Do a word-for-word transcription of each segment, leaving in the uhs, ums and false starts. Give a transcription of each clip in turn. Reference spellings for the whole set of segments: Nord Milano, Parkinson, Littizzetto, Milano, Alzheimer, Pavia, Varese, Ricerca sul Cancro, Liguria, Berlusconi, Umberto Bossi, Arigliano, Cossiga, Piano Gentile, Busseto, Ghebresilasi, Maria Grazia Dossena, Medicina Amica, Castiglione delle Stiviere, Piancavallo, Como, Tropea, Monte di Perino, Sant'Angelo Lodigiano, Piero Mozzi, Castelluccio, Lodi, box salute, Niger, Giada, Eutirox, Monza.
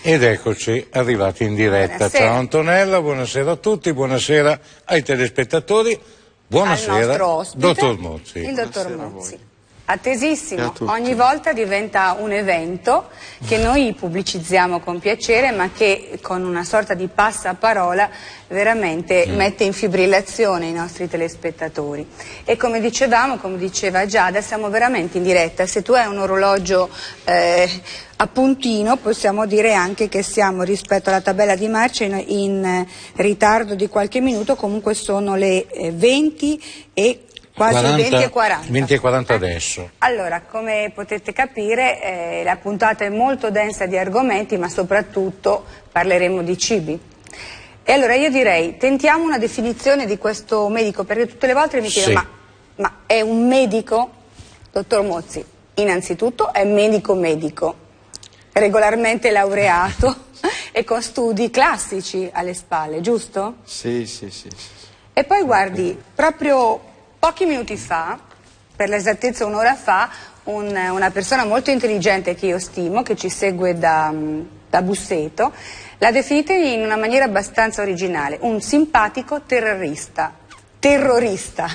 Ed eccoci arrivati in diretta. Buonasera. Ciao Antonella, buonasera a tutti, buonasera ai telespettatori, buonasera ospite, dottor Mozzi. Il dottor buonasera Mozzi, a attesissimo, a ogni volta diventa un evento che noi pubblicizziamo con piacere ma che con una sorta di passaparola veramente mm. mette in fibrillazione i nostri telespettatori. E come dicevamo, come diceva Giada, siamo veramente in diretta. Se tu hai un orologio eh, a puntino, possiamo dire anche che siamo rispetto alla tabella di marcia in, in ritardo di qualche minuto. Comunque sono le venti e quaranta, quasi venti e quaranta. venti e quaranta adesso. Allora, come potete capire, eh, la puntata è molto densa di argomenti, ma soprattutto parleremo di cibi. E allora io direi, tentiamo una definizione di questo medico, perché tutte le volte mi chiedo, sì. ma, ma è un medico? Dottor Mozzi, innanzitutto è medico-medico, regolarmente laureato e con studi classici alle spalle, giusto? Sì, sì, sì. E poi guardi, proprio pochi minuti fa, per l'esattezza un'ora fa, un, una persona molto intelligente che io stimo, che ci segue da, da Busseto, l'ha definita in una maniera abbastanza originale, un simpatico terrorista. Terrorista.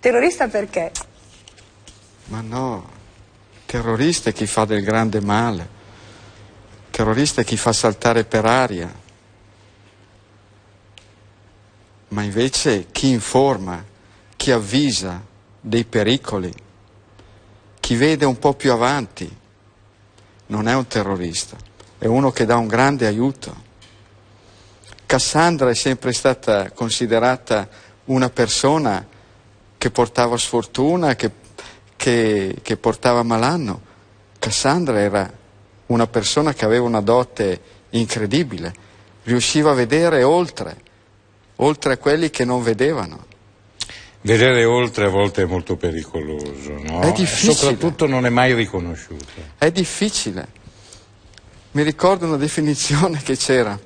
Terrorista perché? Ma no... Terrorista è chi fa del grande male, terrorista è chi fa saltare per aria, ma invece chi informa, chi avvisa dei pericoli, chi vede un po' più avanti, non è un terrorista, è uno che dà un grande aiuto. Cassandra è sempre stata considerata una persona che portava sfortuna, che Che, che portava malanno. Cassandra era una persona che aveva una dote incredibile, riusciva a vedere oltre, oltre a quelli che non vedevano. Vedere oltre a volte è molto pericoloso, no? È difficile. Soprattutto non è mai riconosciuto. È difficile. Mi ricordo una definizione che c'era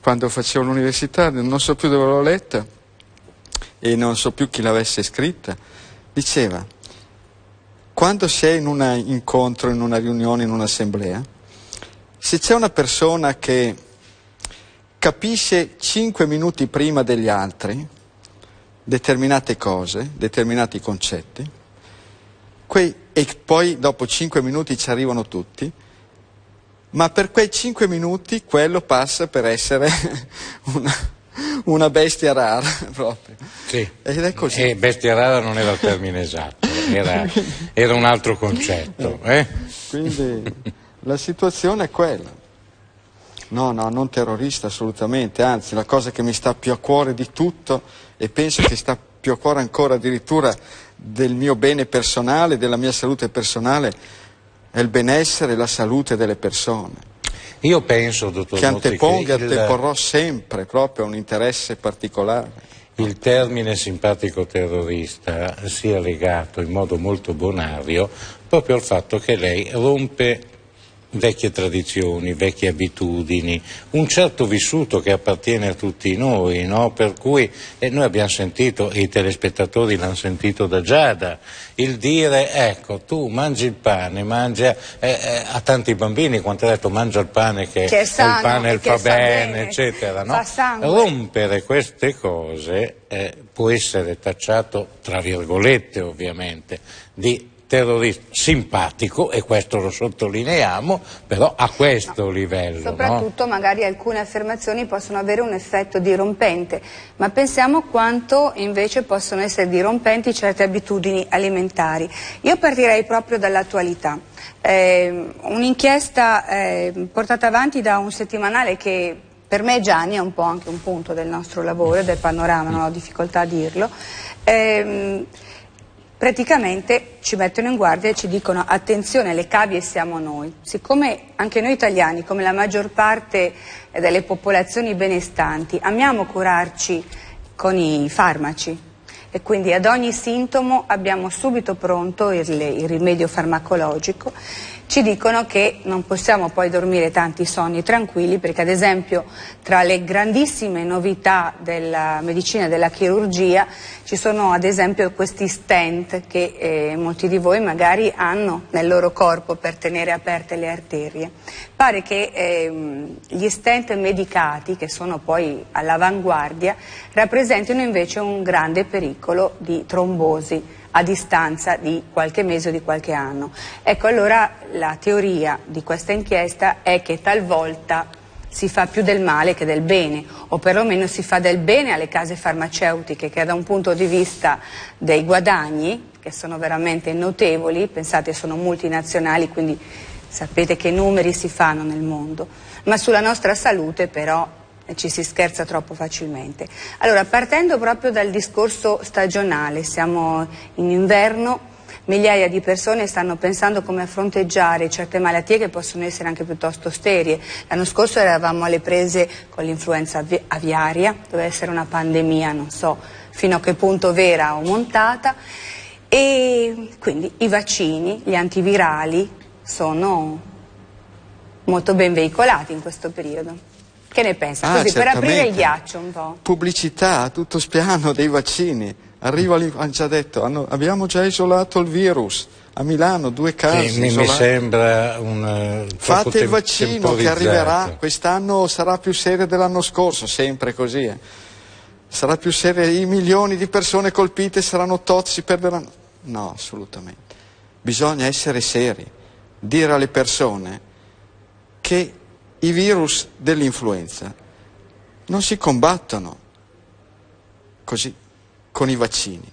quando facevo l'università, non so più dove l'ho letta e non so più chi l'avesse scritta, diceva: quando si è in un incontro, in una riunione, in un'assemblea, se c'è una persona che capisce cinque minuti prima degli altri determinate cose, determinati concetti, quei, e poi dopo cinque minuti ci arrivano tutti, ma per quei cinque minuti quello passa per essere una... una bestia rara proprio. Sì. Ed è così. E bestia rara non era il termine esatto, era, era un altro concetto. Eh? Quindi la situazione è quella. No, no, non terrorista assolutamente, anzi la cosa che mi sta più a cuore di tutto e penso che sta più a cuore ancora addirittura del mio bene personale, della mia salute personale, è il benessere e la salute delle persone. Io penso, dottor Mozzi, che anteponga, che il, anteporrò sempre proprio a un interesse particolare. Il termine simpatico terrorista sia legato in modo molto bonario proprio al fatto che lei rompe vecchie tradizioni, vecchie abitudini, un certo vissuto che appartiene a tutti noi, no? Per cui eh, noi abbiamo sentito, e i telespettatori l'hanno sentito da Giada, il dire, ecco, tu mangi il pane, mangia, eh, eh, a tanti bambini quando ha detto mangia il pane che, che è sano, il pane il fa bene, bene, eccetera, no? Rompere queste cose eh, può essere tacciato, tra virgolette ovviamente, di terrorista simpatico, e questo lo sottolineiamo, però a questo no. livello. Soprattutto, no? Magari alcune affermazioni possono avere un effetto dirompente, ma pensiamo quanto invece possono essere dirompenti certe abitudini alimentari. Io partirei proprio dall'attualità. Eh, un'inchiesta eh, portata avanti da un settimanale che per me, Gianni, è un po' anche un punto del nostro lavoro e del panorama, non ho difficoltà a dirlo. Eh, Praticamente ci mettono in guardia e ci dicono: attenzione, le cavie siamo noi. Siccome anche noi italiani, come la maggior parte delle popolazioni benestanti, amiamo curarci con i farmaci e quindi ad ogni sintomo abbiamo subito pronto il, il rimedio farmacologico. Ci dicono che non possiamo poi dormire tanti sonni tranquilli perché, ad esempio, tra le grandissime novità della medicina e della chirurgia ci sono ad esempio questi stent che eh, molti di voi magari hanno nel loro corpo per tenere aperte le arterie. Pare che eh, gli stent medicati, che sono poi all'avanguardia, rappresentino invece un grande pericolo di trombosi a distanza di qualche mese o di qualche anno. Ecco, allora la teoria di questa inchiesta è che talvolta si fa più del male che del bene, o perlomeno si fa del bene alle case farmaceutiche, che da un punto di vista dei guadagni, che sono veramente notevoli, pensate, sono multinazionali, quindi sapete che numeri si fanno nel mondo, ma sulla nostra salute però ci si scherza troppo facilmente. Allora, partendo proprio dal discorso stagionale, siamo in inverno, migliaia di persone stanno pensando come fronteggiare certe malattie che possono essere anche piuttosto sterili. L'anno scorso eravamo alle prese con l'influenza avi- aviaria, doveva essere una pandemia, non so fino a che punto vera o montata, e quindi i vaccini, gli antivirali sono molto ben veicolati in questo periodo. Che ne pensa? Ah, così, per aprire il ghiaccio un po'. Pubblicità a tutto spiano dei vaccini. Arriva lì, hanno già detto, hanno, abbiamo già isolato il virus. A Milano due casi. Sì, mi, mi sembra un fate il vaccino che arriverà, quest'anno sarà più serio dell'anno scorso, sempre così. Eh. Sarà più serio, i milioni di persone colpite saranno tozzi, perderanno. No, assolutamente. Bisogna essere seri, dire alle persone che i virus dell'influenza non si combattono così con i vaccini,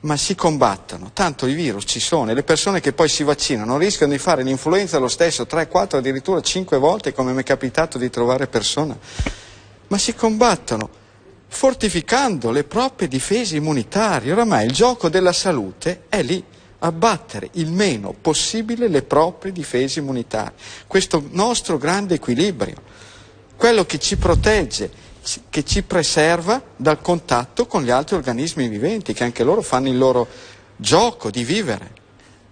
ma si combattono, tanto i virus ci sono e le persone che poi si vaccinano rischiano di fare l'influenza lo stesso tre, quattro, addirittura cinque volte, come mi è capitato di trovare persone, ma si combattono fortificando le proprie difese immunitarie. Oramai il gioco della salute è lì, abbattere il meno possibile le proprie difese immunitarie, questo nostro grande equilibrio, quello che ci protegge, che ci preserva dal contatto con gli altri organismi viventi, che anche loro fanno il loro gioco di vivere,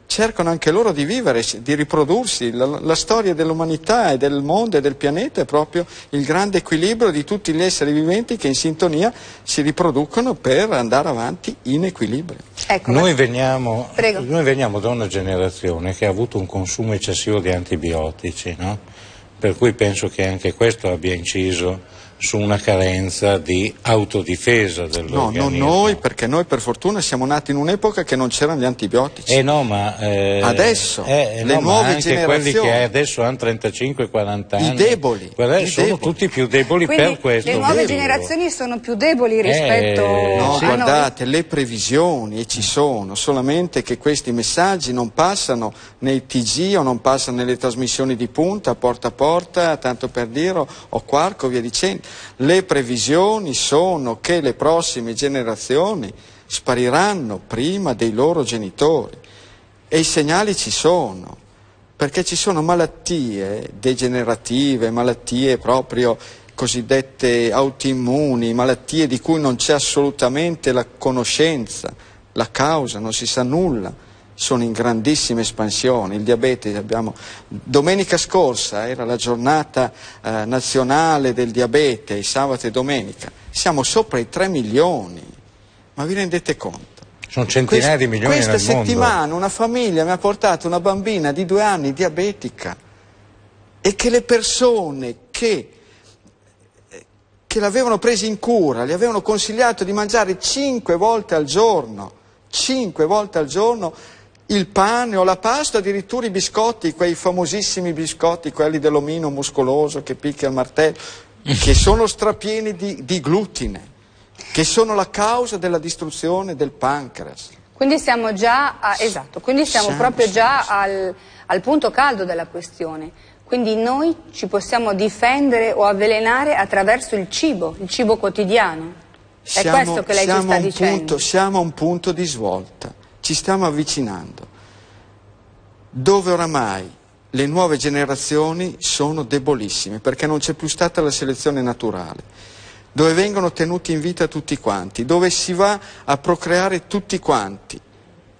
cercano anche loro di vivere, di riprodursi. La, la storia dell'umanità e del mondo e del pianeta è proprio il grande equilibrio di tutti gli esseri viventi che in sintonia si riproducono per andare avanti in equilibrio. Ecco, noi, veniamo, noi veniamo da una generazione che ha avuto un consumo eccessivo di antibiotici, no? Per cui penso che anche questo abbia inciso su una carenza di autodifesa dell'organismo. No, non noi, perché noi per fortuna siamo nati in un'epoca che non c'erano gli antibiotici. Eh no, ma eh, adesso eh, le no, nuove anche generazioni, quelli che adesso hanno trentacinque quaranta anni, i deboli, guarda, i sono deboli. Tutti più deboli. Quindi, per questo. Le nuove deboli. generazioni sono più deboli rispetto eh, no, sì. a noi. Guardate, le previsioni ci sono, solamente che questi messaggi non passano nei T G o non passano nelle trasmissioni di punta, Porta a Porta, tanto per dire, o Quark o via dicendo. Le previsioni sono che le prossime generazioni spariranno prima dei loro genitori e i segnali ci sono, perché ci sono malattie degenerative, malattie proprio cosiddette autoimmuni, malattie di cui non c'è assolutamente la conoscenza, la causa, non si sa nulla, sono in grandissima espansione. Il diabete, abbiamo, domenica scorsa era la giornata eh, nazionale del diabete, sabato e domenica, siamo sopra i tre milioni, ma vi rendete conto? Sono centinaia Quest, di milioni nel mondo. Questa settimana una famiglia mi ha portato una bambina di due anni diabetica, e che le persone che, che l'avevano presa in cura, le avevano consigliato di mangiare cinque volte al giorno, cinque volte al giorno, il pane o la pasta, addirittura i biscotti, quei famosissimi biscotti, quelli dell'omino muscoloso che picchia il martello, che sono strapieni di, di glutine, che sono la causa della distruzione del pancreas. Quindi siamo già, a, esatto, quindi siamo, siamo proprio siamo, già siamo. Al, al punto caldo della questione. Quindi noi ci possiamo difendere o avvelenare attraverso il cibo, il cibo quotidiano. È siamo, questo che lei ci sta dicendo. Punto, siamo a un punto di svolta. Ci stiamo avvicinando, dove oramai le nuove generazioni sono debolissime, perché non c'è più stata la selezione naturale, dove vengono tenuti in vita tutti quanti, dove si va a procreare tutti quanti,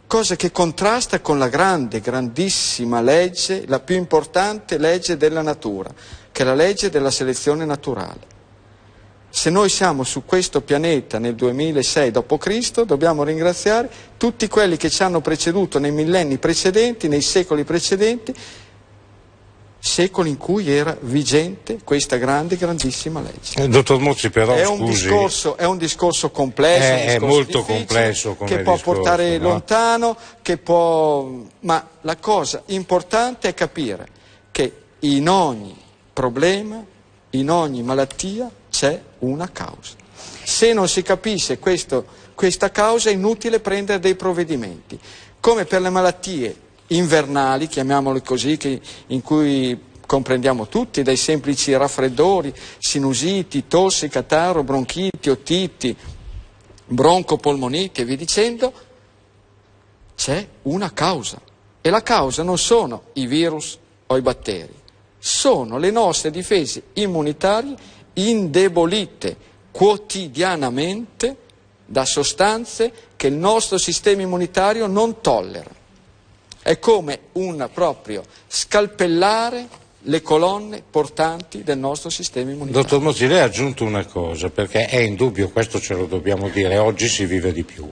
cosa che contrasta con la grande, grandissima legge, la più importante legge della natura, che è la legge della selezione naturale. Se noi siamo su questo pianeta nel duemilasei dopo Cristo dobbiamo ringraziare tutti quelli che ci hanno preceduto nei millenni precedenti, nei secoli precedenti, secoli in cui era vigente questa grande, grandissima legge. Eh, dottor Mozzi, però, è un, scusi, discorso, è un discorso complesso, è, un discorso è molto complesso come che può discorso, portare no? lontano, che può... ma la cosa importante è capire che in ogni problema, in ogni malattia c'è una causa. Se non si capisce questo, questa causa è inutile prendere dei provvedimenti, come per le malattie invernali, chiamiamole così, che, in cui comprendiamo tutti, dai semplici raffreddori, sinusiti, tossi, catarro, bronchiti, otiti, broncopolmoniti e via dicendo, c'è una causa. E la causa non sono i virus o i batteri, sono le nostre difese immunitarie indebolite quotidianamente da sostanze che il nostro sistema immunitario non tollera. È come un proprio scalpellare le colonne portanti del nostro sistema immunitario. Dottor Mozzi, lei ha aggiunto una cosa, perché è indubbio, questo ce lo dobbiamo dire, oggi si vive di più.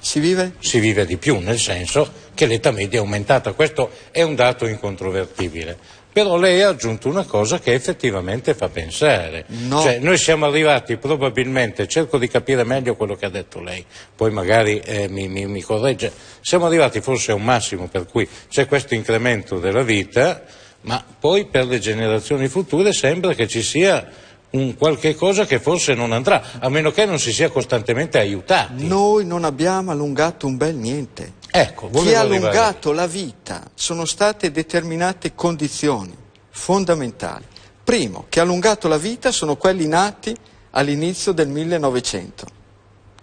Si vive? Si vive di più, nel senso che l'età media è aumentata, questo è un dato incontrovertibile. Però lei ha aggiunto una cosa che effettivamente fa pensare. No. Cioè, noi siamo arrivati probabilmente, cerco di capire meglio quello che ha detto lei, poi magari eh, mi, mi, mi corregge, siamo arrivati forse a un massimo per cui c'è questo incremento della vita, ma poi per le generazioni future sembra che ci sia un qualche cosa che forse non andrà, a meno che non si sia costantemente aiutati. Noi non abbiamo allungato un bel niente. Ecco, chi ha allungato arrivare. la vita sono state determinate condizioni fondamentali. Primo, che ha allungato la vita sono quelli nati all'inizio del millenovecento,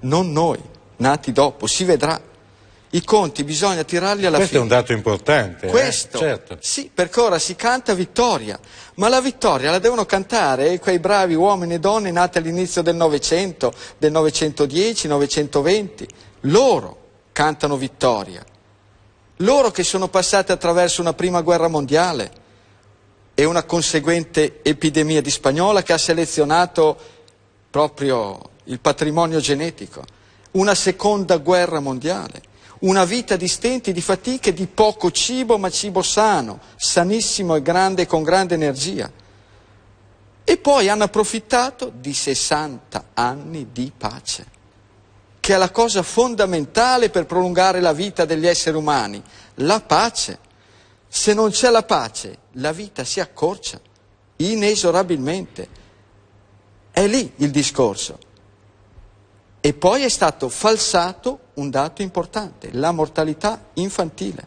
non noi, nati dopo, si vedrà. I conti bisogna tirarli alla Questo fine. Questo è un dato importante. Questo, eh? certo. sì, perché ora si canta vittoria, ma la vittoria la devono cantare quei bravi uomini e donne nati all'inizio del Novecento, del novecentodieci, novecentoventi, loro cantano vittoria, loro che sono passati attraverso una prima guerra mondiale e una conseguente epidemia di spagnola che ha selezionato proprio il patrimonio genetico, una seconda guerra mondiale, una vita di stenti, di fatiche, di poco cibo, ma cibo sano, sanissimo e grande, con grande energia. E poi hanno approfittato di sessanta anni di pace, che è la cosa fondamentale per prolungare la vita degli esseri umani, la pace. Se non c'è la pace, la vita si accorcia, inesorabilmente. È lì il discorso. E poi è stato falsato un dato importante, la mortalità infantile,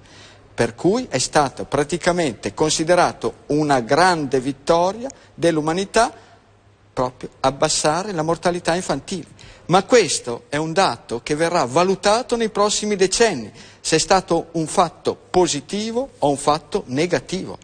per cui è stato praticamente considerato una grande vittoria dell'umanità proprio abbassare la mortalità infantile. Ma questo è un dato che verrà valutato nei prossimi decenni, se è stato un fatto positivo o un fatto negativo.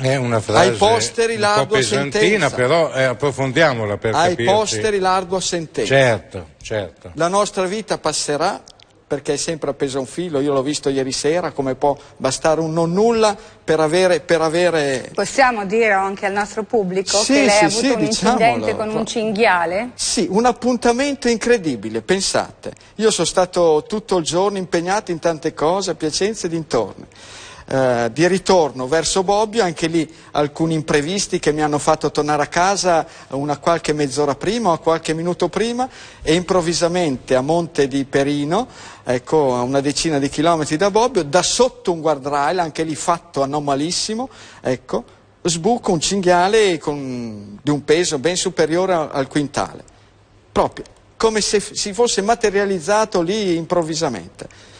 È una frase Ai posteri un po' pesantina, sentenza. però eh, approfondiamola per Ai capirci. Ai posteri l'ardua sentenza. Certo, certo. La nostra vita passerà, perché è sempre appesa un filo, io l'ho visto ieri sera, come può bastare un non nulla per avere... Per avere... Possiamo dire anche al nostro pubblico sì, che lei sì, ha avuto sì, un incidente con un cinghiale? Sì, un appuntamento incredibile, pensate. Io sono stato tutto il giorno impegnato in tante cose, a Piacenza e dintorni. Uh, di ritorno verso Bobbio, anche lì alcuni imprevisti che mi hanno fatto tornare a casa una qualche mezz'ora prima o qualche minuto prima, e improvvisamente a Monte di Perino, ecco, a una decina di chilometri da Bobbio, da sotto un guardrail, anche lì fatto anomalissimo, ecco, sbuco un cinghiale con, di un peso ben superiore al quintale, proprio come se si fosse materializzato lì improvvisamente.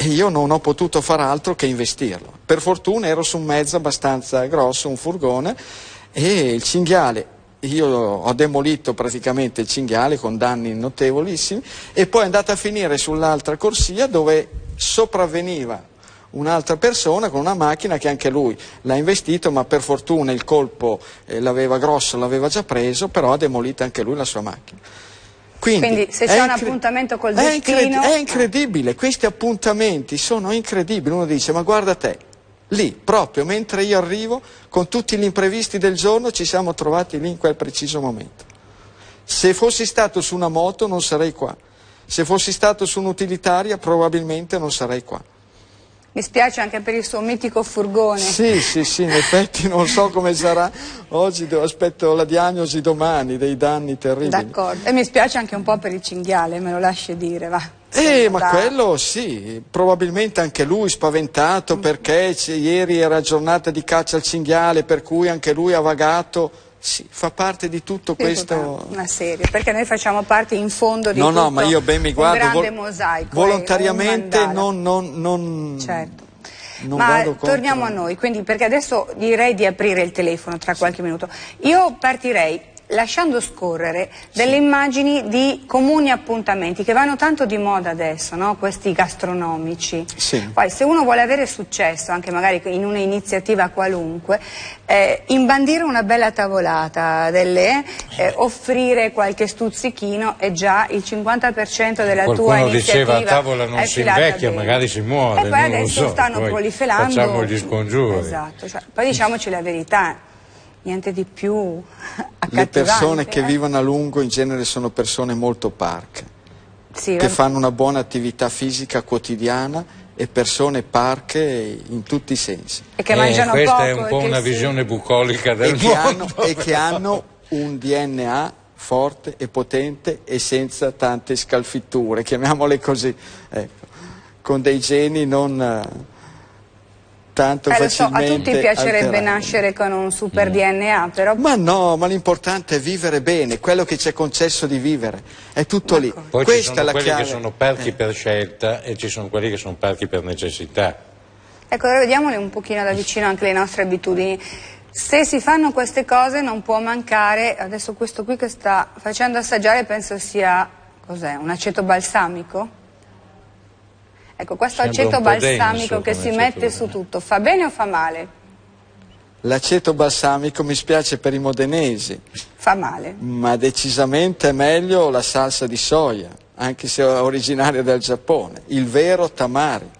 E io non ho potuto far altro che investirlo. Per fortuna ero su un mezzo abbastanza grosso, un furgone, e il cinghiale, io ho demolito praticamente il cinghiale con danni notevolissimi, e poi è andato a finire sull'altra corsia dove sopravveniva un'altra persona con una macchina che anche lui l'ha investito, ma per fortuna il colpo eh, l'aveva grosso, l'aveva già preso, però ha demolito anche lui la sua macchina. Quindi, Quindi se c'è un appuntamento col destino... È, incredi è incredibile, questi appuntamenti sono incredibili, uno dice ma guarda te, lì proprio mentre io arrivo con tutti gli imprevisti del giorno ci siamo trovati lì in quel preciso momento. Se fossi stato su una moto non sarei qua, se fossi stato su un'utilitaria probabilmente non sarei qua. Mi spiace anche per il suo mitico furgone. Sì, sì, sì, in effetti non so come sarà oggi, aspetto la diagnosi domani dei danni terribili. D'accordo, e mi spiace anche un po' per il cinghiale, me lo lasci dire, va. Eh, ma da... quello sì, probabilmente anche lui spaventato mm-hmm. perché ieri era giornata di caccia al cinghiale, per cui anche lui ha vagato. Sì, fa parte di tutto sì, questo... Una serie, perché noi facciamo parte in fondo di no, tutto no, ma io ben mi guardo, un grande mosaico. Volontariamente eh, non... non, non... Certo. Non ma torniamo a noi, quindi, perché adesso direi di aprire il telefono tra qualche minuto. Io partirei lasciando scorrere delle sì. immagini di comuni appuntamenti che vanno tanto di moda adesso, no? Questi gastronomici. Sì. Poi se uno vuole avere successo, anche magari in un'iniziativa qualunque, eh, imbandire una bella tavolata, delle, eh, offrire qualche stuzzichino e già il cinquanta per cento della qualcuno tua iniziativa diceva, a tavola non si invecchia, bene. Magari si muove. E poi adesso so, stanno poi proliferando. Facciamo gli scongiuri. Esatto, cioè, poi diciamoci la verità. Niente di più accattivante. Le persone che eh? vivono a lungo in genere sono persone molto parche, sì, che fanno una buona attività fisica quotidiana e persone parche in tutti i sensi. E che mangiano eh, questa poco. Questa è un po' una sì. visione bucolica del e mondo. Che hanno, e che hanno un D N A forte e potente e senza tante scalfitture, chiamiamole così, ecco, con dei geni non... Tanto eh, lo so, a tutti piacerebbe alterare. Nascere con un super mm. D N A, però... Ma no, ma l'importante è vivere bene, quello che ci è concesso di vivere, è tutto lì. Poi questa ci sono è la quelli chiave. Che sono parchi eh. per scelta e ci sono quelli che sono parchi per necessità. Ecco, allora vediamole un pochino da vicino anche le nostre abitudini. Se si fanno queste cose non può mancare, adesso questo qui che sta facendo assaggiare penso sia, cos'è, un aceto balsamico? Ecco, questo sembra aceto balsamico denso, che si mette denso. Su tutto, fa bene o fa male? L'aceto balsamico, mi spiace per i modenesi, fa male. Ma decisamente è meglio la salsa di soia, anche se originaria dal Giappone, il vero tamari,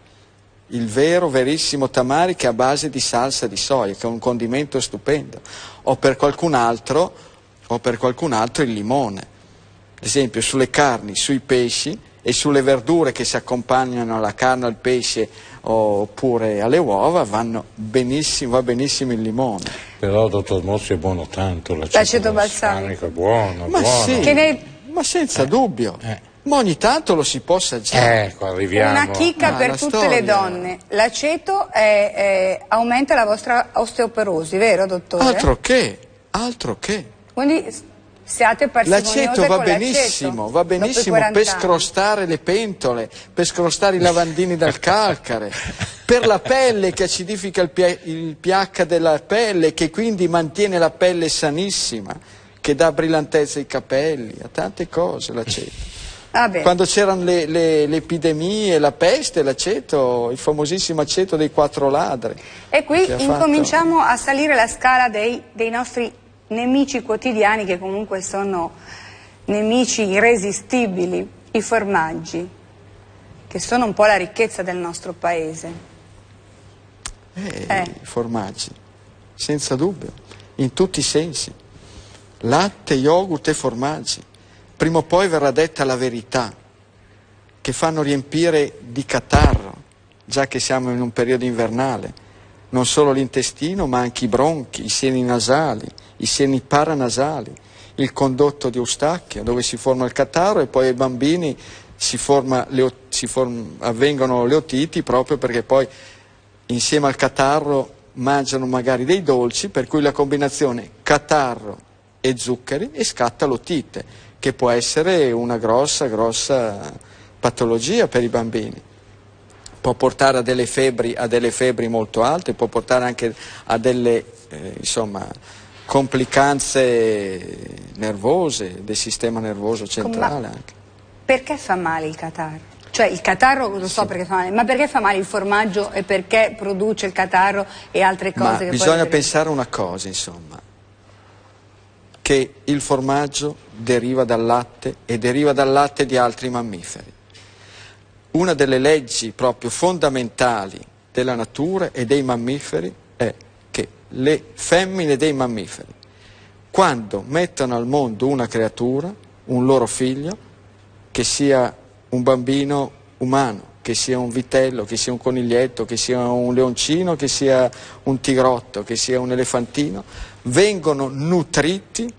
il vero, verissimo tamari che è a base di salsa di soia, che è un condimento stupendo. O per qualcun altro, o per qualcun altro il limone, ad esempio sulle carni, sui pesci, e sulle verdure che si accompagnano alla carne, al pesce oppure alle uova vanno benissimo, va benissimo il limone. Però dottor Mozzi è buono tanto l'aceto balsamico, è buono, ma buono. Sì, che ne... ma senza eh, dubbio, eh. ma ogni tanto lo si può assaggiare. Ecco, arriviamo. Una chicca ah, per tutte storia. Le donne, l'aceto è, è, aumenta la vostra osteoporosi, vero dottore? Altro che, altro che. Quindi... Siate l'aceto va, va benissimo, va benissimo per scrostare le pentole, per scrostare i lavandini dal calcare, per la pelle che acidifica il pH della pelle, che quindi mantiene la pelle sanissima, che dà brillantezza ai capelli, a tante cose l'aceto. Ah, quando c'erano le, le, le epidemie, la peste, l'aceto, il famosissimo aceto dei quattro ladri. E qui incominciamo fatto... a salire la scala dei, dei nostri nemici quotidiani che comunque sono nemici irresistibili, i formaggi, che sono un po' la ricchezza del nostro paese. Eh, eh. I formaggi, senza dubbio, in tutti i sensi. Latte, yogurt e formaggi. Prima o poi verrà detta la verità, che fanno riempire di catarro, già che siamo in un periodo invernale, non solo l'intestino ma anche i bronchi, i seni nasali, i seni paranasali, il condotto di Eustachio dove si forma il catarro e poi ai bambini si forma le, si form, avvengono le otiti proprio perché poi insieme al catarro mangiano magari dei dolci, per cui la combinazione catarro e zuccheri e scatta l'otite, che può essere una grossa, grossa patologia per i bambini. Può portare a delle febbri, a delle febbri molto alte, può portare anche a delle eh, insomma, complicanze nervose, del sistema nervoso centrale. Ma anche. Perché fa male il catarro? Cioè il catarro lo so sì. perché fa male, ma perché fa male il formaggio e perché produce il catarro e altre cose? Ma che bisogna poi... pensare una cosa, insomma, che il formaggio deriva dal latte e deriva dal latte di altri mammiferi. Una delle leggi proprio fondamentali della natura e dei mammiferi è che le femmine dei mammiferi, quando mettono al mondo una creatura, un loro figlio, che sia un bambino umano, che sia un vitello, che sia un coniglietto, che sia un leoncino, che sia un tigrotto, che sia un elefantino, vengono nutriti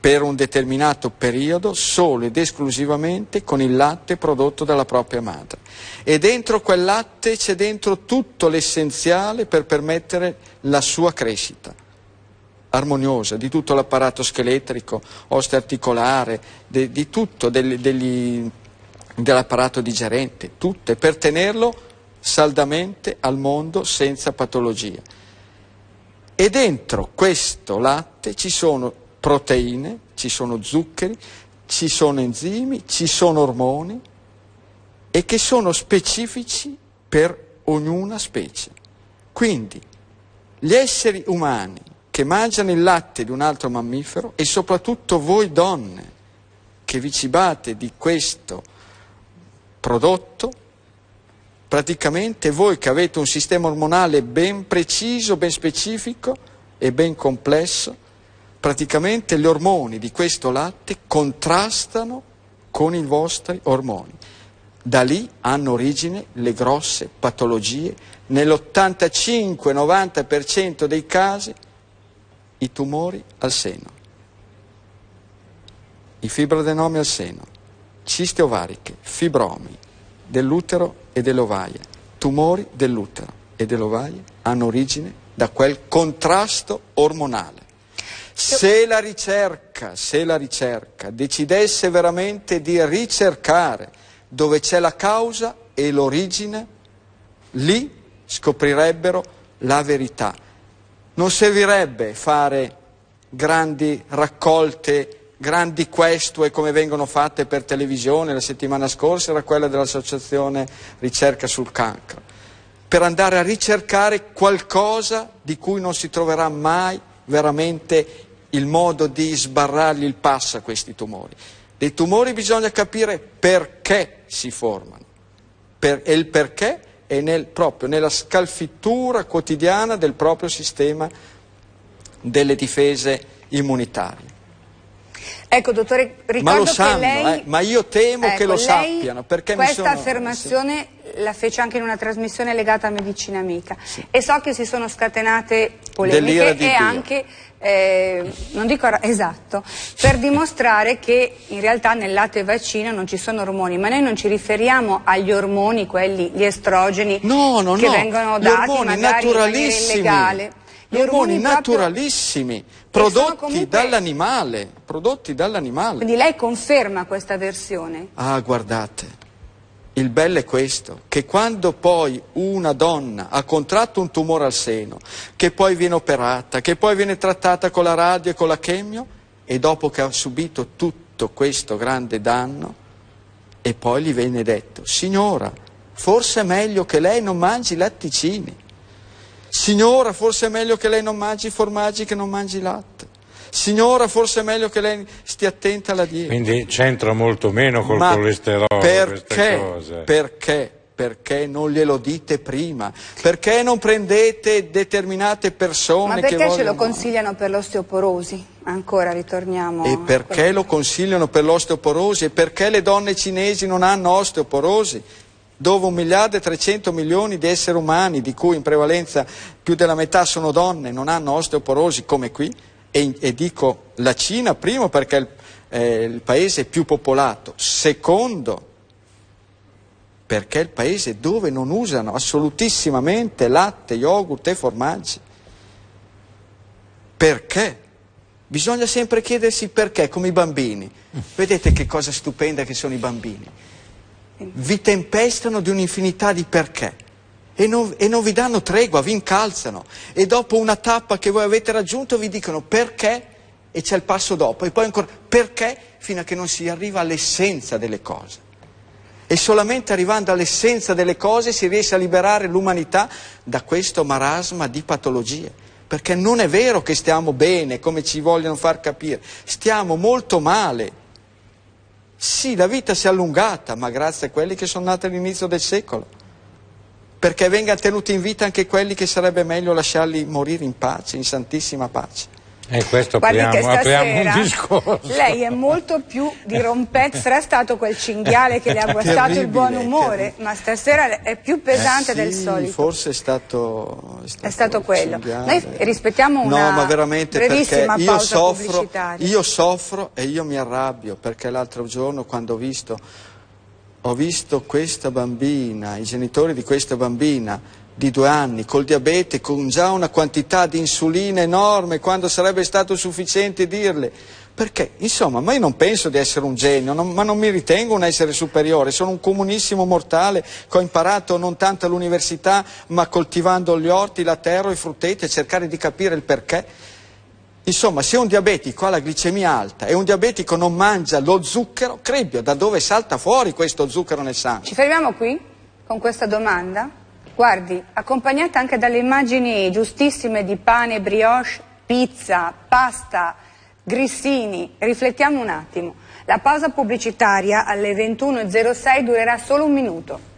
per un determinato periodo solo ed esclusivamente con il latte prodotto dalla propria madre. E dentro quel latte c'è dentro tutto l'essenziale per permettere la sua crescita armoniosa, di tutto l'apparato scheletrico, osteoarticolare, de, di tutto, del, degli, dell'apparato digerente, tutto, per tenerlo saldamente al mondo senza patologia. E dentro questo latte ci sono proteine, ci sono zuccheri, ci sono enzimi, ci sono ormoni, e che sono specifici per ognuna specie. Quindi gli esseri umani che mangiano il latte di un altro mammifero, e soprattutto voi donne che vi cibate di questo prodotto, praticamente voi che avete un sistema ormonale ben preciso, ben specifico e ben complesso, praticamente gli ormoni di questo latte contrastano con i vostri ormoni. Da lì hanno origine le grosse patologie, nell'ottantacinque novanta per cento dei casi, i tumori al seno, i fibroadenomi al seno, ciste ovariche, fibromi dell'utero e delle ovaie, tumori dell'utero e delle ovaie hanno origine da quel contrasto ormonale. Se la ricerca, se la ricerca decidesse veramente di ricercare dove c'è la causa e l'origine, lì scoprirebbero la verità. Non servirebbe fare grandi raccolte, grandi questue come vengono fatte per televisione. La settimana scorsa era quella dell'associazione Ricerca sul Cancro, per andare a ricercare qualcosa di cui non si troverà mai veramente il modo di sbarrargli il passo a questi tumori. Dei tumori bisogna capire perché si formano, per, e il perché è nel, proprio nella scalfittura quotidiana del proprio sistema delle difese immunitarie. Ecco, dottore, ricordo ma lo sanno, che lei... Eh, ma io temo ecco, che lo sappiano, perché mi sono... Questa affermazione sì. la fece anche in una trasmissione legata a Medicina Amica, sì. e so che si sono scatenate polemiche e anche, eh, non dico esatto, per dimostrare che in realtà nel latte vaccino non ci sono ormoni, ma noi non ci riferiamo agli ormoni, quelli, gli estrogeni, no, no, che no. vengono dati magari in maniera illegale. Gli ormoni naturalissimi, prodotti comunque... dall'animale, prodotti dall'animale. Quindi lei conferma questa versione? Ah, guardate, il bello è questo, che quando poi una donna ha contratto un tumore al seno, che poi viene operata, che poi viene trattata con la radio e con la chemio, e dopo che ha subito tutto questo grande danno, e poi gli viene detto, signora, forse è meglio che lei non mangi latticini. Signora, forse è meglio che lei non mangi formaggi, che non mangi latte. Signora, forse è meglio che lei stia attenta alla dieta. Quindi c'entra molto meno col Ma colesterolo queste cose. Perché? Perché non glielo dite prima? Perché non prendete determinate persone che vogliono... Ma perché ce lo consigliano per l'osteoporosi? Ancora ritorniamo... E perché lo consigliano per l'osteoporosi? E perché le donne cinesi non hanno osteoporosi? Dove un miliardo e trecento milioni di esseri umani, di cui in prevalenza più della metà sono donne, non hanno osteoporosi come qui, e, e dico la Cina primo perché è il, eh, il paese più popolato, secondo perché è il paese dove non usano assolutissimamente latte, yogurt e formaggi. Perché? Bisogna sempre chiedersi perché, come i bambini. Vedete che cosa stupenda che sono i bambini. Vi tempestano di un'infinità di perché e non, e non vi danno tregua, vi incalzano, e dopo una tappa che voi avete raggiunto vi dicono perché, e c'è il passo dopo, e poi ancora perché, fino a che non si arriva all'essenza delle cose. e solamente arrivando all'essenza delle cose si riesce a liberare l'umanità da questo marasma di patologie, perché non è vero che stiamo bene, come ci vogliono far capire, stiamo molto male. Sì, la vita si è allungata, ma grazie a quelli che sono nati all'inizio del secolo, perché venga tenuti in vita anche quelli che sarebbe meglio lasciarli morire in pace, in santissima pace. E questo apriamo, apriamo un discorso. Lei è molto più dirompente, sarà stato quel cinghiale che le ha portato il buon umore, ma stasera è più pesante eh sì, del solito. Forse è stato, è stato, è stato quello. Cinghiale. Noi rispettiamo una no, ma veramente brevissima perché io pausa soffro, pubblicitaria. Io soffro e io mi arrabbio, perché l'altro giorno quando ho visto, ho visto questa bambina, i genitori di questa bambina, di due anni, col diabete, con già una quantità di insulina enorme, quando sarebbe stato sufficiente dirle, perché insomma, ma io non penso di essere un genio, non, ma non mi ritengo un essere superiore, sono un comunissimo mortale che ho imparato non tanto all'università, ma coltivando gli orti, la terra, i frutteti, e cercare di capire il perché. Insomma, se un diabetico ha la glicemia alta e un diabetico non mangia lo zucchero, crebbio, da dove salta fuori questo zucchero nel sangue? Ci fermiamo qui con questa domanda. Guardi, accompagnata anche dalle immagini giustissime di pane, brioche, pizza, pasta, grissini, riflettiamo un attimo. La pausa pubblicitaria alle ventuno e zero sei durerà solo un minuto.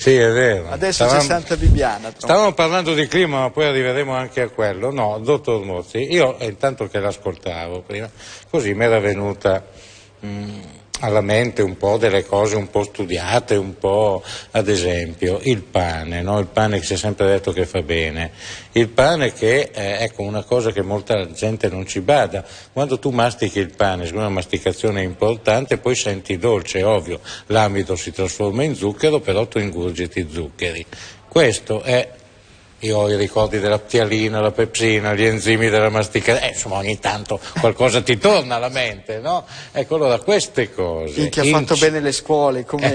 Sì, è vero. Adesso c'è Santa Bibiana. Stavamo parlando di clima, ma poi arriveremo anche a quello. No, dottor Mozzi, io intanto che l'ascoltavo prima, così mi era venuta mh, alla mente un po' delle cose un po' studiate, un po', ad esempio, il pane, no? Il pane che si è sempre detto che fa bene. Il pane che, eh, ecco, una cosa che molta gente non ci bada, quando tu mastichi il pane, siccome una masticazione è importante, poi senti dolce, è ovvio, l'amido si trasforma in zucchero, però tu ingurgiti zuccheri. Questo è, io ho i ricordi della ptialina, la pepsina, gli enzimi della masticazione, eh, insomma ogni tanto qualcosa ti torna alla mente, no? Ecco, allora queste cose... Chi ha in... fatto bene le scuole, come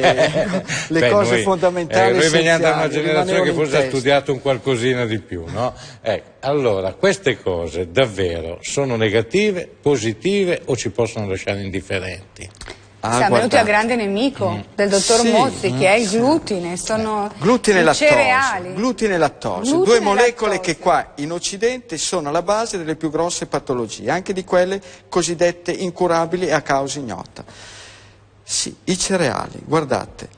le Beh, cose noi, fondamentali eh, noi veniamo da una generazione che forse ha studiato un qualcosina di più, no? Ecco, allora, queste cose davvero sono negative, positive o ci possono lasciare indifferenti? Ah, siamo venuti al grande nemico mm. del dottor sì, Mozzi, che è il glutine, sono glutine i lattosio, cereali. Glutine e lattosio, glutine due molecole lattosio. Che qua in Occidente sono alla base delle più grosse patologie, anche di quelle cosiddette incurabili e a causa ignota. Sì, i cereali, guardate,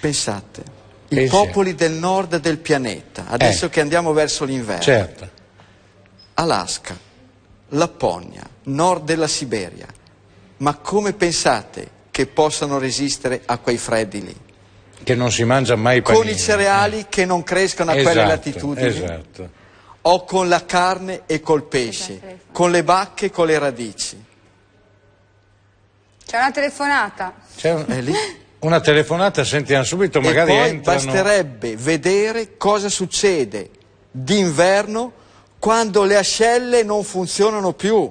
pensate, i eh, popoli certo. del nord del pianeta, adesso eh. che andiamo verso l'inverno, certo. Alaska, Lapponia, nord della Siberia, ma come pensate che possano resistere a quei freddi lì? Che non si mangia mai panini. Con i cereali eh. che non crescono a esatto, quelle latitudini. Esatto. O con la carne e col pesce, esatto. con le bacche e con le radici. C'è una telefonata. C'è un... È lì? Una telefonata, sentiamo subito, magari e poi entrano... basterebbe vedere cosa succede d'inverno quando le ascelle non funzionano più,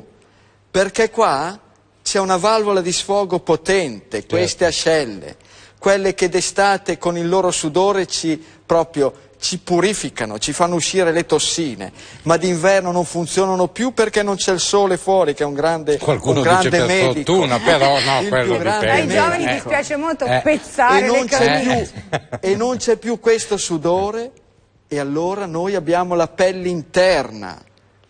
perché qua... c'è una valvola di sfogo potente, certo. queste ascelle, quelle che d'estate con il loro sudore ci, proprio, ci purificano, ci fanno uscire le tossine, ma d'inverno non funzionano più perché non c'è il sole fuori, che è un grande, un grande dice medico. Per fortuna, però no, il quello dipende. Ai giovani ecco. dispiace molto eh. pezzare le caviglie. E non c'è più questo sudore e allora noi abbiamo la pelle interna,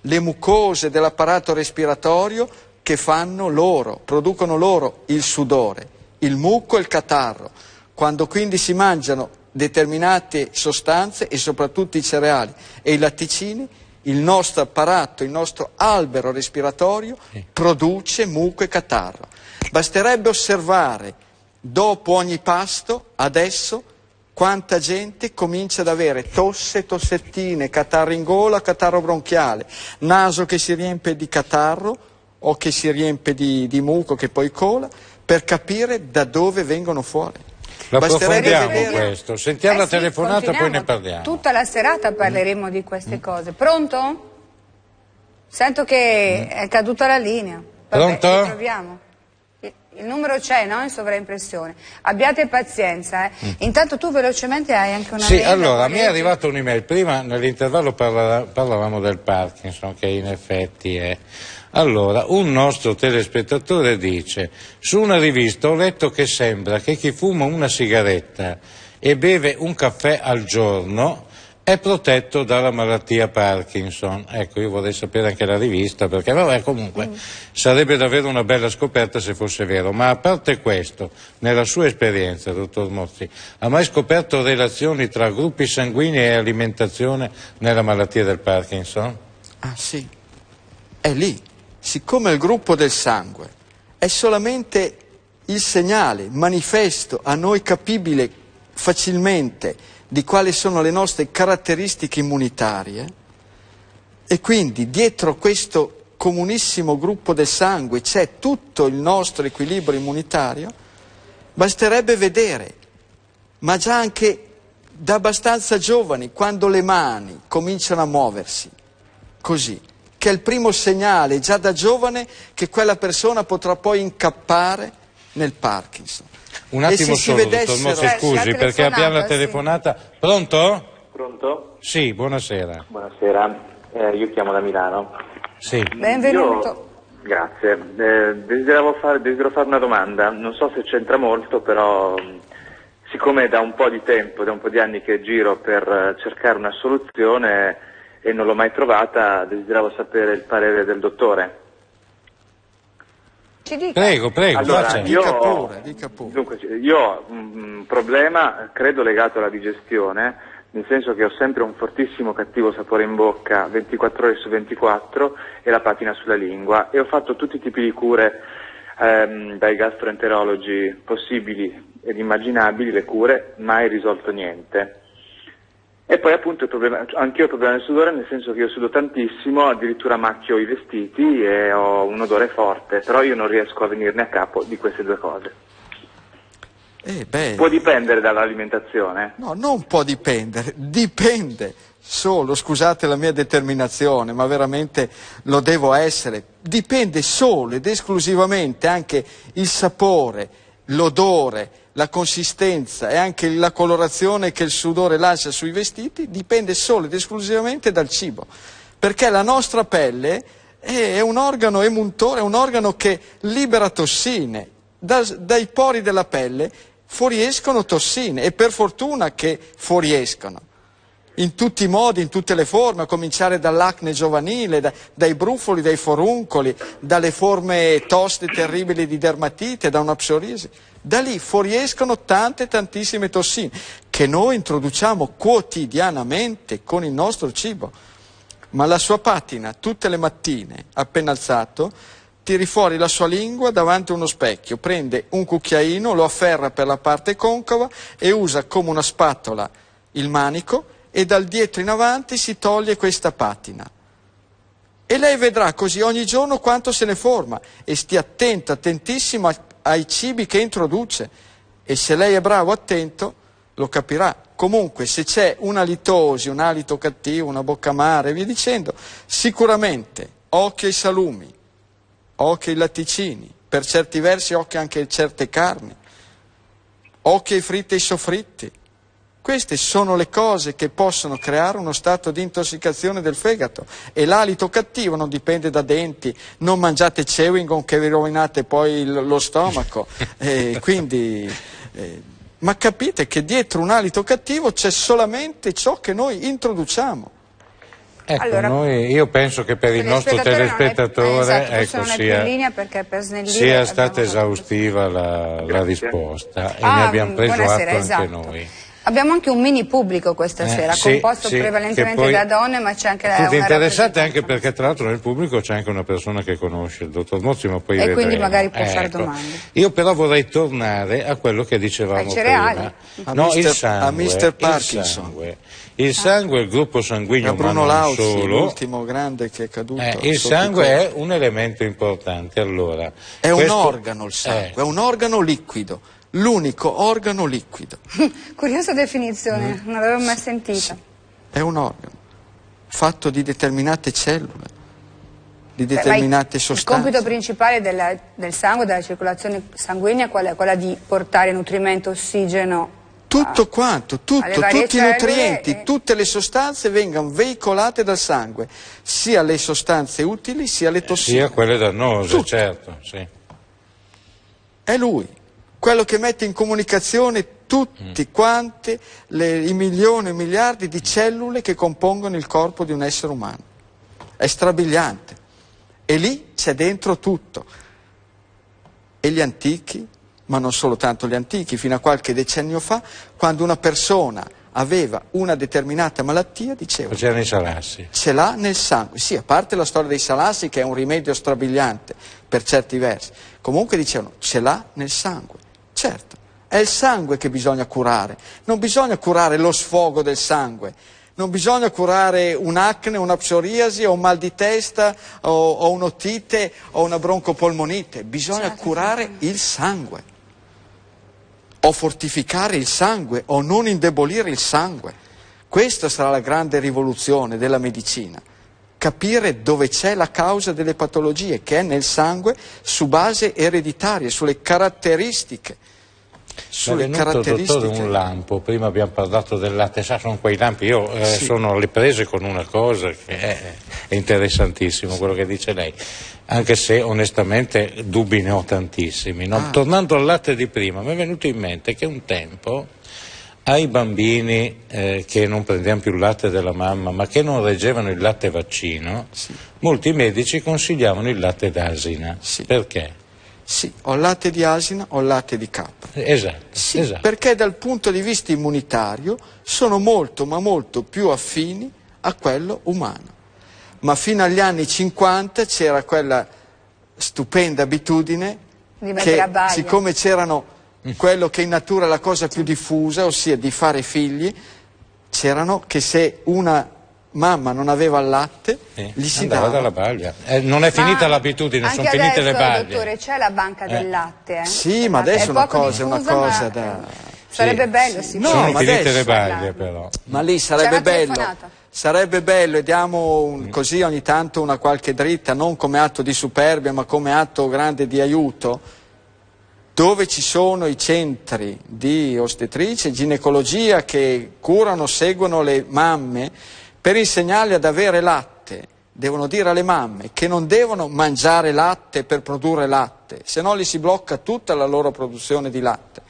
le mucose dell'apparato respiratorio, che fanno loro, producono loro il sudore, il muco e il catarro. Quando quindi si mangiano determinate sostanze e soprattutto i cereali e i latticini, il nostro apparato, il nostro albero respiratorio produce muco e catarro. Basterebbe osservare dopo ogni pasto, adesso, quanta gente comincia ad avere tosse, tossettine, catarro in gola, catarro bronchiale, naso che si riempie di catarro, o che si riempie di, di muco che poi cola, per capire da dove vengono fuori. Lo approfondiamo vedere... questo, sentiamo eh la sì, telefonata e poi ne parliamo. Tutta la serata parleremo mm. di queste cose. Pronto? Sento che mm. è caduta la linea. Vabbè, pronto? Proviamo. Il numero c'è, no? In sovraimpressione. Abbiate pazienza, eh. Mm. Intanto tu velocemente hai anche una... Sì, allora, mi è arrivata un'email. Prima nell'intervallo parla, parlavamo del Parkinson, che in effetti è... Allora, un nostro telespettatore dice: su una rivista ho letto che sembra che chi fuma una sigaretta e beve un caffè al giorno è protetto dalla malattia Parkinson. Ecco, io vorrei sapere anche la rivista, perché vabbè, comunque mm. sarebbe davvero una bella scoperta se fosse vero. Ma a parte questo, nella sua esperienza, dottor Mozzi, ha mai scoperto relazioni tra gruppi sanguigni e alimentazione nella malattia del Parkinson? Ah sì, è lì, siccome il gruppo del sangue è solamente il segnale manifesto a noi capibile facilmente di quali sono le nostre caratteristiche immunitarie, e quindi dietro questo comunissimo gruppo del sangue c'è tutto il nostro equilibrio immunitario, basterebbe vedere, ma già anche da abbastanza giovani, quando le mani cominciano a muoversi, così, che è il primo segnale già da giovane che quella persona potrà poi incappare nel Parkinson. Un attimo solo, dottor Mozzi, scusi, perché abbiamo la telefonata. Sì. Pronto? Pronto? Sì, buonasera. Buonasera, eh, io chiamo da Milano. Sì. Benvenuto. Io... Grazie, eh, desideravo far... desidero fare una domanda, non so se c'entra molto, però siccome da un po' di tempo, da un po' di anni che giro per cercare una soluzione e non l'ho mai trovata, desideravo sapere il parere del dottore. Prego, prego, allora, io, dica pure, dica pure. Dunque, io ho un problema, credo, legato alla digestione, nel senso che ho sempre un fortissimo cattivo sapore in bocca ventiquattro ore su ventiquattro e la patina sulla lingua, e ho fatto tutti i tipi di cure ehm, dai gastroenterologi possibili ed immaginabili, le cure, mai risolto niente. E poi appunto anch'io ho problema del sudore, nel senso che io sudo tantissimo, addirittura macchio i vestiti e ho un odore forte, però io non riesco a venirne a capo di queste due cose. Eh, beh, può dipendere dall'alimentazione? No, non può dipendere, dipende solo, scusate la mia determinazione, ma veramente lo devo essere, dipende solo ed esclusivamente anche il sapore, l'odore, la consistenza e anche la colorazione che il sudore lascia sui vestiti dipende solo ed esclusivamente dal cibo, perché la nostra pelle è un organo emuntore, è un organo che libera tossine, da, dai pori della pelle fuoriescono tossine, e per fortuna che fuoriescono in tutti i modi, in tutte le forme, a cominciare dall'acne giovanile, da, dai brufoli, dai foruncoli, dalle forme toste terribili di dermatite, da una psoriasi. Da lì fuoriescono tante, tantissime tossine che noi introduciamo quotidianamente con il nostro cibo. Ma la sua patina, tutte le mattine, appena alzato, tiri fuori la sua lingua davanti a uno specchio, prende un cucchiaino, lo afferra per la parte concava e usa come una spatola il manico, e dal dietro in avanti si toglie questa patina. E lei vedrà così ogni giorno quanto se ne forma, e stia attento, attentissimo ai cibi che introduce, e se lei è bravo, attento, lo capirà. Comunque, se c'è una litosi, un alito cattivo, una bocca amara e via dicendo, sicuramente occhio ai salumi, occhio ai latticini, per certi versi occhio anche a certe carni, occhio ai fritti e ai soffritti. Queste sono le cose che possono creare uno stato di intossicazione del fegato, e l'alito cattivo non dipende da denti, non mangiate chewing gum che vi rovinate poi lo stomaco, eh, quindi, eh, ma capite che dietro un alito cattivo c'è solamente ciò che noi introduciamo. Ecco, allora, noi, io penso che per il nostro telespettatore è, esatto, ecco, sia, linea per sia stata esaustiva la, la risposta, e ah, ne abbiamo preso buonasera, atto esatto. anche noi. Abbiamo anche un mini pubblico questa sera, eh, sì, composto sì, prevalentemente poi, da donne, ma c'è anche la... Tutti interessante, anche perché tra l'altro nel pubblico c'è anche una persona che conosce il dottor Mozzi, ma poi e vedremo. Quindi magari può eh, fare ecco. domande. Io però vorrei tornare a quello che dicevamo prima. Ai cereali. Prima. A no, mister, il sangue. A mister Parkinson. Il sangue, il sangue, il gruppo sanguigno, ma non Lauzi, solo. L'ultimo grande che è caduto. Eh, il sangue è un elemento importante, allora. È questo, un organo il sangue, eh. è un organo liquido. L'unico organo liquido. Curiosa definizione, mm. non l'avevo mai sentita. È un organo fatto di determinate cellule di determinate sostanze. Il compito principale della, del sangue, della circolazione sanguigna, qual è? Quella di portare nutrimento, ossigeno. Tutto quanto, tutto, tutti i nutrienti, e... tutte le sostanze vengano veicolate dal sangue, sia le sostanze utili sia le tossine. Eh, sia quelle dannose, tutto. Certo. Sì. È lui, quello che mette in comunicazione tutti mm. quanti le, i milioni e miliardi di cellule che compongono il corpo di un essere umano. È strabiliante. E lì c'è dentro tutto. E gli antichi, ma non solo tanto gli antichi, fino a qualche decennio fa, quando una persona aveva una determinata malattia, diceva ce l'ha nel sangue. Sì, a parte la storia dei salassi, che è un rimedio strabiliante per certi versi, comunque dicevano ce l'ha nel sangue. Certo, è il sangue che bisogna curare, non bisogna curare lo sfogo del sangue, non bisogna curare un'acne, una psoriasi o un mal di testa o, o un'otite o una broncopolmonite, bisogna certo. curare il sangue, o fortificare il sangue, o non indebolire il sangue. Questa sarà la grande rivoluzione della medicina, capire dove c'è la causa delle patologie, che è nel sangue, su base ereditaria, sulle caratteristiche. Sulle è venuto, caratteristiche. Dottore, un lampo, prima abbiamo parlato del latte, sa, sono quei lampi, io eh, sì. sono le prese con una cosa che è, è interessantissimo, sì. quello che dice lei, anche se onestamente dubbi ne ho tantissimi, no? Ah. Tornando al latte di prima, mi è venuto in mente che un tempo ai bambini eh, che non prendevano più il latte della mamma, ma che non reggevano il latte vaccino, sì. molti medici consigliavano il latte d'asina. Sì. Perché? Sì, o latte di asina o latte di capra. Esatto, sì, esatto. Perché dal punto di vista immunitario sono molto ma molto più affini a quello umano. Ma fino agli anni cinquanta c'era quella stupenda abitudine che, siccome c'erano quello che in natura è la cosa più diffusa, ossia di fare figli, c'erano che se una mamma non aveva il latte, sì, gli si dava dalla baglia. Eh, non è finita l'abitudine, sono adesso, finite le baglie. Dottore, c'è la banca eh. del latte. Eh? Sì, il ma adesso è una cosa, diffusa, una cosa ma... da... Sarebbe sì, bello, sì. sì. No, sono finite adesso... le baglie, però. Ma lì sarebbe bello, sarebbe bello, e diamo un, così ogni tanto una qualche dritta, non come atto di superbia, ma come atto grande di aiuto, dove ci sono i centri di ostetrice, ginecologia, che curano, seguono le mamme, per insegnarle ad avere latte. Devono dire alle mamme che non devono mangiare latte per produrre latte, se no li si blocca tutta la loro produzione di latte.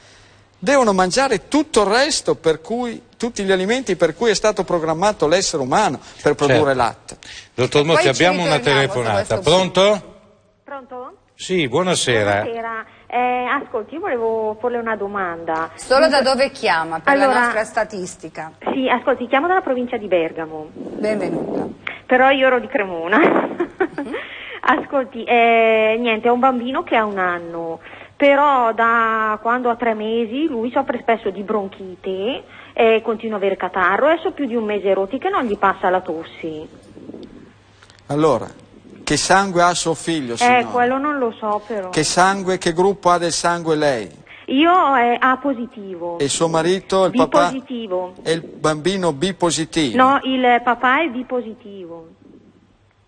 Devono mangiare tutto il resto, per cui, tutti gli alimenti per cui è stato programmato l'essere umano per produrre certo. latte. Dottor Mozzi, abbiamo una telefonata. Pronto? Pronto? Sì, buonasera. Buonasera. Eh, ascolti, io volevo porle una domanda. Solo da dove chiama, per allora, la nostra statistica? Sì, ascolti, chiamo dalla provincia di Bergamo. Benvenuta. Però io ero di Cremona. Mm-hmm. Ascolti, eh, niente, ho un bambino che ha un anno, però da quando ha tre mesi lui soffre spesso di bronchite, eh, continua a avere catarro, adesso più di un mese rotti che non gli passa la tosse. Allora... Che sangue ha suo figlio, signora? Eh, quello non lo so, però. Che sangue, che gruppo ha del sangue lei? Io è A positivo. E suo marito, il B papà? B positivo. E il bambino B positivo? No, il papà è B positivo.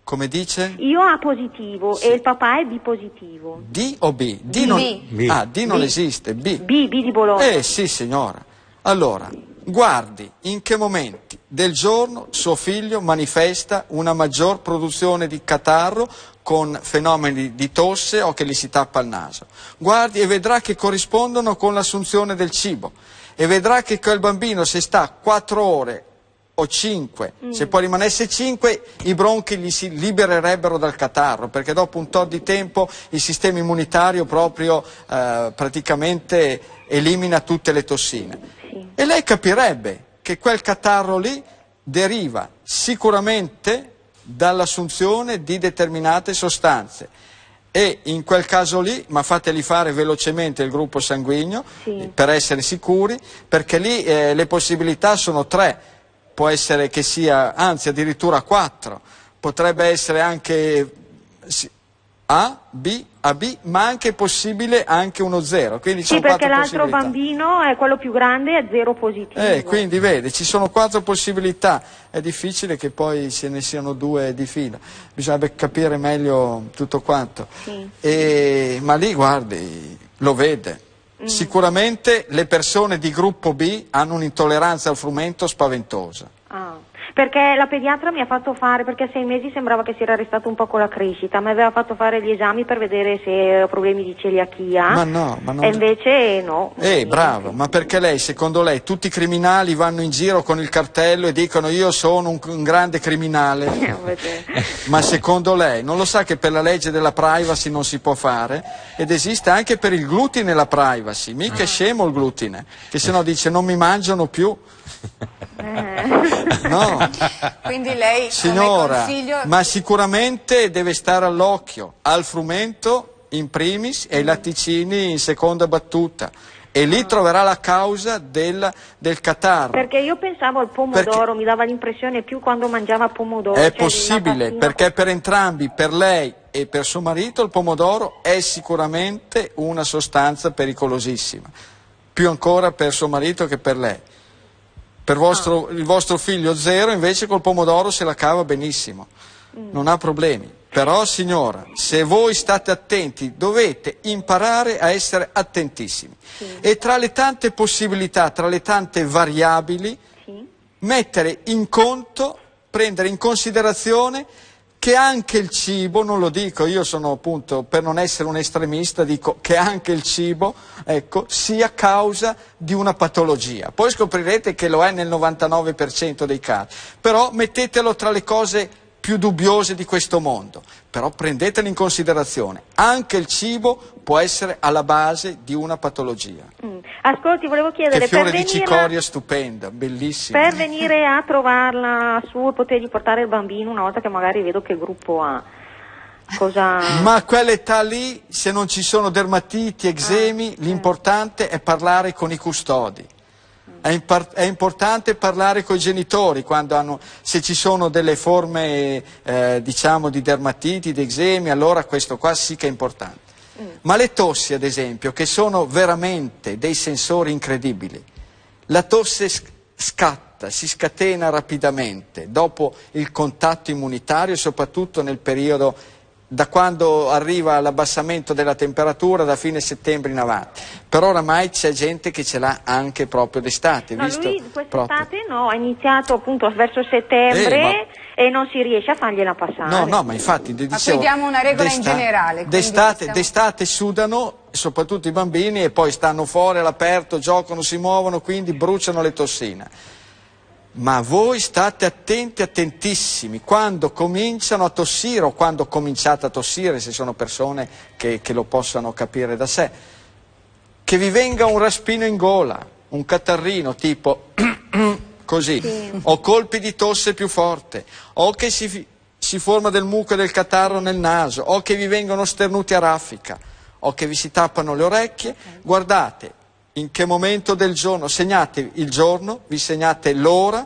Come dice? Io A positivo sì. e il papà è B positivo. D o B? D B. Non... B. Ah, D non B. esiste, B. B, B di Bologna. Eh, sì, signora. Allora, guardi in che momenti del giorno suo figlio manifesta una maggior produzione di catarro con fenomeni di tosse o che gli si tappa il naso. Guardi e vedrà che corrispondono con l'assunzione del cibo, e vedrà che quel bambino, se sta quattro ore o cinque, mm. se poi rimanesse cinque, i bronchi gli si libererebbero dal catarro, perché dopo un tot di tempo il sistema immunitario proprio eh, praticamente elimina tutte le tossine. Sì. E lei capirebbe che quel catarro lì deriva sicuramente dall'assunzione di determinate sostanze, e in quel caso lì, ma fateli fare velocemente il gruppo sanguigno sì. per essere sicuri, perché lì eh, le possibilità sono tre, può essere che sia, anzi addirittura quattro, potrebbe essere anche... Sì, A, B, A, B, ma anche possibile anche uno zero. Quindi sì, perché l'altro bambino è quello più grande, è zero positivo. Eh, quindi vedi, ci sono quattro possibilità, è difficile che poi ce ne siano due di fila, bisogna capire meglio tutto quanto. Sì. E, ma lì, guardi, lo vede. Mm. Sicuramente le persone di gruppo B hanno un'intolleranza al frumento spaventosa. Ah. Perché la pediatra mi ha fatto fare, perché a sei mesi sembrava che si era arrestato un po' con la crescita, mi aveva fatto fare gli esami per vedere se ho problemi di celiachia. Ma no, ma non... E invece no. Eh, bravo, ma perché lei, secondo lei, tutti i criminali vanno in giro con il cartello e dicono io sono un, un grande criminale? Ma secondo lei, non lo sa che per la legge della privacy non si può fare? Ed esiste anche per il glutine la privacy, mica è scemo il glutine, che se no dice non mi mangiano più. No. Quindi lei, signora, consiglio... ma sicuramente deve stare all'occhio, al frumento in primis e ai latticini in seconda battuta. E lì troverà la causa del, del catarro. Perché io pensavo al pomodoro, perché mi dava l'impressione più quando mangiava pomodoro. È cioè possibile, perché per entrambi, per lei e per suo marito, il pomodoro è sicuramente una sostanza pericolosissima. Più ancora per suo marito che per lei. Per vostro, il vostro figlio zero invece col pomodoro se la cava benissimo, non ha problemi. Però signora, se voi state attenti dovete imparare a essere attentissimi. Sì. E tra le tante possibilità, tra le tante variabili, sì, mettere in conto, prendere in considerazione che anche il cibo, non lo dico, io sono appunto, per non essere un estremista, dico che anche il cibo, ecco, sia causa di una patologia. Poi scoprirete che lo è nel novantanove per cento dei casi, però mettetelo tra le cose più dubbiose di questo mondo, però prendetelo in considerazione, anche il cibo può essere alla base di una patologia. Mm. Ascolti, volevo chiedere, che fiore per di cicoria a... stupenda, bellissima. Per venire a trovarla su e potergli portare il bambino una volta che magari vedo che gruppo ha, cosa... Ma a quell'età lì, se non ci sono dermatiti, eczemi, ah, l'importante eh. è parlare con i custodi. È, impar- è importante parlare con i genitori quando hanno, se ci sono delle forme eh, diciamo di dermatiti, di eczemi, allora questo qua sì che è importante. Mm. Ma le tossi ad esempio, che sono veramente dei sensori incredibili, la tosse sc- scatta, si scatena rapidamente dopo il contatto immunitario, soprattutto nel periodo da quando arriva l'abbassamento della temperatura da fine settembre in avanti, però oramai c'è gente che ce l'ha anche proprio d'estate. No, visto? Lui quest'estate no, ha iniziato appunto verso settembre eh, ma... e non si riesce a fargliela passare. No, no, ma infatti dicevo, ma diamo una regola in generale. D'estate, siamo... d'estate sudano soprattutto i bambini e poi stanno fuori all'aperto, giocano, si muovono, quindi bruciano le tossine. Ma voi state attenti, attentissimi, quando cominciano a tossire o quando cominciate a tossire, se sono persone che, che lo possano capire da sé, che vi venga un raspino in gola, un catarrino tipo così, sì, o colpi di tosse più forte, o che si, si forma del muco e del catarro nel naso, o che vi vengono sternuti a raffica, o che vi si tappano le orecchie, guardate. In che momento del giorno? Segnate il giorno, vi segnate l'ora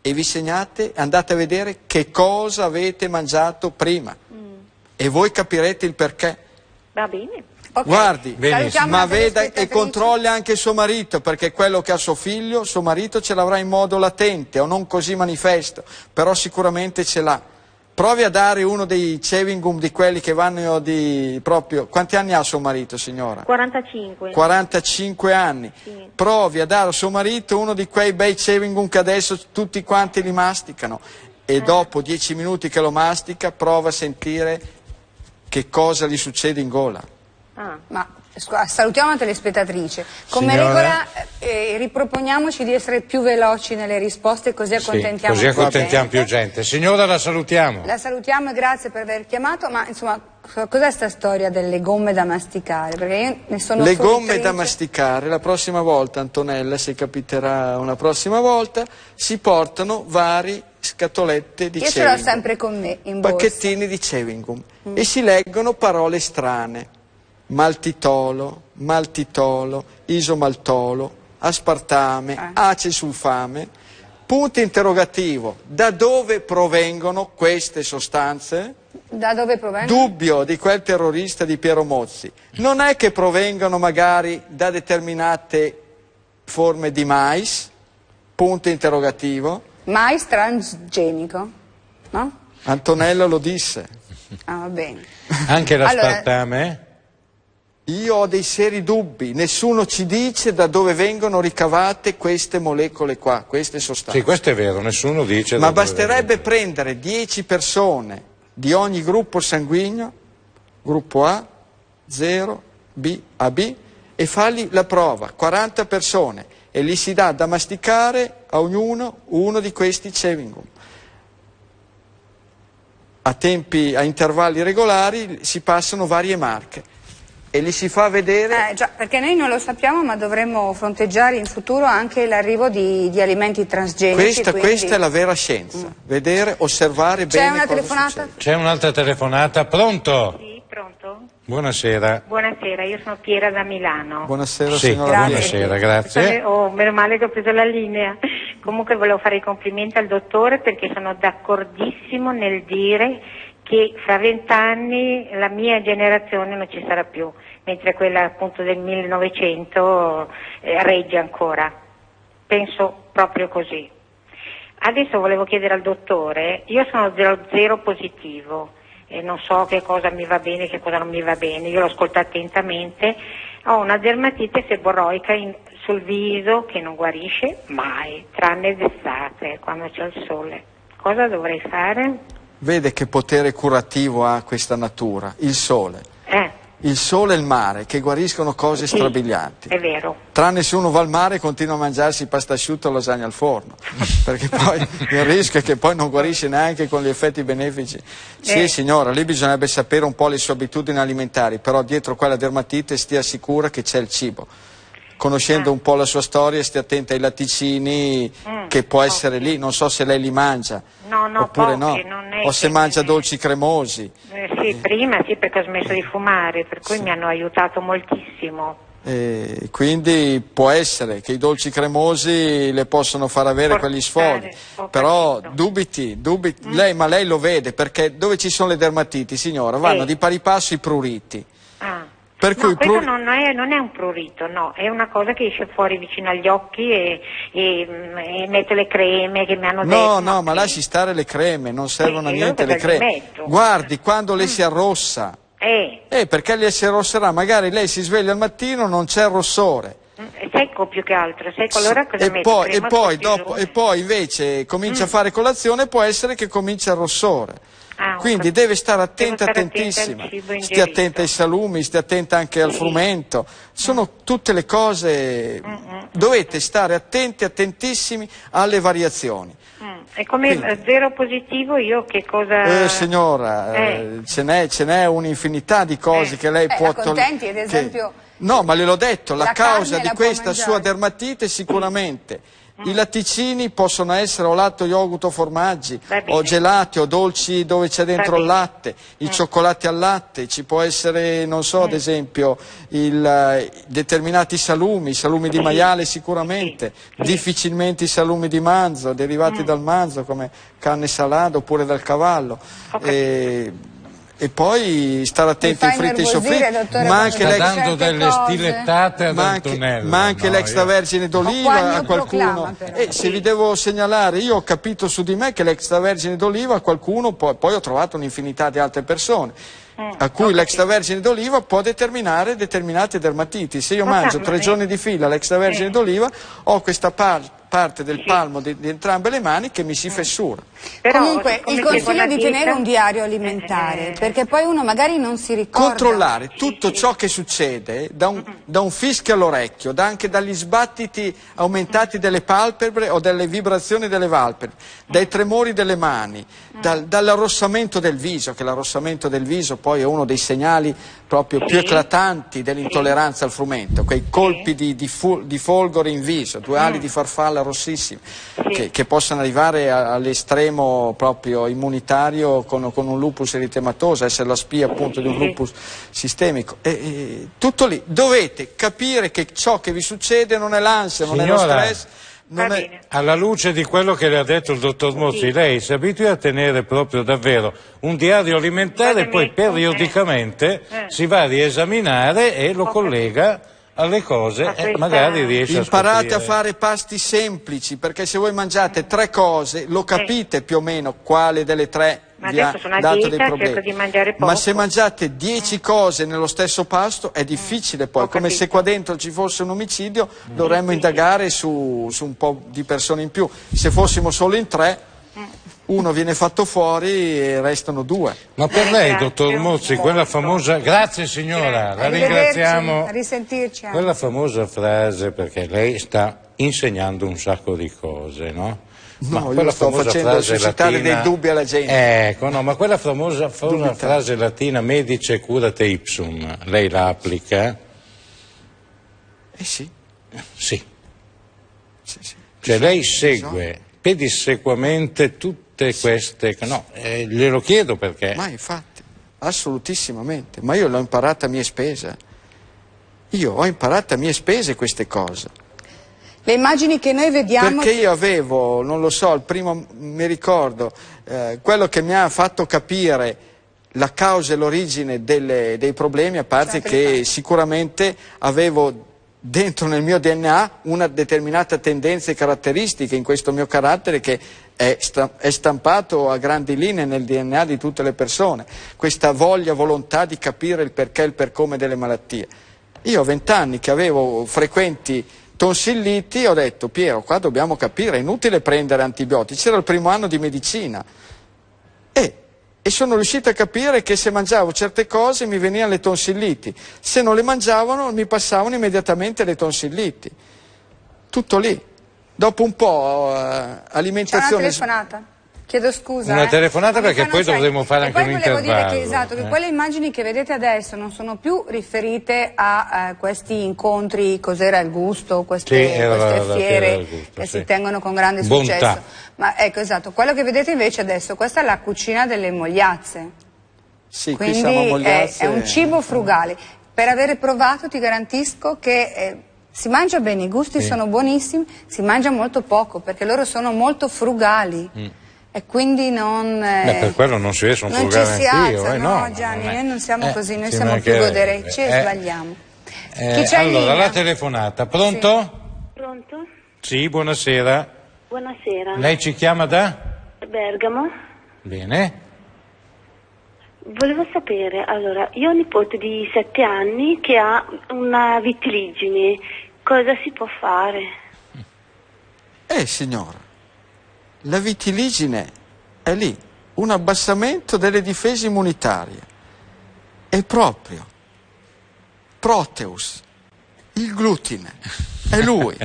e vi segnate, andate a vedere che cosa avete mangiato prima. Mm. E voi capirete il perché. Va bene. Okay. Guardi, benissimo, ma veda e controlli anche suo marito, perché quello che ha suo figlio, suo marito ce l'avrà in modo latente o non così manifesto, però sicuramente ce l'ha. Provi a dare uno dei chewing gum di quelli che vanno di proprio... Quanti anni ha suo marito, signora? quarantacinque. quarantacinque anni. Sì. Provi a dare a suo marito uno di quei bei chewing gum che adesso tutti quanti li masticano e eh. dopo dieci minuti che lo mastica prova a sentire che cosa gli succede in gola. Ah, ma salutiamo la telespettatrice. Come signora, regola eh, riproponiamoci di essere più veloci nelle risposte, così accontentiamo, sì, così accontentiamo più, gente. più gente. Signora, la salutiamo. La salutiamo e grazie per aver chiamato, ma insomma, cos'è sta storia delle gomme da masticare? Perché io ne sono Le gomme felice. da masticare, la prossima volta, Antonella, se capiterà una prossima volta, si portano vari scatolette di io chewing gum. Io ce l'ho sempre con me in borsa. Pacchettini di chewing gum mm. e si leggono parole strane. Maltitolo, maltitolo, isomaltolo, aspartame, eh. acesulfame. Punto interrogativo, da dove provengono queste sostanze? Da dove provengono? Dubbio di quel terrorista di Piero Mozzi. Non è che provengano magari da determinate forme di mais, punto interrogativo. Mais transgenico, no? Antonello lo disse. Ah, va bene. Anche l'aspartame? Allora, io ho dei seri dubbi, nessuno ci dice da dove vengono ricavate queste molecole qua, queste sostanze. Sì, questo è vero, nessuno dice. Ma da basterebbe dove prendere dieci persone di ogni gruppo sanguigno, gruppo A, zero, B, A B, e fargli la prova, quaranta persone, e gli si dà da masticare a ognuno uno di questi chewing-gum. A tempi, a intervalli regolari, si passano varie marche. E li si fa vedere... Eh, già, perché noi non lo sappiamo, ma dovremmo fronteggiare in futuro anche l'arrivo di, di alimenti transgenici. Questa, quindi... questa è la vera scienza, mm. vedere, osservare bene cosa succede. C'è una telefonata? C'è un'altra telefonata, pronto? Sì, pronto. Buonasera. Buonasera, io sono Piera da Milano. Buonasera sì, signora, grazie. Buonasera, grazie. Oh, meno male che ho preso la linea. Comunque volevo fare i complimenti al dottore perché sono d'accordissimo nel dire... che fra vent'anni la mia generazione non ci sarà più, mentre quella appunto del millenovecento eh, regge ancora. Penso proprio così. Adesso volevo chiedere al dottore, io sono zero zero positivo e non so che cosa mi va bene e che cosa non mi va bene, io l'ho ascoltato attentamente, ho una dermatite seborroica in, sul viso che non guarisce mai, tranne d'estate, quando c'è il sole. Cosa dovrei fare? Vede che potere curativo ha questa natura, il sole. Eh. Il sole e il mare, che guariscono cose sì, strabilianti. È vero. Tranne se uno va al mare e continua a mangiarsi pasta asciutta o lasagna al forno, perché poi il rischio è che poi non guarisce neanche con gli effetti benefici. Sì, eh. signora, lì bisognerebbe sapere un po' le sue abitudini alimentari, però dietro quella dermatite stia sicura che c'è il cibo. Conoscendo ah. un po' la sua storia, stia attenta ai latticini mm, che può essere okay. lì, non so se lei li mangia no, no, oppure pochi, no, o se mangia ne... dolci cremosi. Eh, sì, eh. prima sì perché ho smesso di fumare, per cui sì. mi hanno aiutato moltissimo. Eh, quindi può essere che i dolci cremosi le possono far avere Portare, quegli sfoghi, però capito. dubiti, dubiti. Mm. Lei, ma lei lo vede perché dove ci sono le dermatiti, signora, vanno eh. di pari passo i pruriti. Ah. Per cui no, questo prur... non, è, non è un prurito, no, è una cosa che esce fuori vicino agli occhi e, e, e metto le creme che mi hanno detto. No, no, ma lasci stare le creme, non servono sì, a niente le creme. Guardi, quando lei mm. si arrossa, eh. eh, perché lei si arrosserà, magari lei si sveglia al mattino, non c'è il rossore. Secco più che altro, secco, allora cosa e, poi, e, poi, dopo, e poi invece comincia mm. a fare colazione, può essere che comincia il rossore. Ah, quindi deve stare attenta, stare attentissima, stia attenta ai salumi, stia attenta anche sì. al frumento, sono mm. tutte le cose, mm -mm. dovete stare attenti, attentissimi alle variazioni. Mm. E come quindi, zero positivo io che cosa... Eh, signora, eh. ce n'è un'infinità di cose eh. che lei eh, può... contenti, ad esempio... Che... No, ma le l'ho detto, la, la causa di la questa sua dermatite sicuramente... Mm. I latticini possono essere o latte, yogurt o formaggi, o gelati o dolci dove c'è dentro il latte, i mm. cioccolati al latte, ci può essere, non so, mm. ad esempio, il, determinati salumi, i salumi di maiale sicuramente, sì. Sì. difficilmente i salumi di manzo, derivati mm. dal manzo come carne salata oppure dal cavallo. Okay. E... E poi stare attenti ai fritti e soffritti, ma anche l'extravergine d'oliva a qualcuno. E eh, se vi devo segnalare, io ho capito su di me che l'extravergine d'oliva a qualcuno, poi, poi ho trovato un'infinità di altre persone, eh, a cui l'extravergine d'oliva può determinare determinate dermatiti. Se io mangio tre giorni di fila l'extravergine eh. d'oliva, ho questa parte. parte del palmo di, di entrambe le mani che mi si fessura. Però, comunque il consiglio è di tenere un diario alimentare, eh, eh, perché poi uno magari non si ricorda. Controllare tutto sì, ciò sì. che succede da un, mm-hmm. da un fischio all'orecchio, da anche dagli sbattiti aumentati mm-hmm. delle palpebre o delle vibrazioni delle palpebre, mm-hmm. dai tremori delle mani, mm-hmm. dal, dall'arrossamento del viso, che l'arrossamento del viso poi è uno dei segnali proprio sì. più eclatanti dell'intolleranza sì. al frumento, quei colpi sì. di, di, fu, di folgore in viso, due ali mm-hmm. di farfalla rossissime, sì. che, che possono arrivare all'estremo proprio immunitario con, con un lupus eritematoso, essere la spia appunto di un lupus sistemico. E, e, tutto lì, dovete capire che ciò che vi succede non è l'ansia, non è lo stress, Non è, alla luce di quello che le ha detto il dottor Mozzi, sì, lei si abitua a tenere proprio davvero un diario alimentare e poi periodicamente eh. Eh. si va a riesaminare e lo collega alle cose e eh, magari riesce a scoprire. Imparate a fare pasti semplici, perché se voi mangiate tre cose lo capite eh. più o meno quale delle tre ma vi ha dato dieta, dei problemi. Di mangiare poco. Ma se mangiate dieci mm. cose nello stesso pasto è difficile mm. poi, ho come capito. Se qua dentro ci fosse un omicidio mm. dovremmo mm. indagare su, su un po' di persone in più. Se fossimo solo in tre mm. uno viene fatto fuori e restano due. Ma per lei, dottor Mozzi, quella famosa... Grazie signora, la ringraziamo. Risentirci. Quella famosa frase, perché lei sta insegnando un sacco di cose, no? Ma no, io sto facendo suscitare latina... dei dubbi alla gente. Ecco, no, ma quella famosa, famosa frase latina, medice curate ipsum, lei la applica? Eh sì. Sì. sì, sì. Cioè lei segue pedissequamente tutte sì. queste... No, eh, glielo chiedo perché... Ma infatti, assolutissimamente, ma io l'ho imparata a mie spese. Io ho imparato a mie spese queste cose. Le immagini che noi vediamo... Perché io avevo, non lo so, il primo mi ricordo, eh, quello che mi ha fatto capire la causa e l'origine delle, dei problemi, a parte che sicuramente avevo dentro nel mio D N A una determinata tendenza e caratteristiche in questo mio carattere che è, sta, è stampato a grandi linee nel D N A di tutte le persone, questa voglia, volontà di capire il perché e il per come delle malattie. Io a vent'anni che avevo frequenti tonsilliti, ho detto, Piero, qua dobbiamo capire, è inutile prendere antibiotici, era il primo anno di medicina e, e sono riuscito a capire che se mangiavo certe cose mi venivano le tonsilliti, se non le mangiavano mi passavano immediatamente le tonsilliti, tutto lì. Dopo un po' eh, alimentazione... C'è una telefonata? Chiedo scusa. Una eh. telefonata perché non poi dovremmo fare e anche un intervallo. Poi volevo dire che, esatto, eh. che quelle immagini che vedete adesso non sono più riferite a eh, questi incontri, cos'era il gusto, queste, sì, era, queste era, fiere gusto, che sì. si tengono con grande Bontà. successo. Ma ecco, esatto, quello che vedete invece adesso, questa è la cucina delle Mogliazze. Sì, quindi qui siamo Mogliazze. È, è un cibo frugale. Per aver provato ti garantisco che... Eh, si mangia bene, i gusti sì. sono buonissimi, si mangia molto poco perché loro sono molto frugali. Mm. E quindi non... Eh, Beh, per quello non si è, sono non ci si alza, eh, no, no Gianni, noi non siamo eh, così, noi siamo più goderecci eh, e sbagliamo. Eh, Chi c'è allora, linea? La telefonata, pronto? Sì. Pronto? Sì, buonasera. Buonasera. Lei ci chiama da? Bergamo. Bene. Volevo sapere, allora, io ho un nipote di sette anni che ha una vitiligine, cosa si può fare? Eh signora, la vitiligine è lì, un abbassamento delle difese immunitarie, è proprio Proteus, il glutine, è lui,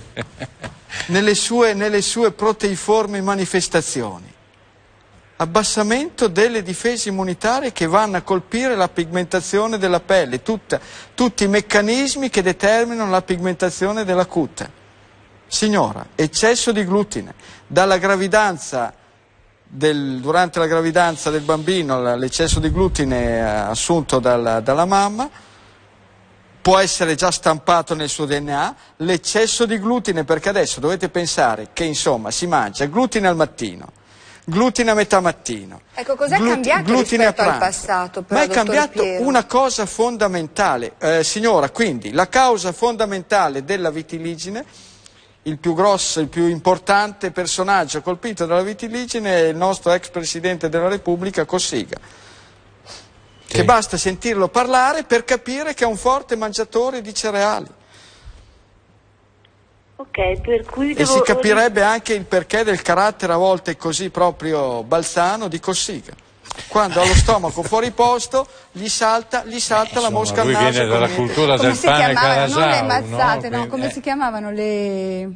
nelle sue, nelle sue proteiformi manifestazioni. Abbassamento delle difese immunitarie che vanno a colpire la pigmentazione della pelle, tutta, tutti i meccanismi che determinano la pigmentazione della cute. Signora, eccesso di glutine, dalla gravidanza, del, durante la gravidanza del bambino l'eccesso di glutine assunto dalla, dalla mamma può essere già stampato nel suo D N A, l'eccesso di glutine, perché adesso dovete pensare che insomma si mangia glutine al mattino, glutine a metà mattino. Ecco, cos'è cambiato rispetto al passato? Però, ma è cambiato Piero? Una cosa fondamentale. Eh, signora, quindi, la causa fondamentale della vitiligine, il più grosso, il più importante personaggio colpito dalla vitiligine è il nostro ex Presidente della Repubblica, Cossiga. Sì. Che basta sentirlo parlare per capire che è un forte mangiatore di cereali. Okay, per cui devo... E si capirebbe anche il perché del carattere a volte così proprio balzano di Cossiga. Quando ha lo stomaco fuori posto gli salta, gli salta eh, la insomma, mosca al naso. Lui viene dalla cultura del pane carasau, non le mazzate, no? no? Come eh. si chiamavano le...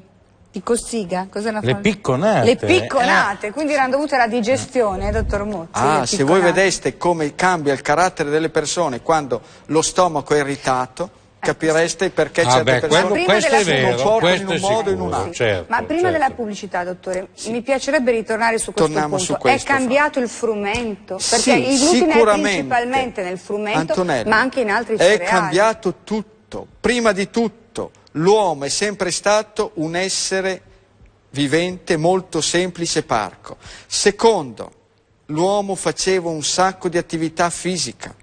di Cossiga? Cosa le fam... picconate. Le picconate, eh. quindi erano dovute alla digestione, eh, dottor Mozzi. Ah, se voi vedeste come cambia il carattere delle persone quando lo stomaco è irritato... capireste perché ah certe beh, persone questo è vero, questo in un modo o in un altro. Certo, ma prima certo. della pubblicità, dottore, sì. mi piacerebbe ritornare su questo Torniamo punto. Su questo, è cambiato il frumento, perché sì, il glutine è principalmente nel frumento, Antonella, ma anche in altri cereali. È cambiato tutto. Prima di tutto, l'uomo è sempre stato un essere vivente, molto semplice parco. Secondo, l'uomo faceva un sacco di attività fisica.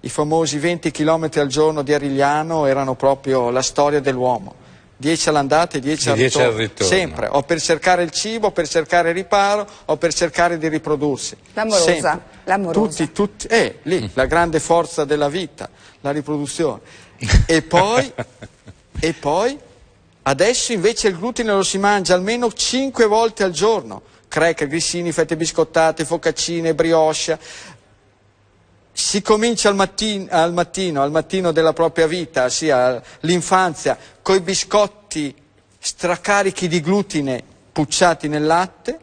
I famosi venti chilometri al giorno di Arigliano erano proprio la storia dell'uomo. dieci all'andata e dieci al ritorno. ritorno. Sempre, o per cercare il cibo, o per cercare riparo, o per cercare di riprodursi. L'amorosa. Tutti, tutti, eh, lì, mm. la grande forza della vita, la riproduzione. E poi, e poi, adesso invece il glutine lo si mangia almeno cinque volte al giorno. Cracker, grissini, fette biscottate, focaccine, brioche. Si comincia al mattino, al mattino, al mattino della propria vita, sia l'infanzia, coi biscotti stracarichi di glutine pucciati nel latte,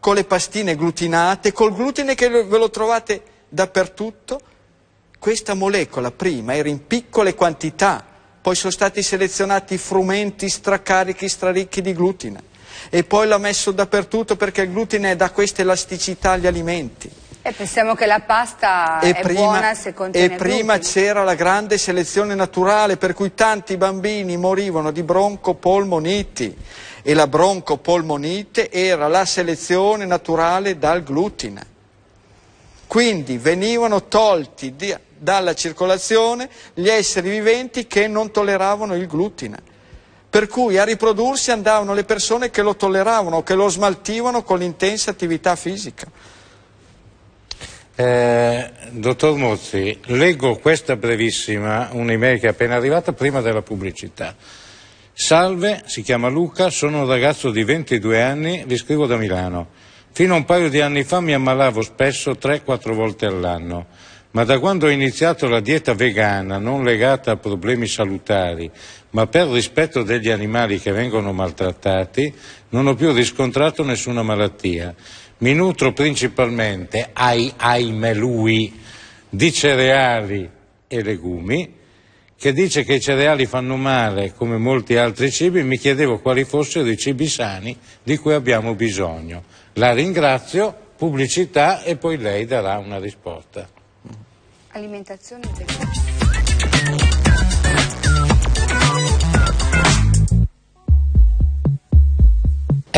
con le pastine glutinate, col glutine che ve lo trovate dappertutto. Questa molecola prima era in piccole quantità, poi sono stati selezionati frumenti stracarichi, straricchi di glutine, e poi l'ha messo dappertutto perché il glutine dà questa elasticità agli alimenti. E pensiamo che la pasta è buona se contiene glutine. E prima c'era la grande selezione naturale, per cui tanti bambini morivano di broncopolmoniti, e la broncopolmonite era la selezione naturale dal glutine. Quindi venivano tolti di, dalla circolazione gli esseri viventi che non tolleravano il glutine. Per cui a riprodursi andavano le persone che lo tolleravano, che lo smaltivano con l'intensa attività fisica. Eh, dottor Mozzi, leggo questa brevissima un'email che è appena arrivata prima della pubblicità. Salve, si chiama Luca, sono un ragazzo di ventidue anni, vi scrivo da Milano. Fino a un paio di anni fa mi ammalavo spesso tre quattro volte all'anno, ma da quando ho iniziato la dieta vegana, non legata a problemi salutari, ma per rispetto degli animali che vengono maltrattati, non ho più riscontrato nessuna malattia. Mi nutro principalmente, ai, ahimè lui, di cereali e legumi. Che dice che i cereali fanno male come molti altri cibi, mi chiedevo quali fossero i cibi sani di cui abbiamo bisogno. La ringrazio, pubblicità, e poi lei darà una risposta. Alimentazione integrale.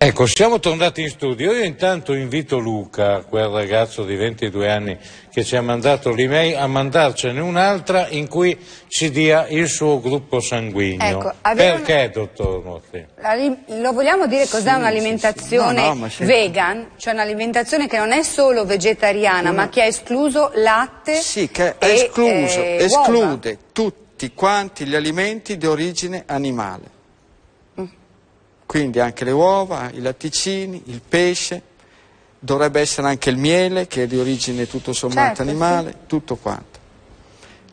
Ecco, siamo tornati in studio. Io intanto invito Luca, quel ragazzo di ventidue anni che ci ha mandato l'email, a mandarcene un'altra in cui ci dia il suo gruppo sanguigno. Ecco, perché, una... dottor Mozzi? Li... Lo vogliamo dire cos'è, sì, un'alimentazione, sì, sì. No, no, sì, vegan? Cioè un'alimentazione che non è solo vegetariana, mm. ma che ha escluso latte, sì, che e escluso, eh, esclude uova. Tutti quanti gli alimenti di origine animale. Quindi anche le uova, i latticini, il pesce, dovrebbe essere anche il miele, che è di origine tutto sommato, certo, animale, sì, tutto quanto.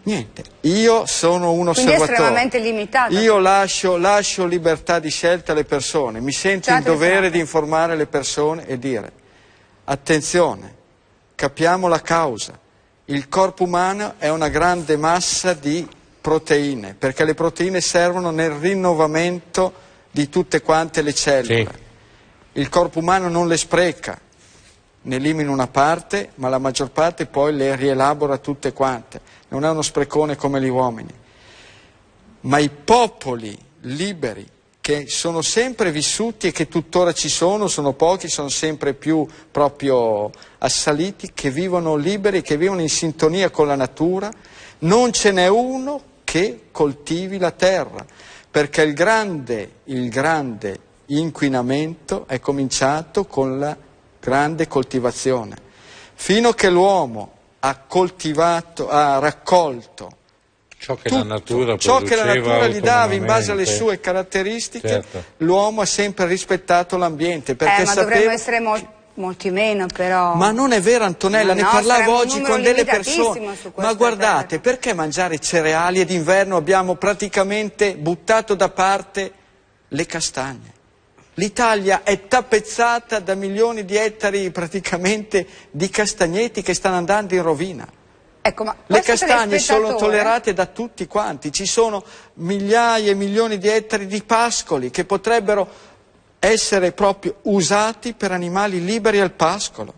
Niente, io sono un osservatore. Quindi è estremamente limitato. Io lascio, lascio libertà di scelta alle persone, mi sento certo, in dovere certo. di informare le persone e dire, attenzione, capiamo la causa, il corpo umano è una grande massa di proteine, perché le proteine servono nel rinnovamento di tutte quante le cellule. Sì. Il corpo umano non le spreca, ne elimina una parte, ma la maggior parte poi le rielabora tutte quante. Non è uno sprecone come gli uomini. Ma i popoli liberi, che sono sempre vissuti e che tuttora ci sono, sono pochi, sono sempre più proprio assaliti, che vivono liberi, che vivono in sintonia con la natura, non ce n'è uno che coltivi la terra. Perché il grande, il grande inquinamento è cominciato con la grande coltivazione. Fino a che l'uomo ha coltivato, ha raccolto ciò che, tutto, la, natura ciò che la natura gli dava in base alle sue caratteristiche, certo, l'uomo ha sempre rispettato l'ambiente. Perché eh, ma sapeva... dovremmo essere molti, molti meno, però. Ma non è vero, Antonella, no, ne no, parlavo oggi con delle persone. Ma guardate, perché mangiare cereali ed inverno abbiamo praticamente buttato da parte le castagne? L'Italia è tappezzata da milioni di ettari praticamente di castagneti che stanno andando in rovina. Ecco, ma le castagne sono tollerate da tutti quanti, ci sono migliaia e milioni di ettari di pascoli che potrebbero essere proprio usati per animali liberi al pascolo.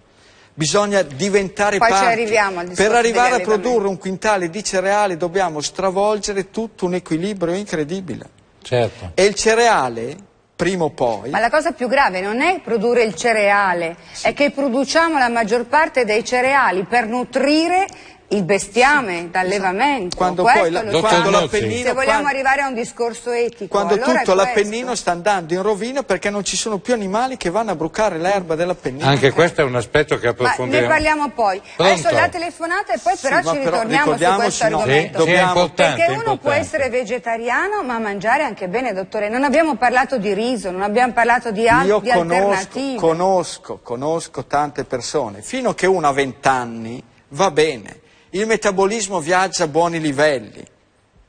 Bisogna diventare poi parchi. Al per arrivare a produrre un quintale di cereali dobbiamo stravolgere tutto un equilibrio incredibile. Certo. E il cereale prima o poi. Ma la cosa più grave non è produrre il cereale, sì, è che produciamo la maggior parte dei cereali per nutrire il bestiame, sì, d'allevamento. Quando poi la, quando l'Appennino, se vogliamo quando, arrivare a un discorso etico, quando allora tutto l'Appennino sta andando in rovina perché non ci sono più animali che vanno a brucare l'erba dell'Appennino. Anche questo è un aspetto che approfondiremo. Ma ne parliamo poi. Pronto? Adesso la telefonata e poi sì, però ci però ritorniamo su questo no. argomento. Sì, dobbiamo, sì, perché uno importante. può essere vegetariano ma mangiare anche bene, dottore. Non abbiamo parlato di riso, non abbiamo parlato di al- Io di conosco, alternative. Io conosco, conosco tante persone, fino a che uno ha vent'anni va bene. Il metabolismo viaggia a buoni livelli,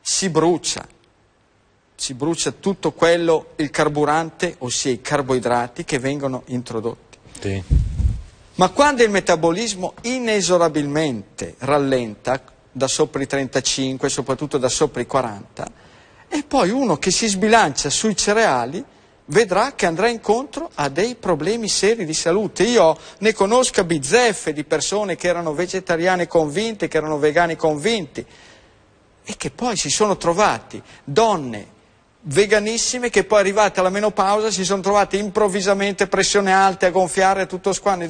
si brucia, si brucia tutto quello, il carburante, ossia i carboidrati che vengono introdotti. Sì. Ma quando il metabolismo inesorabilmente rallenta, da sopra i trentacinque, soprattutto da sopra i quaranta, e poi uno che si sbilancia sui cereali, vedrà che andrà incontro a dei problemi seri di salute. Io ne conosco bizzeffe di persone che erano vegetariane convinte, che erano vegane convinti e che poi si sono trovati, donne veganissime che poi arrivate alla menopausa si sono trovate improvvisamente pressione alta, a gonfiare, a tutto squanno,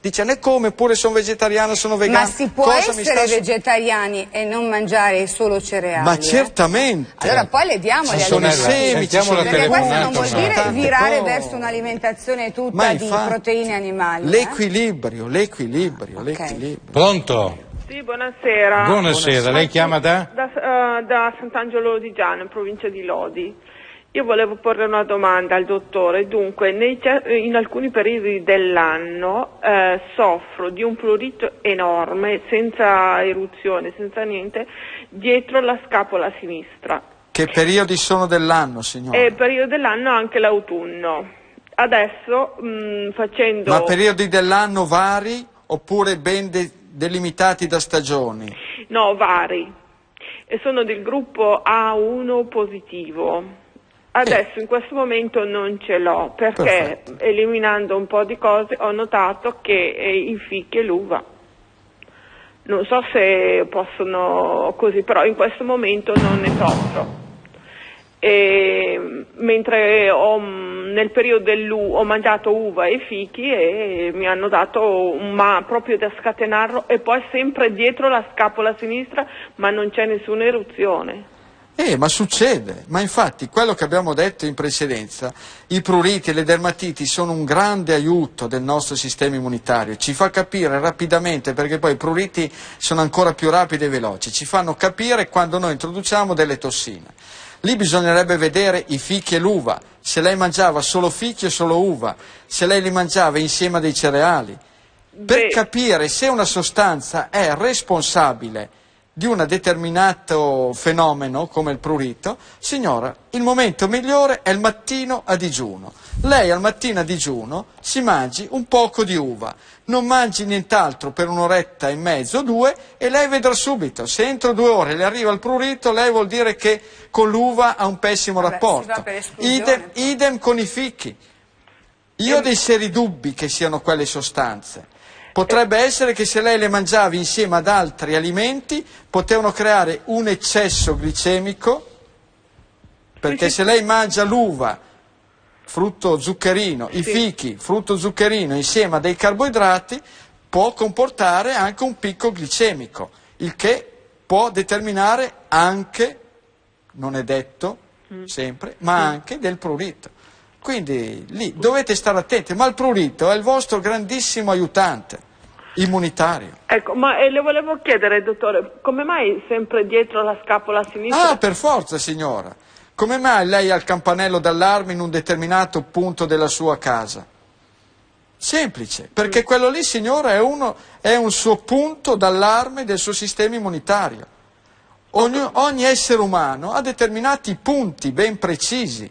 dicendo come pure sono vegetariana, sono vegana. Ma si può Cosa essere sta... vegetariani e non mangiare solo cereali? Ma certamente, eh? Allora poi le diamo ci le sono alimentazioni. I semi, ci sono... perché questo non vuol dire virare oh. verso un'alimentazione tutta Ma di infatti, proteine animali, l'equilibrio, eh? l'equilibrio, okay. l'equilibrio. Pronto? Sì, buonasera. Buonasera. Buonasera, lei chiama da? Da, uh, da Sant'Angelo Lodigiano, in provincia di Lodi. Io volevo porre una domanda al dottore. Dunque, nei, in alcuni periodi dell'anno uh, soffro di un prurito enorme, senza eruzione, senza niente, dietro la scapola sinistra. Che periodi sono dell'anno, signora? Eh, periodo dell'anno anche l'autunno. Adesso, mh, facendo... Ma periodi dell'anno vari oppure ben... De... delimitati da stagioni? No, vari. E sono del gruppo A uno positivo. Adesso eh. in questo momento non ce l'ho perché Perfetto. eliminando un po' di cose ho notato che il fichi e l'uva. Non so se possono così, però in questo momento non ne soffro. E, mentre ho, nel periodo dell'u ho mangiato uva e fichi e mi hanno dato un ma proprio da scatenarlo, e poi sempre dietro la scapola sinistra, ma non c'è nessuna eruzione. Eh, ma succede, ma infatti quello che abbiamo detto in precedenza, i pruriti e le dermatiti sono un grande aiuto del nostro sistema immunitario, ci fa capire rapidamente, perché poi i pruriti sono ancora più rapidi e veloci, ci fanno capire quando noi introduciamo delle tossine. Lì bisognerebbe vedere i fichi e l'uva, se lei mangiava solo fichi e solo uva, se lei li mangiava insieme a dei cereali, per Beh. capire se una sostanza è responsabile di un determinato fenomeno come il prurito. Signora, il momento migliore è il mattino a digiuno. Lei al mattino a digiuno si mangi un poco di uva, non mangi nient'altro per un'oretta e mezzo o due e lei vedrà subito, se entro due ore le arriva il prurito, lei vuol dire che con l'uva ha un pessimo Vabbè, rapporto. Idem, idem con i fichi. Io ho dei seri dubbi che siano quelle sostanze. Potrebbe essere che se lei le mangiavi insieme ad altri alimenti potevano creare un eccesso glicemico, perché se lei mangia l'uva, frutto zuccherino, i fichi, frutto zuccherino insieme a dei carboidrati può comportare anche un picco glicemico, il che può determinare anche, non è detto sempre, ma anche del prurito. Quindi lì dovete stare attenti, ma il prurito è il vostro grandissimo aiutante immunitario. Ecco, ma eh, le volevo chiedere, dottore, come mai sempre dietro la scapola sinistra? Ah, per forza, signora. Come mai lei ha il campanello d'allarme in un determinato punto della sua casa? Semplice, perché mm. quello lì, signora, è, uno, è un suo punto d'allarme del suo sistema immunitario. Ogni, ogni essere umano ha determinati punti ben precisi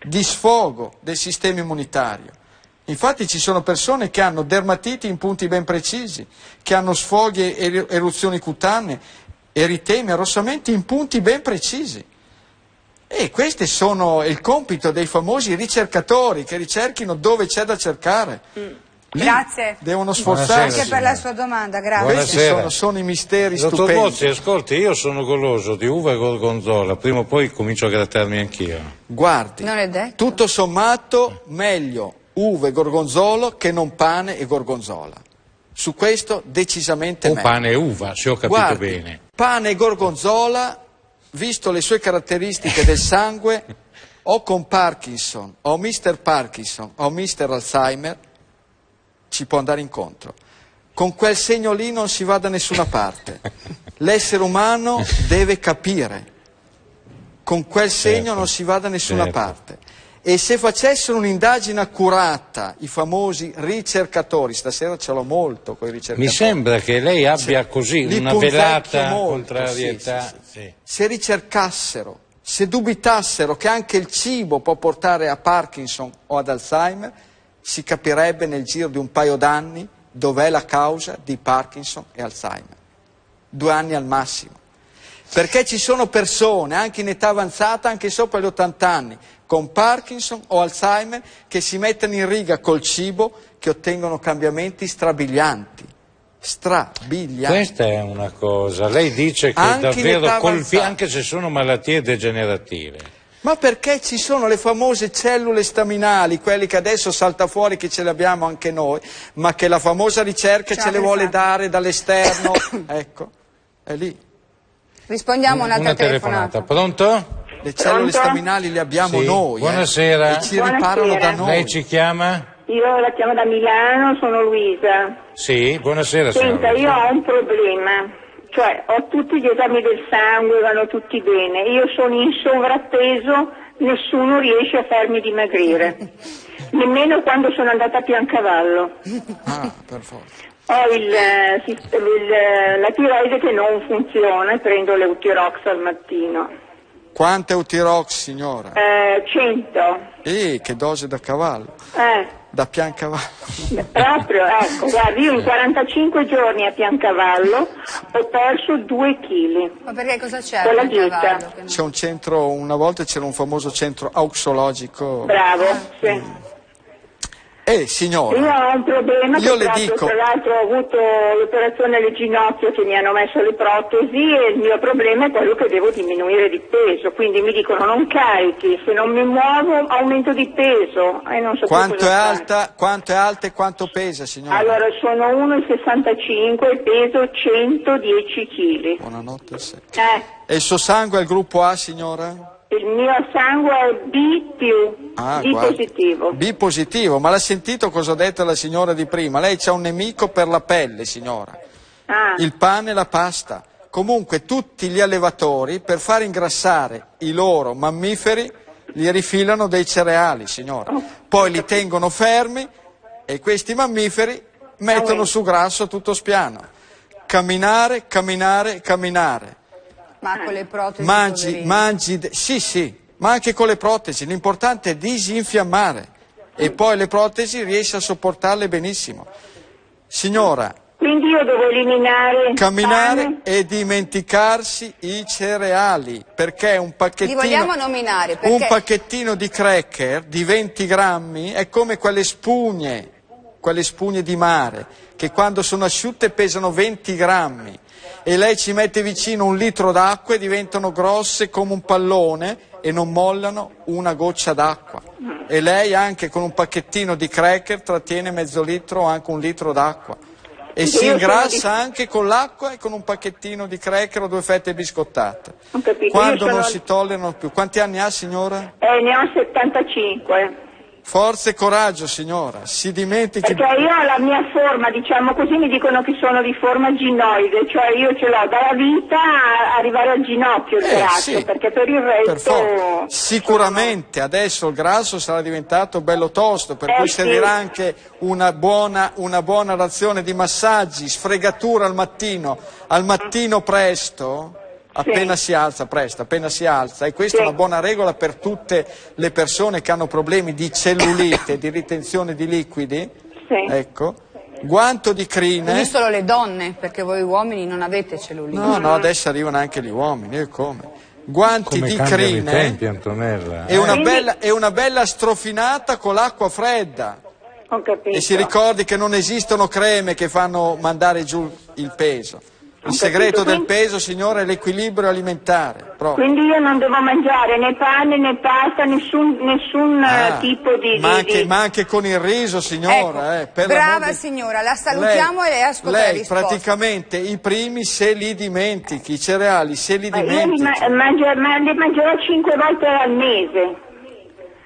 di sfogo del sistema immunitario. Infatti ci sono persone che hanno dermatiti in punti ben precisi, che hanno sfoghi e eruzioni cutanee, eritemi, arrossamenti in punti ben precisi. E questo sono il compito dei famosi ricercatori, che ricerchino dove c'è da cercare. Lì grazie. Devono sforzarsi. Buonasera, anche per la sua domanda, grazie. Sono, sono i misteri Dottor stupendi. Dottor Bossi, ascolti, io sono goloso di uva e gorgonzola, prima o poi comincio a grattarmi anch'io. Guardi, non è detto. Tutto sommato meglio uva e gorgonzolo che non pane e gorgonzola. Su questo decisamente o meglio. O pane e uva, se ho capito Guardi, bene. Pane e gorgonzola, visto le sue caratteristiche del sangue, o con Parkinson, o mister Parkinson, o mister Alzheimer, ci può andare incontro. Con quel segno lì non si va da nessuna parte. L'essere umano deve capire. Con quel segno certo, non si va da nessuna certo. parte. E se facessero un'indagine accurata i famosi ricercatori, stasera ce l'ho molto con i ricercatori. Mi sembra che lei abbia cioè, così una velata molto, contrarietà. Sì, sì, sì. Sì. Se ricercassero, se dubitassero che anche il cibo può portare a Parkinson o ad Alzheimer, si capirebbe nel giro di un paio d'anni dov'è la causa di Parkinson e Alzheimer. Due anni al massimo. Perché ci sono persone, anche in età avanzata, anche sopra gli ottanta anni, con Parkinson o Alzheimer, che si mettono in riga col cibo, che ottengono cambiamenti strabilianti. Strabilianti. Questa è una cosa. Lei dice che anche davvero colpisce, anche se sono malattie degenerative. Ma perché ci sono le famose cellule staminali, quelle che adesso salta fuori che ce le abbiamo anche noi, ma che la famosa ricerca ce le vuole dare dall'esterno. Ecco, è lì. Rispondiamo a un'altra telefonata. telefonata. Pronto? Le cellule Pronto? staminali le abbiamo sì. noi. Buonasera. Eh, e ci Buonasera. riparano da noi. Lei ci chiama? Io la chiamo da Milano, sono Luisa. Sì, buonasera. Senta, io ho un problema. Cioè, ho tutti gli esami del sangue, vanno tutti bene, io sono in sovrappeso, nessuno riesce a farmi dimagrire, nemmeno quando sono andata a Piancavallo. Ah, per forza. Ho il, il, la tiroide che non funziona e prendo l'Eutirox al mattino. Quante Eutirox, signora? Eh, cento. Eh, che dose da cavallo. Eh. Da Piancavallo. Proprio, ecco, guardi, io in quarantacinque giorni a Piancavallo ho perso due chili. Ma perché cosa c'è? Con la dieta. C'è un centro, una volta c'era un famoso centro auxologico. Bravo, sì. Mm. Eh, signora. Io ho un problema, io le dico... tra l'altro ho avuto l'operazione alle ginocchia che mi hanno messo le protesi e il mio problema è quello che devo diminuire di peso, quindi mi dicono non carichi, se non mi muovo aumento di peso e non so quanto più cosa è alta, fare. Quanto è alta e quanto pesa, signora? Allora, sono uno virgola sessantacinque e peso centodieci chili. Buonanotte. Eh. E il suo sangue è il gruppo A, signora? Il mio sangue è B più, ah, B guarda. positivo. B positivo, ma l'ha sentito cosa ha detto la signora di prima? Lei c'ha un nemico per la pelle, signora. Ah. Il pane e la pasta. Comunque tutti gli allevatori, per far ingrassare i loro mammiferi, li rifilano dei cereali, signora. Poi li tengono fermi e questi mammiferi mettono su grasso tutto spiano. Camminare, camminare, camminare. Ma con le protesi mangi, mangi, sì sì, ma anche con le protesi, l'importante è disinfiammare e poi le protesi riesce a sopportarle benissimo. Signora, quindi io devo eliminare camminare pane. E dimenticarsi i cereali, perché un pacchettino, li vogliamo nominare, perché... un pacchettino di cracker di venti grammi è come quelle spugne, quelle spugne di mare che quando sono asciutte pesano venti grammi. E lei ci mette vicino un litro d'acqua e diventano grosse come un pallone e non mollano una goccia d'acqua. E lei anche con un pacchettino di cracker trattiene mezzo litro o anche un litro d'acqua. E si ingrassa anche con l'acqua e con un pacchettino di cracker o due fette biscottate. Quando non si tollerano più. Quanti anni ha, signora? Eh, ne ho settantacinque. Forza e coraggio, signora, si dimentichi... Perché io ho la mia forma, diciamo così, mi dicono che sono di forma ginoide, cioè io ce l'ho dalla vita a arrivare al ginocchio il eh, grasso, sì, perché per il resto... Per Sicuramente sono... adesso il grasso sarà diventato bello tosto, per eh, cui servirà sì. anche una buona, una buona razione di massaggi, sfregatura al mattino, al mattino presto... Appena sì. si alza, presto, appena si alza. E questa sì. è una buona regola per tutte le persone che hanno problemi di cellulite, di ritenzione di liquidi. Sì. Ecco. Guanto di crine. Non solo le donne, perché voi uomini non avete cellulite. No, no, adesso arrivano anche gli uomini, e come? Guanti come di crine. Tempi, Antonella. E una bella, e una bella strofinata con l'acqua fredda. Ho capito. E si ricordi che non esistono creme che fanno mandare giù il peso. Il segreto del peso, signore, è l'equilibrio alimentare. Provo. Quindi io non devo mangiare né pane né pasta, nessun, nessun ah, tipo di... di, ma, anche, di... ma anche con il riso, signora. Ecco, eh, per brava di... signora, la salutiamo lei, e lei ascolta lei, la risposta. Lei praticamente i primi se li dimentichi, i cereali se li ma dimentichi. Io li, ma mangio, ma li mangerò cinque volte al mese.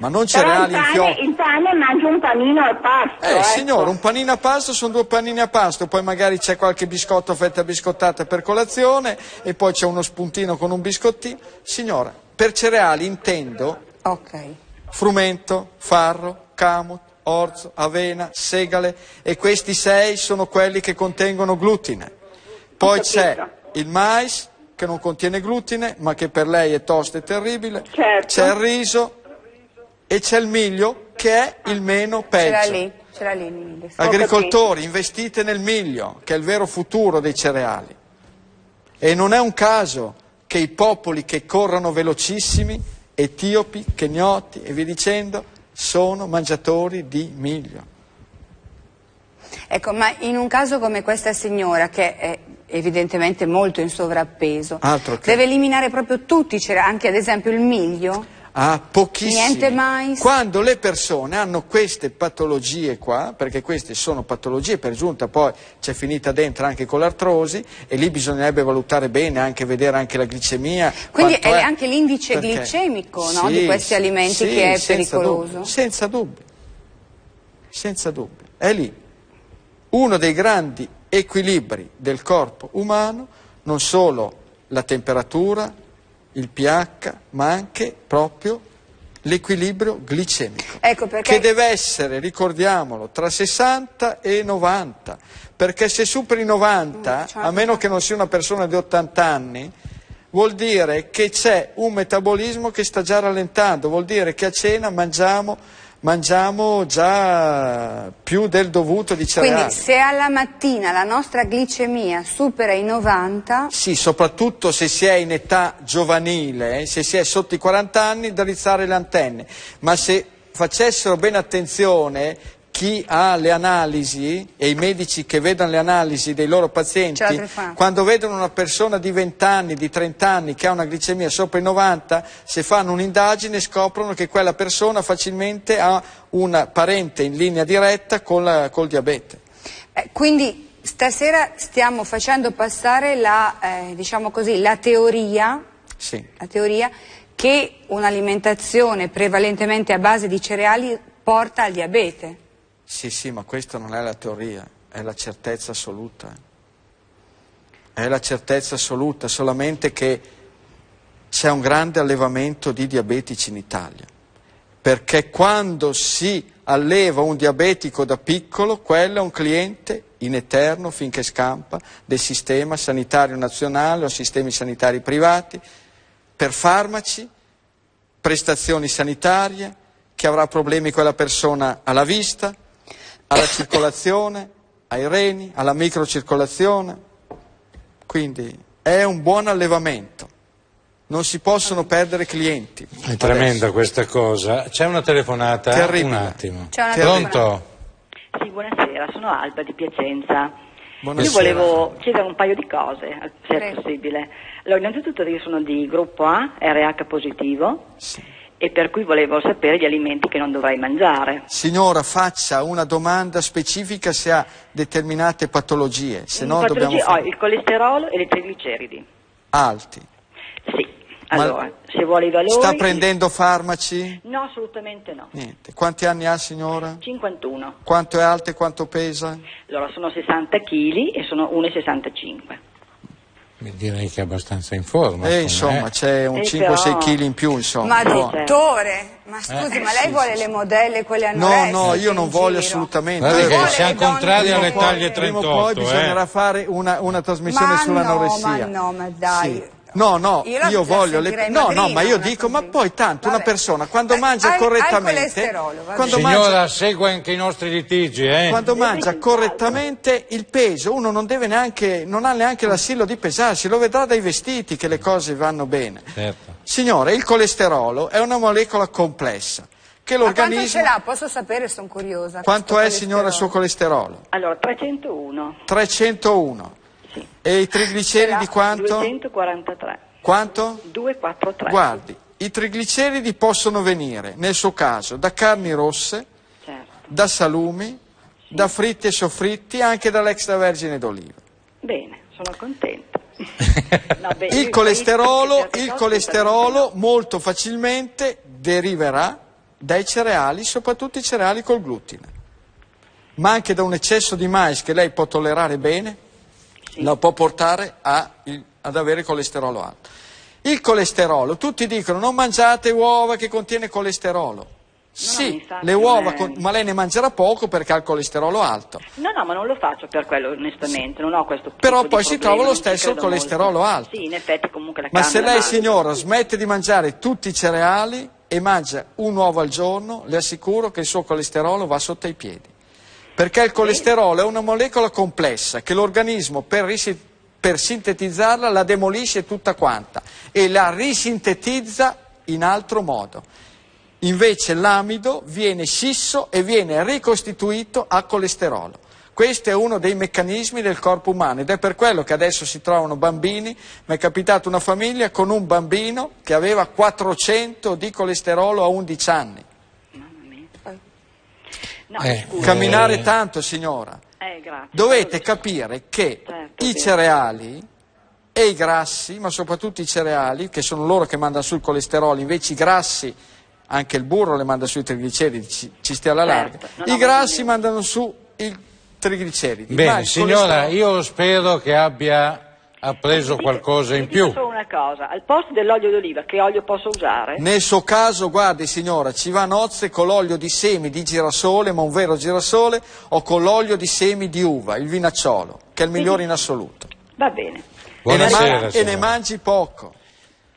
Ma non cereali in fiocchi. Il pane, mangio un panino a pasto. Eh, ecco. Signore, un panino a pasto sono due panini a pasto, poi magari c'è qualche biscotto, fetta biscottata per colazione, e poi c'è uno spuntino con un biscottino. Signora, per cereali intendo okay. frumento, farro, camut, orzo, avena, segale, e questi sei sono quelli che contengono glutine. Poi c'è il mais, che non contiene glutine, ma che per lei è tosto e terribile. Certo. C'è il riso. E c'è il miglio, che è il meno peggio. C'era lì, c'era lì il miglio. Agricoltori, investite nel miglio, che è il vero futuro dei cereali. E non è un caso che i popoli che corrono velocissimi, etiopi, kenyoti e via dicendo, sono mangiatori di miglio. Ecco, ma in un caso come questa signora, che è evidentemente molto in sovrappeso, altro che... deve eliminare proprio tutti i cereali, anche ad esempio il miglio? Ah, pochissimi. Quando le persone hanno queste patologie qua, perché queste sono patologie per giunta, poi c'è finita dentro anche con l'artrosi, e lì bisognerebbe valutare bene, anche vedere anche la glicemia. Quindi è, è anche l'indice glicemico, no, sì, di questi alimenti, sì, che è senza pericoloso. Dubbio, senza dubbio, senza dubbio. È lì uno dei grandi equilibri del corpo umano, non solo la temperatura, il pH, ma anche proprio l'equilibrio glicemico, ecco perché... che deve essere, ricordiamolo, tra sessanta e novanta, perché se superi novanta, a meno che non sia una persona di ottanta anni, vuol dire che c'è un metabolismo che sta già rallentando, vuol dire che a cena mangiamo mangiamo già più del dovuto di cereali. Quindi se alla mattina la nostra glicemia supera i novanta... Sì, soprattutto se si è in età giovanile, eh, se si è sotto i quaranta anni, da rizzare le antenne. Ma se facessero ben attenzione chi ha le analisi e i medici che vedono le analisi dei loro pazienti, quando vedono una persona di venti anni, di trenta anni che ha una glicemia sopra i novanta, se fanno un'indagine scoprono che quella persona facilmente ha una parente in linea diretta con la, col diabete. Eh, quindi stasera stiamo facendo passare la, eh, diciamo così, la teoria, sì. la teoria che un'alimentazione prevalentemente a base di cereali porta al diabete. Sì, sì, ma questa non è la teoria, è la certezza assoluta. È la certezza assoluta, solamente che c'è un grande allevamento di diabetici in Italia. Perché quando si alleva un diabetico da piccolo, quello è un cliente in eterno finché scampa del sistema sanitario nazionale o sistemi sanitari privati, per farmaci, prestazioni sanitarie, che avrà problemi quella persona alla vista, alla circolazione, ai reni, alla microcircolazione. Quindi è un buon allevamento, non si possono perdere clienti. È tremenda questa cosa. C'è una telefonata, Terribile. un attimo. Una Pronto? Sì, buonasera, sono Alba di Piacenza. Buonasera. Io volevo chiedere un paio di cose, se è possibile. Allora, innanzitutto io sono di gruppo A, erre acca positivo. Sì. E per cui volevo sapere gli alimenti che non dovrei mangiare. Signora, faccia una domanda specifica se ha determinate patologie. Se no patologie dobbiamo fare... ho il colesterolo e le trigliceridi. Alti. Sì, allora, ma se vuole i valori... Sta prendendo farmaci? No, assolutamente no. Niente. Quanti anni ha, signora? cinquantuno. Quanto è alta e quanto pesa? Allora, sono sessanta chili e sono uno virgola sessantacinque. Direi che è abbastanza in forma. E insomma, eh? c'è un cinque sei chili in più, insomma. Ma dottore, ma scusi, eh, ma lei sì, vuole sì, le modelle, quelle anoressiche? No, no, io non voglio giro. assolutamente. Guarda, siamo contrari alle taglie trentotto. Prima o poi eh. bisognerà fare una, una trasmissione sull'anoressia. Ma no, ma dai. Sì. No, no, io, io voglio le... No, no, ma io dico, ma poi tanto Vabbè. una persona quando mangia al, correttamente... Al quando Signora, mangia, segue anche i nostri litigi, eh? Quando mangia correttamente il peso, uno non deve neanche, non ha neanche l'assillo di pesarsi, lo vedrà dai vestiti che le cose vanno bene. Certo. Signore, il colesterolo è una molecola complessa che l'organismo... Ma quanto ce l'ha? Posso sapere, sono curiosa. Quanto è, signora, il suo colesterolo? Allora, trecentouno. trecentouno. Sì. E i trigliceridi di quanto? duecentoquarantatré. Quanto? duecentoquarantatré. Guardi, i trigliceridi possono venire, nel suo caso, da carni rosse, certo, da salumi, sì, da fritti e soffritti, anche dall'extravergine d'oliva. Bene, sono contenta. No, beh, il colesterolo, il colesterolo molto facilmente deriverà dai cereali, soprattutto i cereali col glutine, ma anche da un eccesso di mais che lei può tollerare bene, sì, la può portare a, il, ad avere colesterolo alto. Il colesterolo, tutti dicono non mangiate uova che contiene colesterolo. Sì, no, no, le uova, con... ma lei ne mangerà poco perché ha il colesterolo alto. No, no, ma non lo faccio per quello, onestamente, non ho questo problema. Però poi si trova lo stesso colesterolo molto alto. Sì, in effetti comunque la ma se lei, signora, smette di mangiare tutti i cereali e mangia un uovo al giorno, le assicuro che il suo colesterolo va sotto ai piedi. Perché il colesterolo è una molecola complessa che l'organismo per, per sintetizzarla la demolisce tutta quanta e la risintetizza in altro modo. Invece l'amido viene scisso e viene ricostituito a colesterolo. Questo è uno dei meccanismi del corpo umano ed è per quello che adesso si trovano bambini. Mi è capitata una famiglia con un bambino che aveva quattrocento di colesterolo a undici anni. No, eh, camminare eh. tanto, signora. Eh, grazie. Dovete capire che certo, i cereali e i grassi, ma soprattutto i cereali, che sono loro che mandano sul colesterolo, invece i grassi, anche il burro le manda sui trigliceridi, ci, ci stia alla larga. Certo, I grassi niente. mandano su i trigliceridi. Bene, ma signora, io spero che abbia appreso dico, qualcosa in più. Solo una cosa, al posto dell'olio d'oliva, che olio posso usare? Nel suo caso, guardi signora, ci va a nozze con l'olio di semi di girasole, ma un vero girasole, o con l'olio di semi di uva, il vinacciolo, che è il migliore in assoluto. Va bene. Buonasera, e ne mangi poco.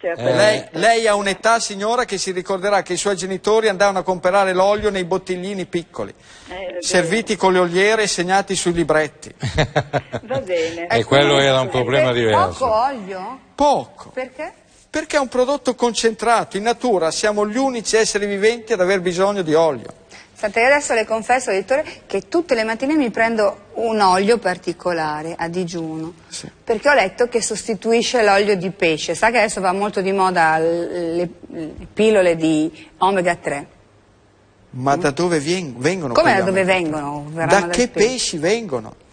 Eh. Lei, lei ha un'età, signora, che si ricorderà che i suoi genitori andavano a comprare l'olio nei bottiglini piccoli, eh, serviti con le oliere e segnati sui libretti. Va bene. E quello era un problema diverso. Poco olio? Poco. Perché? Perché è un prodotto concentrato. In natura siamo gli unici esseri viventi ad aver bisogno di olio. Senta, io adesso le confesso, dottore, che tutte le mattine mi prendo un olio particolare a digiuno, sì, perché ho letto che sostituisce l'olio di pesce. Sa che adesso va molto di moda le pillole di omega tre. Ma mm? da dove vengono? Come da dove vengono? Da che pesci vengono?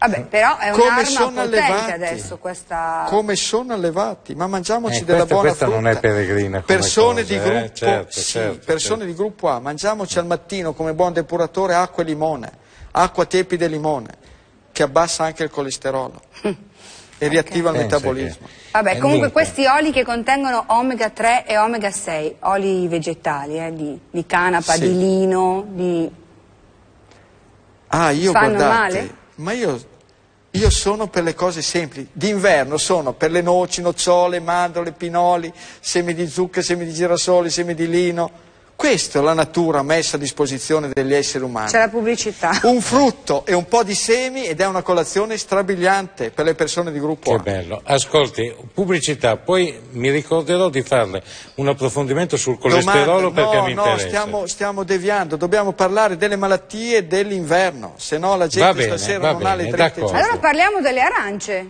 Vabbè, però è un'arma potente adesso questa... Come sono allevati, ma mangiamoci eh, questa, della buona frutta. Questa non è peregrina come persone cosa, di gruppo, eh? certo, sì, certo, persone certo. di gruppo A, mangiamoci al mattino come buon depuratore acqua e limone, acqua tepida e limone, che abbassa anche il colesterolo e okay. riattiva Penso il metabolismo. Che... Vabbè, comunque questi oli che contengono omega tre e omega sei, oli vegetali, eh, di, di canapa, sì. di lino, di... Ah, io Fanno guardate... male? Ma io, io sono per le cose semplici, d'inverno sono per le noci, nocciole, mandorle, pinoli, semi di zucca, semi di girasoli, semi di lino. Questa è la natura messa a disposizione degli esseri umani. C'è la pubblicità. Un frutto e un po' di semi ed è una colazione strabiliante per le persone di gruppo A. Che bello. Ascolti, pubblicità, poi mi ricorderò di farle un approfondimento sul colesterolo. Domanda, perché no, mi interessa. No, stiamo, stiamo deviando, dobbiamo parlare delle malattie dell'inverno, se no la gente bene, stasera non bene, ha le dritte. Allora parliamo delle arance.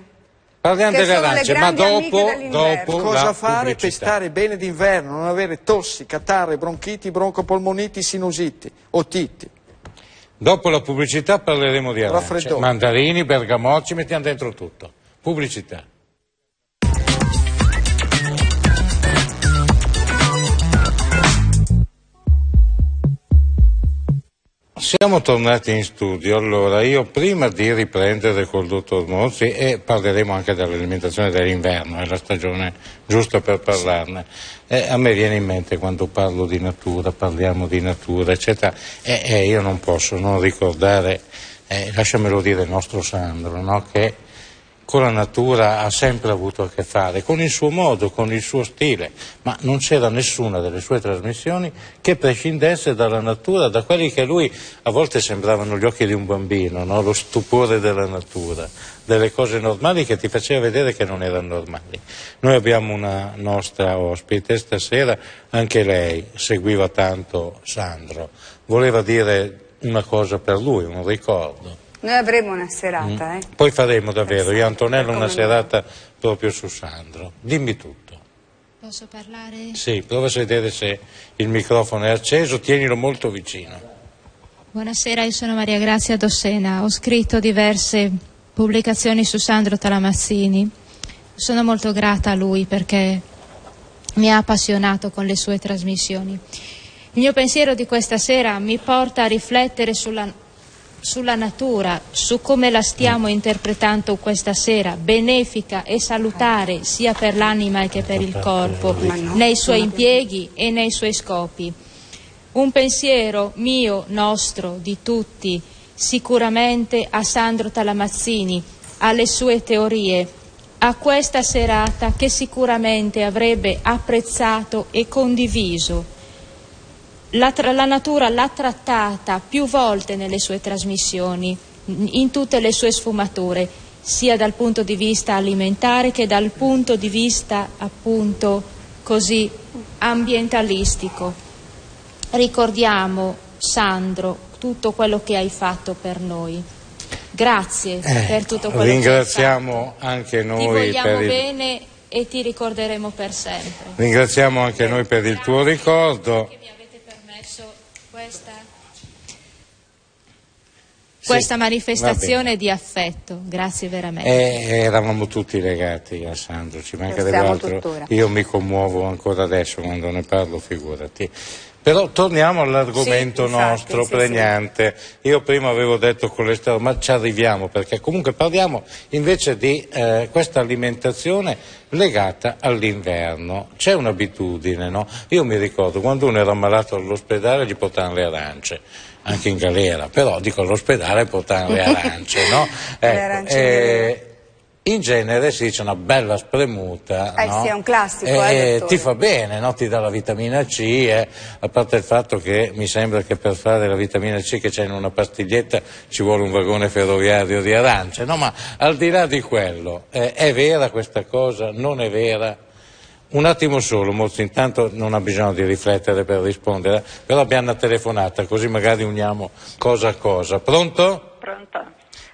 Parliamo delle arance, ma dopo, dopo cosa fare per stare bene d'inverno, non avere tossi, catarre, bronchiti, broncopolmoniti, sinusiti, otiti. Dopo la pubblicità parleremo di arance, mandarini, bergamotti, mettiamo dentro tutto. Pubblicità. Siamo tornati in studio, allora io prima di riprendere col dottor Mozzi e parleremo anche dell'alimentazione dell'inverno, è la stagione giusta per parlarne, eh, a me viene in mente quando parlo di natura, parliamo di natura eccetera e eh, eh, io non posso non ricordare, eh, lasciamelo dire il nostro Sandro, no? che con la natura ha sempre avuto a che fare, con il suo modo, con il suo stile, ma non c'era nessuna delle sue trasmissioni che prescindesse dalla natura, da quelli che lui a volte sembravano gli occhi di un bambino, no? Lo stupore della natura, delle cose normali che ti faceva vedere che non erano normali. Noi abbiamo una nostra ospite stasera, anche lei seguiva tanto Sandro, voleva dire una cosa per lui, un ricordo. Noi avremo una serata, eh? Poi faremo davvero, io e Antonello, una serata proprio su Sandro. Dimmi tutto. Posso parlare? Sì, prova a vedere se il microfono è acceso, tienilo molto vicino. Buonasera, io sono Maria Grazia Dossena, ho scritto diverse pubblicazioni su Sandro Talamazzini. Sono molto grata a lui perché mi ha appassionato con le sue trasmissioni. Il mio pensiero di questa sera mi porta a riflettere sulla... sulla natura, su come la stiamo interpretando questa sera, benefica e salutare sia per l'anima che per il corpo, nei suoi impieghi e nei suoi scopi. Un pensiero mio, nostro, di tutti, sicuramente a Sandro Talamazzini, alle sue teorie, a questa serata che sicuramente avrebbe apprezzato e condiviso. La, tra, la natura l'ha trattata più volte nelle sue trasmissioni, in tutte le sue sfumature, sia dal punto di vista alimentare che dal punto di vista appunto così ambientalistico. Ricordiamo, Sandro, tutto quello che hai fatto per noi. Grazie eh, per tutto quello che hai fatto. Ringraziamo anche noi. Ti vogliamo per il... bene e ti ricorderemo per sempre. Ringraziamo anche per noi per il tuo ricordo. Questa, sì, questa manifestazione di affetto, grazie veramente. Eh, eravamo tutti legati a Sandro, ci mancherebbe altro. Tuttora. Io mi commuovo ancora adesso quando ne parlo, figurati. Però torniamo all'argomento sì, nostro, sì, pregnante. Sì. Io prima avevo detto colesterolo, ma ci arriviamo perché comunque parliamo invece di eh, questa alimentazione legata all'inverno. C'è un'abitudine, no? Io mi ricordo quando uno era ammalato all'ospedale gli portavano le arance, anche in galera, però dico all'ospedale portavano le arance, no? Ecco, le arance eh, in genere si dice una bella spremuta, eh no? Sì, è un classico, eh, eh, ti fa bene, no? Ti dà la vitamina C, eh? A parte il fatto che mi sembra che per fare la vitamina C che c'è in una pastiglietta ci vuole un vagone ferroviario di arance, no? Ma al di là di quello, eh, è vera questa cosa? Non è vera? Un attimo solo, Mozzi, intanto non ha bisogno di riflettere per rispondere, però abbiamo una telefonata così magari uniamo cosa a cosa. Pronto? Pronto.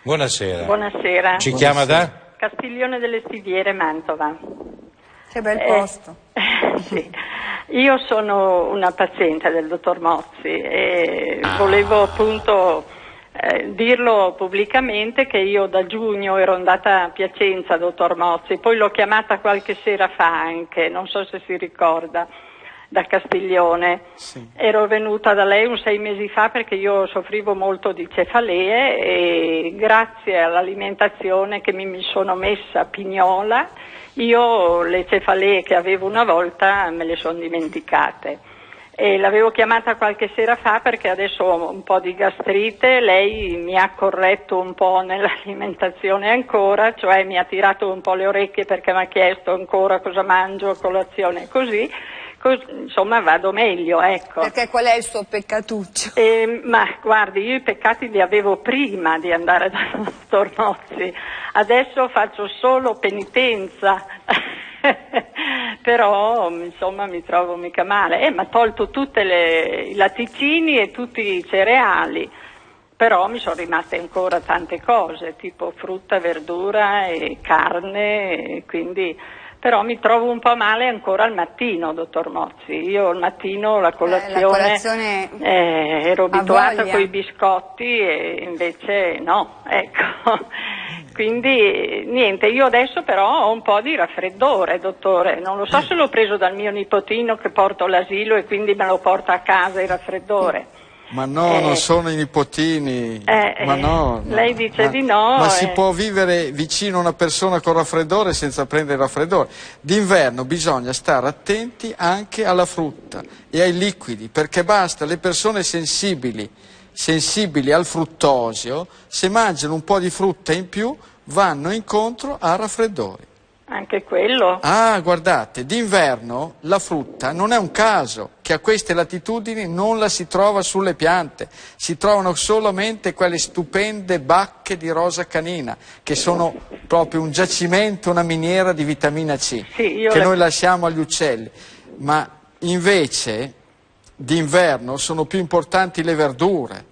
Buonasera. Buonasera. Ci Buonasera. Chiama da? Castiglione delle Stiviere, Mantova. Che bel posto. Eh, sì. Io sono una paziente del dottor Mozzi e ah. volevo appunto eh, dirlo pubblicamente che io da giugno ero andata a Piacenza, dottor Mozzi, poi l'ho chiamata qualche sera fa anche, non so se si ricorda, da Castiglione. Sì. Ero venuta da lei un sei mesi fa perché io soffrivo molto di cefalee e grazie all'alimentazione che mi sono messa pignola, io le cefalee che avevo una volta me le sono dimenticate. E l'avevo chiamata qualche sera fa perché adesso ho un po' di gastrite, lei mi ha corretto un po' nell'alimentazione ancora, cioè mi ha tirato un po' le orecchie perché mi ha chiesto ancora cosa mangio, colazione, così. Insomma vado meglio, ecco. Perché qual è il suo peccatuccio? Eh, ma guardi, io i peccati li avevo prima di andare dal dottor Mozzi, adesso faccio solo penitenza, però insomma mi trovo mica male, eh, ma ho tolto tutti i latticini e tutti i cereali, però mi sono rimaste ancora tante cose, tipo frutta, verdura e carne, e quindi... Però mi trovo un po' male ancora al mattino, dottor Mozzi. Io al mattino la colazione, eh, la colazione eh, ero abituata con i biscotti e invece no, ecco. Quindi niente, io adesso però ho un po' di raffreddore, dottore. Non lo so se l'ho preso dal mio nipotino che porto all'asilo e quindi me lo porta a casa il raffreddore. Ma no, eh, non sono i nipotini, eh, ma no, no. Lei dice ma, di no. Ma eh. si può vivere vicino a una persona con raffreddore senza prendere raffreddore. D'inverno bisogna stare attenti anche alla frutta e ai liquidi, perché basta, le persone sensibili sensibili al fruttosio, se mangiano un po' di frutta in più vanno incontro a raffreddori. Anche quello? Ah, guardate, d'inverno la frutta non è un caso che a queste latitudini non la si trova sulle piante, si trovano solamente quelle stupende bacche di rosa canina, che sono proprio un giacimento, una miniera di vitamina C, sì, io che la... noi lasciamo agli uccelli, ma invece d'inverno sono più importanti le verdure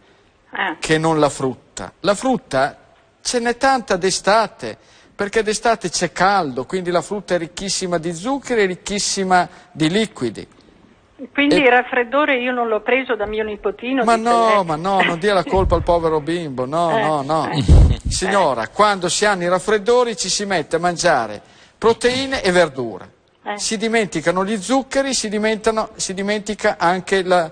ah. che non la frutta. La frutta ce n'è tanta d'estate, perché d'estate c'è caldo, quindi la frutta è ricchissima di zuccheri e ricchissima di liquidi. Quindi e... il raffreddore io non l'ho preso da mio nipotino. Ma no, ma no, non dia la colpa al povero bimbo, no, eh. no, no. Signora, eh. quando si hanno i raffreddori ci si mette a mangiare proteine e verdure. Eh. Si dimenticano gli zuccheri, si, si dimentica anche la,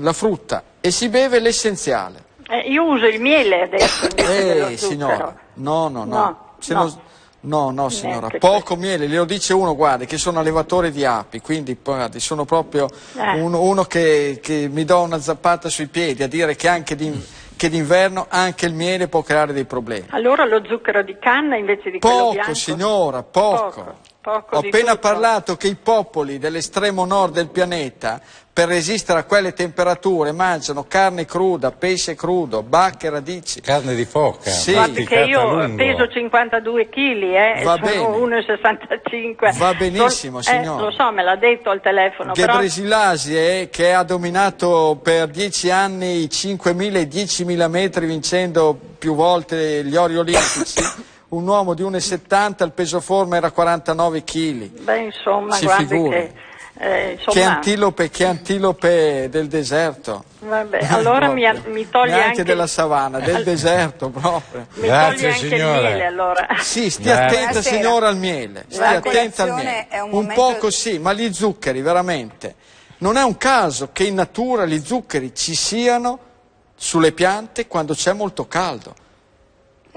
la frutta e si beve l'essenziale. Eh, io uso il miele adesso invece dello zucchero. Signora, no, no, no. no. Se no. Non... no, no signora, niente, poco questo. Miele, glielo dice uno, guardi, che sono allevatore di api, quindi guardi, sono proprio eh. uno, uno che, che mi do una zappata sui piedi a dire che anche di, che d'inverno anche il miele può creare dei problemi. Allora lo zucchero di canna invece di poco, quello bianco? Poco signora, poco. poco. Ho appena tutto. parlato che i popoli dell'estremo nord del pianeta, per resistere a quelle temperature, mangiano carne cruda, pesce crudo, bacche, radici. Carne di foca. Sì. Guardi che io peso cinquantadue chili, eh, sono uno e sessantacinque. Va benissimo, signora. Eh, lo so, me l'ha detto al telefono. Ghebresilasi, che ha dominato per dieci anni i cinquemila e diecimila metri, vincendo più volte gli ori olimpici. Un uomo di uno e settanta, il peso forma era quarantanove chili. Beh, insomma, si guardi che, eh, insomma... che antilope, che antilope del deserto. Vabbè, allora mi, mi toglie anche... anche della savana, del deserto proprio. Mi Grazie, toglie signora. anche il miele, allora. Sì, stia Grazie. attenta, Buonasera. signora, al miele. Stia La attenta al miele. È un, un poco di... sì, ma gli zuccheri, veramente. Non è un caso che in natura gli zuccheri ci siano sulle piante quando c'è molto caldo.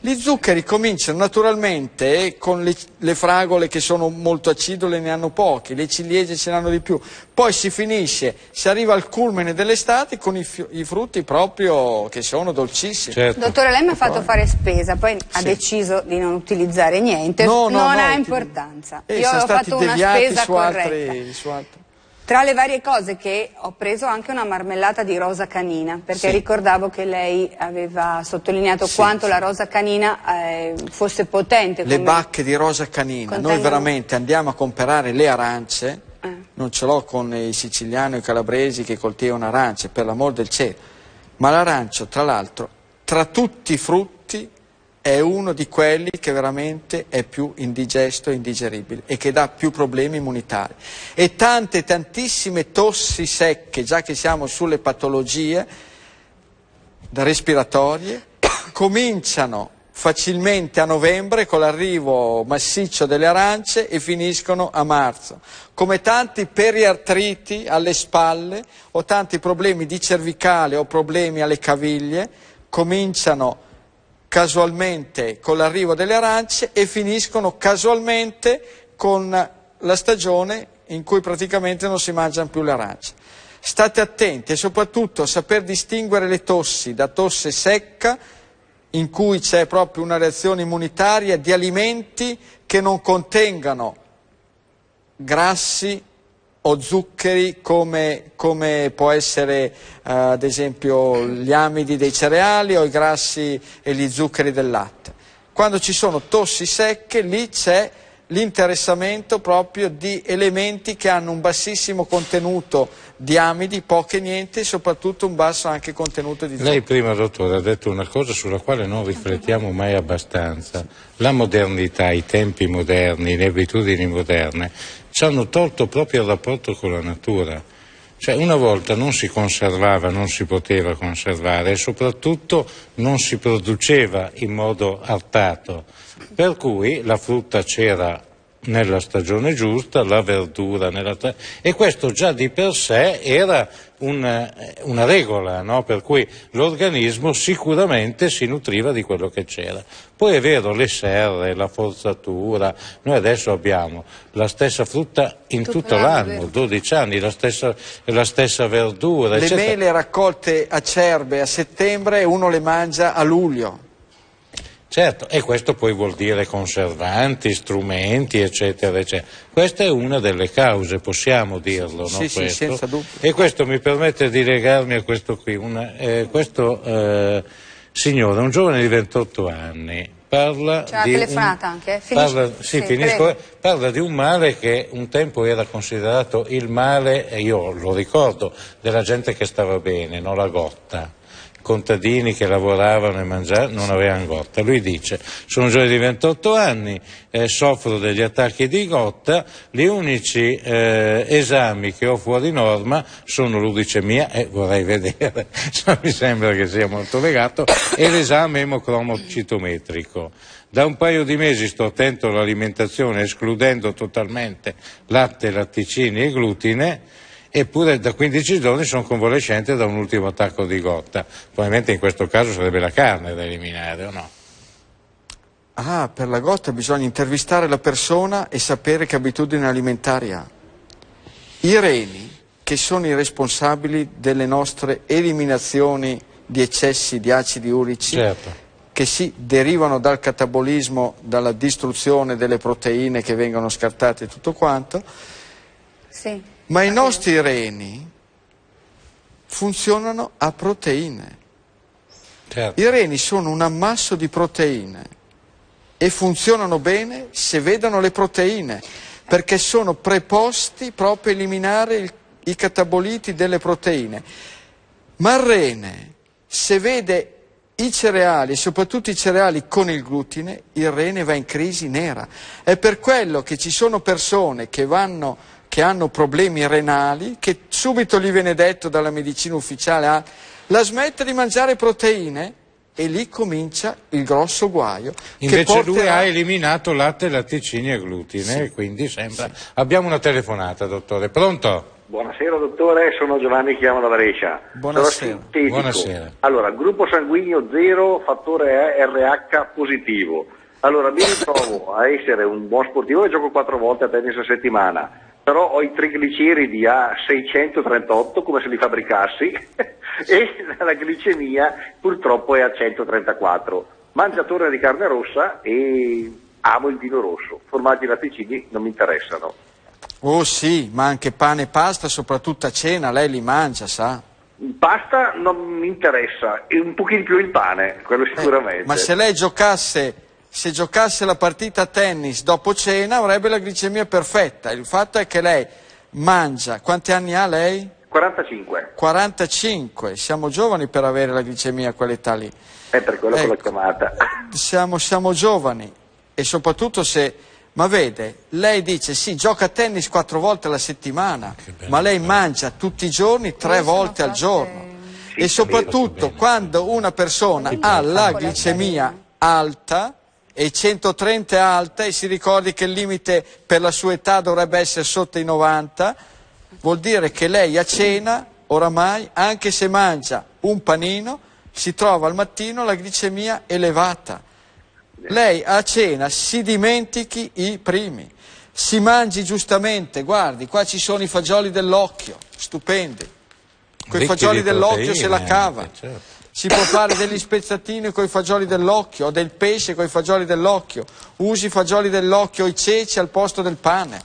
Gli zuccheri cominciano naturalmente con le, le fragole che sono molto acidule, ne hanno pochi, le ciliegie ce ne hanno di più, poi si finisce, si arriva al culmine dell'estate con i, i frutti proprio che sono dolcissimi. Certo. Dottore, lei mi ha fatto fare spesa, poi sì. ha deciso di non utilizzare niente, no, no, non no, ha importanza. Eh, Io ho fatto una spesa su corretta. Altri, su altri. Tra le varie cose che ho preso anche una marmellata di rosa canina, perché sì. ricordavo che lei aveva sottolineato sì, quanto sì. la rosa canina eh, fosse potente. Le come... bacche di rosa canina, Contengono... noi veramente andiamo a comprare le arance, eh. non ce l'ho con i siciliani o i calabresi che coltivano arance, per l'amor del cielo, ma l'arancio tra l'altro tra tutti i frutti è uno di quelli che veramente è più indigesto e indigeribile e che dà più problemi immunitari. E tante, tantissime tossi secche, già che siamo sulle patologie respiratorie, cominciano facilmente a novembre con l'arrivo massiccio delle arance e finiscono a marzo. Come tanti periartriti alle spalle o tanti problemi di cervicale o problemi alle caviglie cominciano casualmente con l'arrivo delle arance e finiscono casualmente con la stagione in cui praticamente non si mangiano più le arance. State attenti e soprattutto saper distinguere le tossi da tosse secca, in cui c'è proprio una reazione immunitaria, di alimenti che non contengano grassi o zuccheri come, come può essere uh, ad esempio gli amidi dei cereali o i grassi e gli zuccheri del latte. Quando ci sono tossi secche lì c'è l'interessamento proprio di elementi che hanno un bassissimo contenuto di amidi, poche e niente, e soprattutto un basso anche contenuto di zucchero. Lei prima, dottore, ha detto una cosa sulla quale non riflettiamo mai abbastanza. La modernità, i tempi moderni, le abitudini moderne ci hanno tolto proprio il rapporto con la natura. Cioè, una volta non si conservava, non si poteva conservare e soprattutto non si produceva in modo artato, per cui la frutta c'era nella stagione giusta, la verdura nella terra, e questo già di per sé era una, una regola, no? Per cui l'organismo sicuramente si nutriva di quello che c'era. Poi è vero, le serre, la forzatura, noi adesso abbiamo la stessa frutta in tutto, tutto l'anno, dodici anni, la stessa, la stessa verdura. Le eccetera. Mele raccolte acerbe a settembre, uno le mangia a luglio. Certo, e questo poi vuol dire conservanti, strumenti, eccetera, eccetera. Questa è una delle cause, possiamo dirlo, sì, no? Sì, questo. Sì, senza dubbio. E questo mi permette di legarmi a questo qui. Una, eh, questo eh, signore, un giovane di ventotto anni, parla di un male che un tempo era considerato il male, e io lo ricordo, della gente che stava bene, no? La gotta. Contadini che lavoravano e mangiavano, non avevano gotta. Lui dice: sono un giovane di ventotto anni, eh, soffro degli attacchi di gotta, gli unici eh, esami che ho fuori norma sono l'uricemia, e eh, vorrei vedere, mi sembra che sia molto legato, e l'esame emocromocitometrico. Da un paio di mesi sto attento all'alimentazione, escludendo totalmente latte, latticini e glutine. Eppure da quindici giorni sono convalescente da un ultimo attacco di gotta. Probabilmente in questo caso sarebbe la carne da eliminare, o no? Ah, per la gotta bisogna intervistare la persona e sapere che abitudine alimentari ha. I reni, che sono i responsabili delle nostre eliminazioni di eccessi di acidi urici, certo, che si derivano dal catabolismo, dalla distruzione delle proteine che vengono scartate e tutto quanto, sì. Ma i nostri reni funzionano a proteine. Certo. I reni sono un ammasso di proteine e funzionano bene se vedono le proteine, perché sono preposti proprio a eliminare il, i cataboliti delle proteine. Ma il rene, se vede i cereali, soprattutto i cereali con il glutine, il rene va in crisi nera. È per quello che ci sono persone che vanno... che hanno problemi renali, che subito gli viene detto dalla medicina ufficiale, la smette di mangiare proteine, e lì comincia il grosso guaio. Invece che porterà... lui ha eliminato latte, latticini e glutine, sì. Quindi sembra... Sì. Abbiamo una telefonata, dottore. Pronto? Buonasera, dottore, sono Giovanni, chiamo da Varescia. Buonasera. Buonasera. Allora, gruppo sanguigno zero, fattore R H positivo. Allora, mi ritrovo a essere un buon sportivo e gioco quattro volte a tennis a settimana. Però ho i trigliceridi a seicentotrentotto, come se li fabbricassi, e la glicemia purtroppo è a centotrentaquattro. Mangiatore di carne rossa e amo il vino rosso. Formaggi e latticini non mi interessano. Oh sì, ma anche pane e pasta, soprattutto a cena, lei li mangia, sa? Pasta non mi interessa, e un pochino più il pane, quello sicuramente. Eh, ma se lei giocasse... Se giocasse la partita a tennis dopo cena avrebbe la glicemia perfetta. Il fatto è che lei mangia. Quanti anni ha lei? quarantacinque. quarantacinque. Siamo giovani per avere la glicemia a quell'età lì. È per quello che l'ho chiamata. Siamo, siamo giovani. E soprattutto se... Ma vede, lei dice sì, gioca a tennis quattro volte alla settimana, ma lei mangia tutti i giorni tre volte al giorno. E soprattutto quando una persona ha la glicemia alta... e centotrenta è alta, e si ricordi che il limite per la sua età dovrebbe essere sotto i novanta, vuol dire che lei a cena, oramai, anche se mangia un panino, si trova al mattino la glicemia elevata. Lei a cena si dimentichi i primi, si mangi giustamente, guardi, qua ci sono i fagioli dell'occhio, stupendi, quei fagioli dell'occhio se la cava. Certo. Si può fare degli spezzatini con i fagioli dell'occhio, o del pesce con i fagioli dell'occhio. Usi i fagioli dell'occhio, i ceci al posto del pane.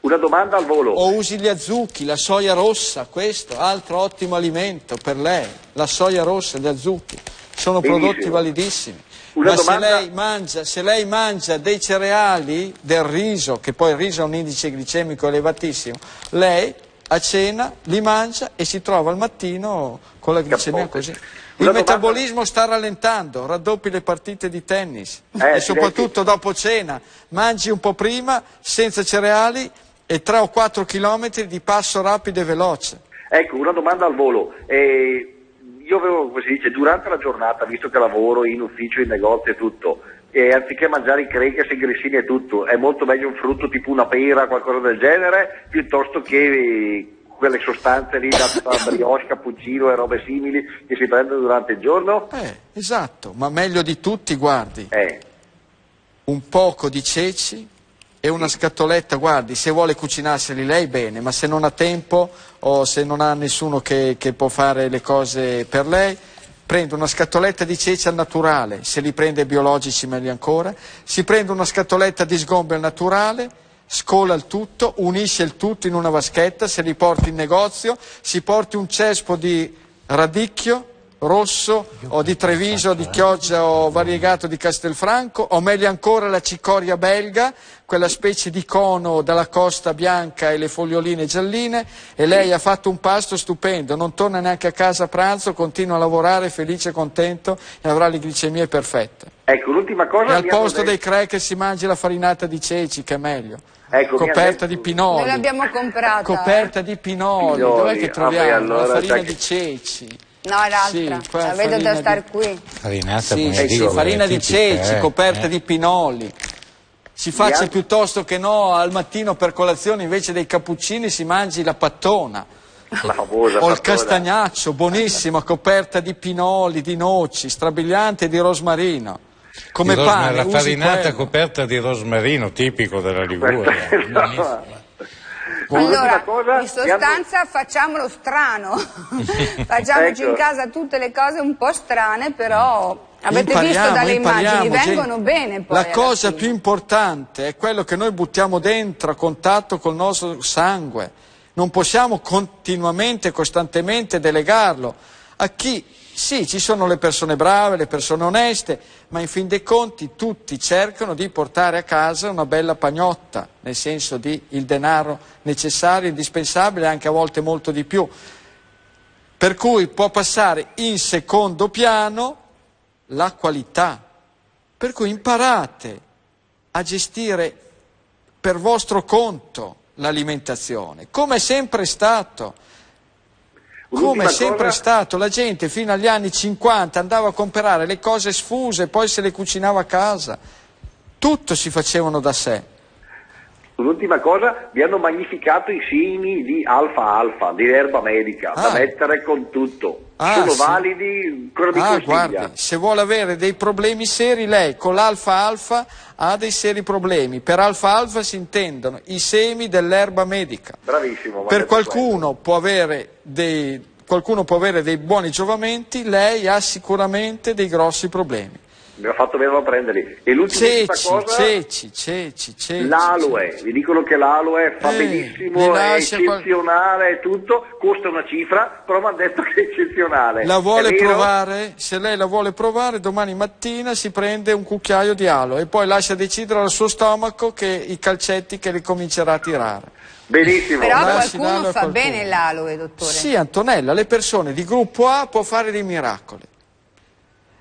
Una domanda al volo. O usi gli azuchi, la soia rossa, questo, altro ottimo alimento per lei. La soia rossa, gli azuchi, sono benissimo, prodotti validissimi. Una Ma domanda... se, lei mangia, se lei mangia dei cereali, del riso, che poi il riso ha un indice glicemico elevatissimo, lei a cena li mangia e si trova al mattino con la glicemia Capote. Così. Il metabolismo sta rallentando, raddoppi le partite di tennis eh, e soprattutto dopo cena, mangi un po' prima, senza cereali, e tre o quattro chilometri di passo rapido e veloce. Ecco, una domanda al volo. Eh, io avevo, come si dice, durante la giornata, visto che lavoro in ufficio, in negozio e tutto, e anziché mangiare i crackers, i grissini e tutto, è molto meglio un frutto tipo una pera, qualcosa del genere, piuttosto che quelle sostanze lì da brioche, cappuccino e robe simili che si prendono durante il giorno. Eh, esatto, ma meglio di tutti, guardi, eh. un poco di ceci e una scatoletta, guardi, se vuole cucinarseli lei bene, ma se non ha tempo o se non ha nessuno che, che può fare le cose per lei, prende una scatoletta di ceci al naturale, se li prende biologici meglio ancora, si prende una scatoletta di sgombe al naturale, scola il tutto, unisce il tutto in una vaschetta, se li porti in negozio, si porti un cespo di radicchio rosso o di Treviso, di Chioggia o variegato di Castelfranco, o meglio ancora la cicoria belga, quella specie di cono dalla costa bianca e le foglioline gialline, e lei ha fatto un pasto stupendo, non torna neanche a casa a pranzo, continua a lavorare felice e contento e avrà le glicemie perfette. Ecco, l'ultima cosa, e al posto dei cracker si mangi la farinata di ceci, che è meglio. Ecco, coperta di pinoli. Noi l'abbiamo comprata. Coperta di pinoli. pinoli. Dov'è che troviamo? Ah, beh, allora, la farina di ceci. No, è l'altra, sì, la vedo da star di... qui. Farinata, sì, sì, dico, sì, farina di ceci, eh, coperta eh. di pinoli. Si faccia altri... piuttosto che no, al mattino per colazione invece dei cappuccini si mangi la pattona. La famosa o pattona. Il castagnaccio, buonissima, coperta di pinoli, di noci, strabiliante e di rosmarino. Come di pane, la farinata quello. coperta di rosmarino, tipico della Liguria. Buonissima. Allora, cosa, in sostanza abbi... facciamolo strano, facciamoci ecco. in casa tutte le cose un po' strane, però avete impariamo, visto dalle immagini, vengono gente. bene poi. La cosa fine. più importante è quello che noi buttiamo dentro a contatto col nostro sangue, non possiamo continuamente, costantemente delegarlo a chi, sì, ci sono le persone brave, le persone oneste, ma in fin dei conti tutti cercano di portare a casa una bella pagnotta, nel senso di il denaro necessario, indispensabile, anche a volte molto di più. Per cui può passare in secondo piano la qualità. Per cui imparate a gestire per vostro conto l'alimentazione, come è sempre stato. Come è sempre stato, la gente fino agli anni cinquanta andava a comprare le cose sfuse e poi se le cucinava a casa, tutto si facevano da sé. L'ultima cosa, vi hanno magnificato i semi di alfa alfa, di erba medica, ah. da mettere con tutto, ah, sono sì. validi, ancora mi ah, guardi, se vuole avere dei problemi seri lei con l'alfa alfa ha dei seri problemi, per alfa alfa si intendono i semi dell'erba medica. Bravissimo. Per qualcuno può, avere dei, qualcuno può avere dei buoni giovamenti, lei ha sicuramente dei grossi problemi. Mi ha fatto bene a prenderli. E l'ultima cosa, ceci, ceci, ceci, l'aloe, mi dicono che l'aloe fa eh, benissimo, è eccezionale qual... e tutto, costa una cifra, però mi hanno detto che è eccezionale. La vuole provare? Se lei la vuole provare, domani mattina si prende un cucchiaio di aloe e poi lascia decidere al suo stomaco che i calcetti che ricomincerà a tirare. Benissimo. Però lasci qualcuno fa qualcuno. bene l'aloe, dottore. Sì, Antonella, le persone di gruppo A può fare dei miracoli.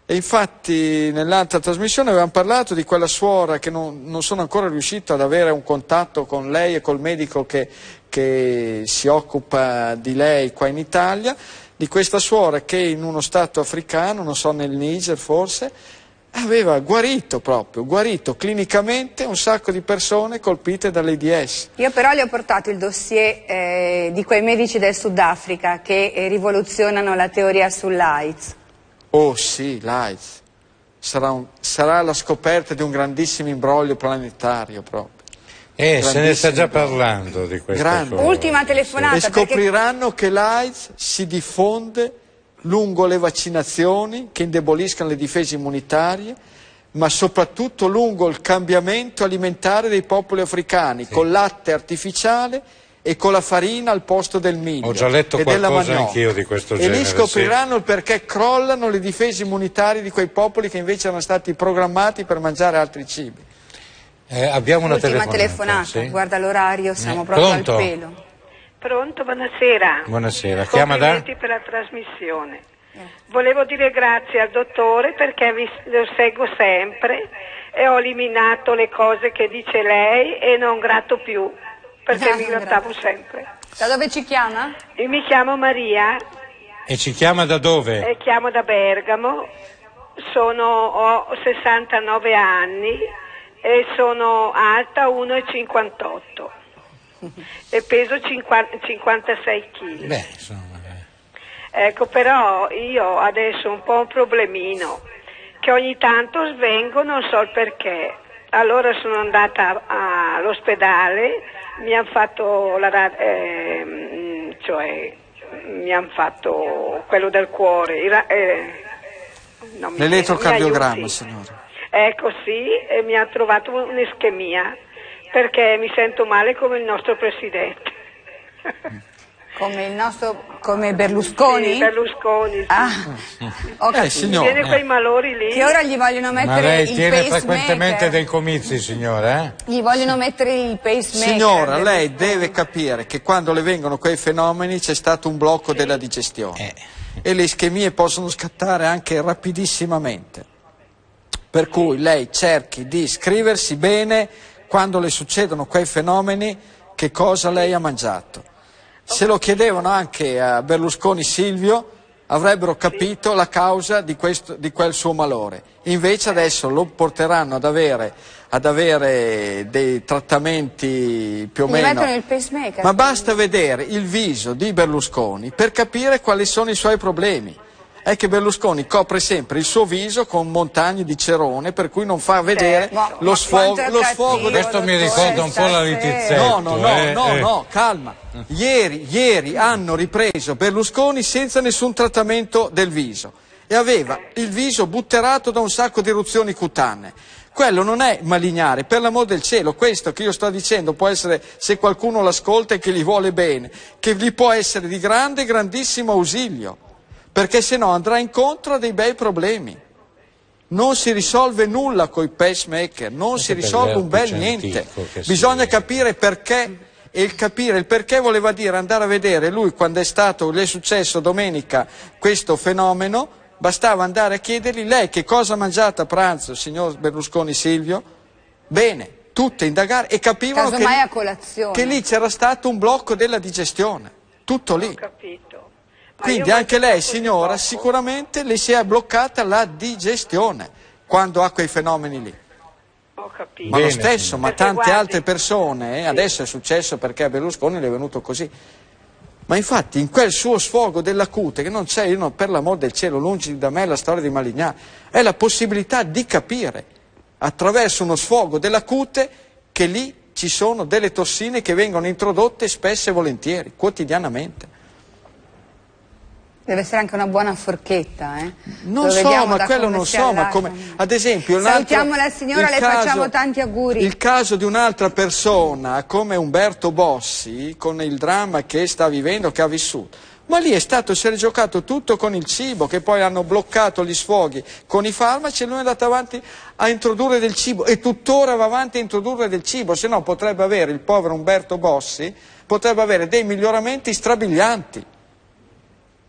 E infatti nell'altra trasmissione avevamo parlato di quella suora che non, non sono ancora riuscito ad avere un contatto con lei e col medico che, che si occupa di lei qua in Italia, di questa suora che in uno stato africano, non so nel Niger forse, aveva guarito proprio, guarito clinicamente un sacco di persone colpite dall'AIDS. Io però le ho portato il dossier eh, di quei medici del Sudafrica che eh, rivoluzionano la teoria sull'AIDS. Oh sì, l'AIDS sarà, un, sarà la scoperta di un grandissimo imbroglio planetario proprio. Eh, se ne sta già parlando di questa cosa. Ultima telefonata. E scopriranno perché... che l'AIDS si diffonde lungo le vaccinazioni che indeboliscano le difese immunitarie, ma soprattutto lungo il cambiamento alimentare dei popoli africani, sì. con latte artificiale e con la farina al posto del miglio. Ho già letto qualcosa anch'io di questo genere. E lì scopriranno il perché crollano le difese immunitarie di quei popoli che invece erano stati programmati per mangiare altri cibi. Eh, abbiamo una Ultima telefonata, telefonata. Sì. Guarda l'orario, siamo eh. proprio Pronto? al pelo. Pronto, buonasera. Buonasera, chiama da... Complimenti per la trasmissione. Eh. Volevo dire grazie al dottore perché vi lo seguo sempre e ho eliminato le cose che dice lei e non grato più. Perché mi grattavo sempre. Da dove ci chiama? Io mi chiamo Maria. E ci chiama da dove? E chiamo da Bergamo. sono, ho sessantanove anni e sono alta uno e cinquantotto e peso cinquanta, cinquantasei chili. Beh, insomma, eh. Ecco, però io adesso ho un po' un problemino, che ogni tanto svengo, non so il perché. Allora sono andata all'ospedale, mi hanno fatto la, eh, cioè mi hanno fatto quello del cuore, eh, l'elettrocardiogramma, signora. Ecco, sì, e mi ha trovato un'ischemia, perché mi sento male come il nostro presidente. Come il nostro, come Berlusconi? Sì, Berlusconi, sì. Ah, okay. eh, signora, tiene quei malori lì. Che ora gli vogliono mettere il pacemaker. Ma lei tiene frequentemente dei comizi, signora, eh? Gli vogliono sì. mettere il pacemaker. Signora, lei deve capire che quando le vengono quei fenomeni c'è stato un blocco sì. della digestione. Eh. E le ischemie possono scattare anche rapidissimamente. Per sì. cui lei cerchi di iscriversi bene quando le succedono quei fenomeni, che cosa lei ha mangiato. Se lo chiedevano anche a Berlusconi Silvio, avrebbero capito la causa di, questo, di quel suo malore. Invece adesso lo porteranno ad avere, ad avere dei trattamenti più o meno. Ma basta vedere il viso di Berlusconi per capire quali sono i suoi problemi. È che Berlusconi copre sempre il suo viso con montagne di cerone, per cui non fa vedere certo. lo, sfogo, lo sfogo. Questo mi ricorda un po' la Littizzetto. No, no, no, eh, no, eh. no, calma. Ieri, ieri hanno ripreso Berlusconi senza nessun trattamento del viso e aveva il viso butterato da un sacco di eruzioni cutanee. Quello non è malignare, per l'amor del cielo, questo che io sto dicendo può essere, se qualcuno l'ascolta e che gli vuole bene, che gli può essere di grande, grandissimo ausilio. Perché se no andrà incontro a dei bei problemi. Non si risolve nulla coi pacemaker, non Anche si risolve un bel niente. Bisogna si... capire perché, e il capire il perché voleva dire andare a vedere lui quando è stato, le è successo domenica questo fenomeno, bastava andare a chiedergli: lei che cosa ha mangiato a pranzo, signor Berlusconi Silvio? Bene, tutte indagare, e capivano che, a colazione. che lì c'era stato un blocco della digestione, tutto lì. Ho capito. Quindi anche lei, signora, sicuramente le si è bloccata la digestione quando ha quei fenomeni lì. Ho capito. Ma lo stesso, ma tante altre persone, eh, adesso è successo perché a Berlusconi le è venuto così. Ma infatti in quel suo sfogo della cute, che non c'è, io non, per l'amor del cielo, lungi da me la storia di malignare, è la possibilità di capire attraverso uno sfogo della cute che lì ci sono delle tossine che vengono introdotte spesso e volentieri, quotidianamente. Deve essere anche una buona forchetta, eh? Non Lo so, ma quello non so, ma come... Ad esempio... Salutiamo la signora, le caso, facciamo tanti auguri. Il caso di un'altra persona, come Umberto Bossi, con il dramma che sta vivendo, che ha vissuto. Ma lì è stato, si è giocato tutto con il cibo, che poi hanno bloccato gli sfoghi con i farmaci, e lui è andato avanti a introdurre del cibo, e tuttora va avanti a introdurre del cibo, se no potrebbe avere, il povero Umberto Bossi, potrebbe avere dei miglioramenti strabilianti.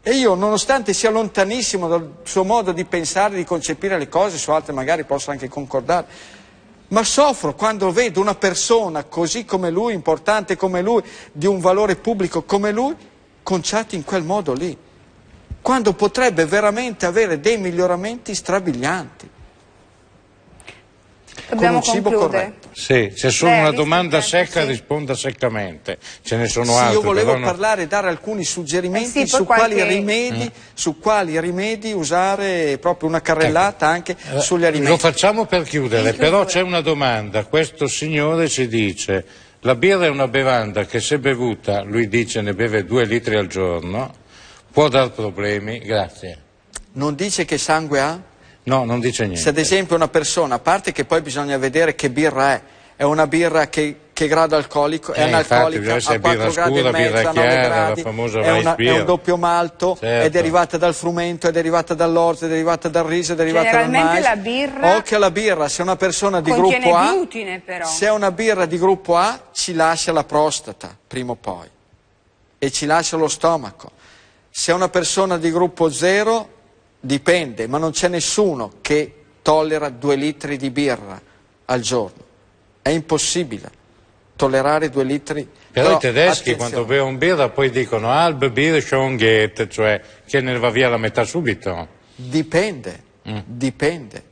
E io, nonostante sia lontanissimo dal suo modo di pensare, di concepire le cose, su altre magari posso anche concordare, ma soffro quando vedo una persona così come lui, importante come lui, di un valore pubblico come lui, conciati in quel modo lì, quando potrebbe veramente avere dei miglioramenti strabilianti. Dobbiamo con un cibo corretto. Sì, se sono Beh, una domanda secca sì. risponda seccamente, ce ne sono sì, altre. Io volevo non... parlare e dare alcuni suggerimenti eh sì, su, qualche... quali rimedi, mm. su quali rimedi usare, proprio una carrellata ecco. anche allora, sugli alimenti. Lo facciamo per chiudere, sì, però c'è una domanda, questo signore ci dice: la birra è una bevanda che se bevuta, lui dice ne beve due litri al giorno, può dar problemi, grazie. Non dice che sangue ha? No, non dice niente. Se ad esempio una persona, a parte che poi bisogna vedere che birra è, è una birra che, che grado alcolico, è eh, un'alcolica a quattro gradi e mezzo, a nove gradi, è, una, è un doppio malto, certo. è derivata dal frumento, è derivata dall'orzo, è derivata dal riso, è derivata dal mais. La birra Occhio alla birra, se una persona di gruppo A, glutine, però. se è una birra di gruppo A ci lascia la prostata, prima o poi, e ci lascia lo stomaco. Se è una persona di gruppo zero... Dipende, ma non c'è nessuno che tollera due litri di birra al giorno. È impossibile tollerare due litri. Però, Però i tedeschi attenzione. quando bevono birra poi dicono halb Bier schon geht, cioè che ne va via la metà subito. Dipende. Mm. Dipende.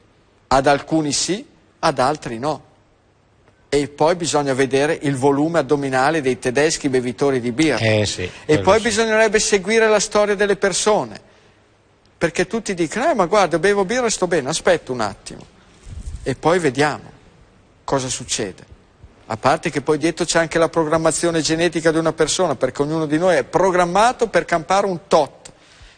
Ad alcuni sì, ad altri no. E poi bisogna vedere il volume addominale dei tedeschi bevitori di birra. Eh sì, e poi sì. Bisognerebbe seguire la storia delle persone. Perché tutti dicono, eh, ma guarda, bevo birra e sto bene, aspetta un attimo. E poi vediamo cosa succede. A parte che poi dietro c'è anche la programmazione genetica di una persona, perché ognuno di noi è programmato per campare un tot.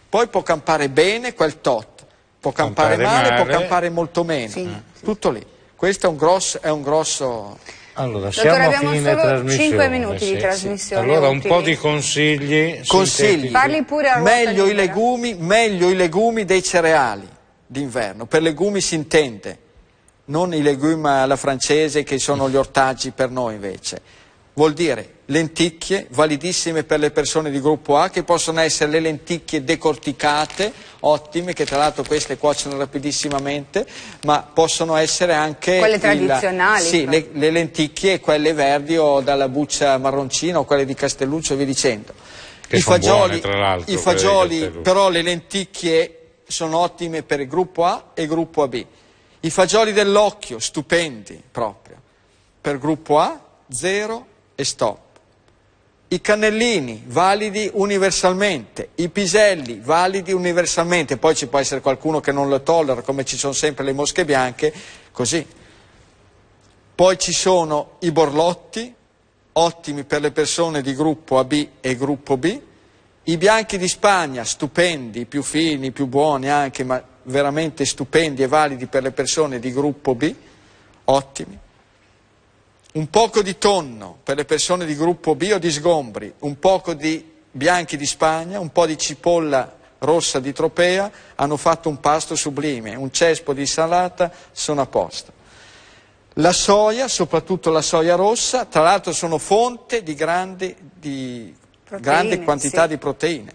Poi può campare bene quel tot, può campare, campare male, male, può campare molto meno. Sì, tutto sì. Lì. Questo è un grosso... È un grosso... Allora, siamo a fine trasmissione. cinque minuti sì, di trasmissione. Sì. Allora, un utili. po' di consigli. Consigli. Parli pure a meglio i legumi, meglio i legumi dei cereali d'inverno. Per legumi si intende, non i legumi alla francese che sono gli ortaggi per noi invece. Vuol dire lenticchie, validissime per le persone di gruppo A, che possono essere le lenticchie decorticate, ottime, che tra l'altro queste cuociono rapidissimamente, ma possono essere anche... Quelle tradizionali. Il, sì, le, le lenticchie, quelle verdi o dalla buccia marroncina o quelle di Castelluccio e via dicendo. Che I fagioli, buone, tra l'altro, i fagioli però le lenticchie sono ottime per il gruppo A e il gruppo A B. I fagioli dell'occhio, stupendi proprio, per gruppo A, zero e stop. I cannellini, validi universalmente, i piselli, validi universalmente, poi ci può essere qualcuno che non lo tollera, come ci sono sempre le mosche bianche, così. Poi ci sono i borlotti, ottimi per le persone di gruppo A B e gruppo B, i bianchi di Spagna, stupendi, più fini, più buoni anche, ma veramente stupendi e validi per le persone di gruppo B, ottimi. Un poco di tonno per le persone di gruppo B o di sgombri, un poco di bianchi di Spagna, un po' di cipolla rossa di Tropea, hanno fatto un pasto sublime, un cespo di insalata, sono a posto. La soia, soprattutto la soia rossa, tra l'altro sono fonte di grandi, di proteine, grande quantità sì. di proteine.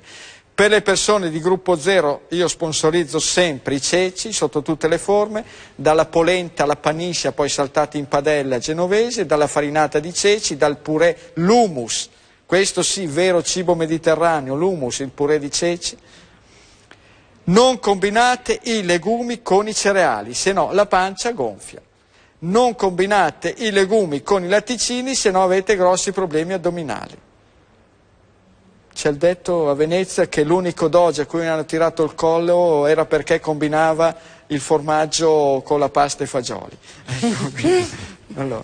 Per le persone di gruppo zero io sponsorizzo sempre i ceci sotto tutte le forme, dalla polenta alla paniscia poi saltati in padella genovese, dalla farinata di ceci, dal purè, l'humus, questo sì, vero cibo mediterraneo, l'humus, il purè di ceci. Non combinate i legumi con i cereali, se no la pancia gonfia. Non combinate i legumi con i latticini, se no avete grossi problemi addominali. C'è il detto a Venezia che l'unico doge a cui hanno tirato il collo era perché combinava il formaggio con la pasta e fagioli. Allora.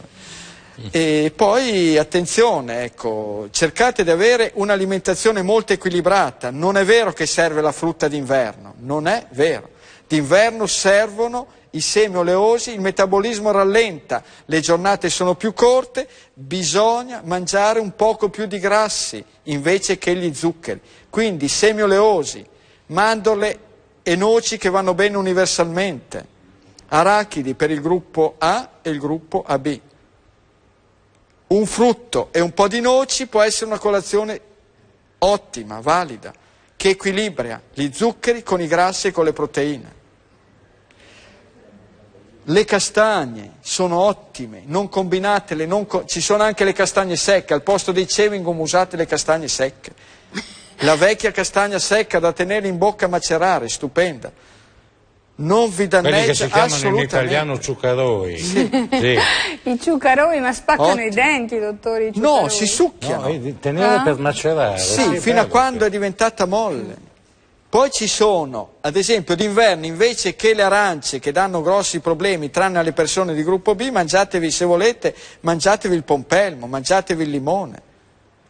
E poi attenzione, ecco, cercate di avere un'alimentazione molto equilibrata. Non è vero che serve la frutta d'inverno, non è vero. D'inverno servono i semi oleosi, il metabolismo rallenta, le giornate sono più corte, bisogna mangiare un poco più di grassi invece che gli zuccheri. Quindi semi oleosi, mandorle e noci che vanno bene universalmente, arachidi per il gruppo A e il gruppo A B. Un frutto e un po' di noci può essere una colazione ottima, valida, che equilibra gli zuccheri con i grassi e con le proteine. Le castagne sono ottime, non combinatele, non co ci sono anche le castagne secche, al posto dei chewing gum usate le castagne secche. La vecchia castagna secca da tenere in bocca a macerare, stupenda. Non vi danneggia assolutamente. Quelli che si chiamano in italiano ciucaroi. Sì. Sì. I ciucaroi, ma spaccano ottimo. I denti, dottori, i ciucaroi. No, si succhiano. No, tenere ah. per macerare. Sì, sì, fino a quando che... è diventata molle. Poi ci sono, ad esempio, d'inverno, invece che le arance che danno grossi problemi, tranne alle persone di gruppo B, mangiatevi, se volete, mangiatevi il pompelmo, mangiatevi il limone.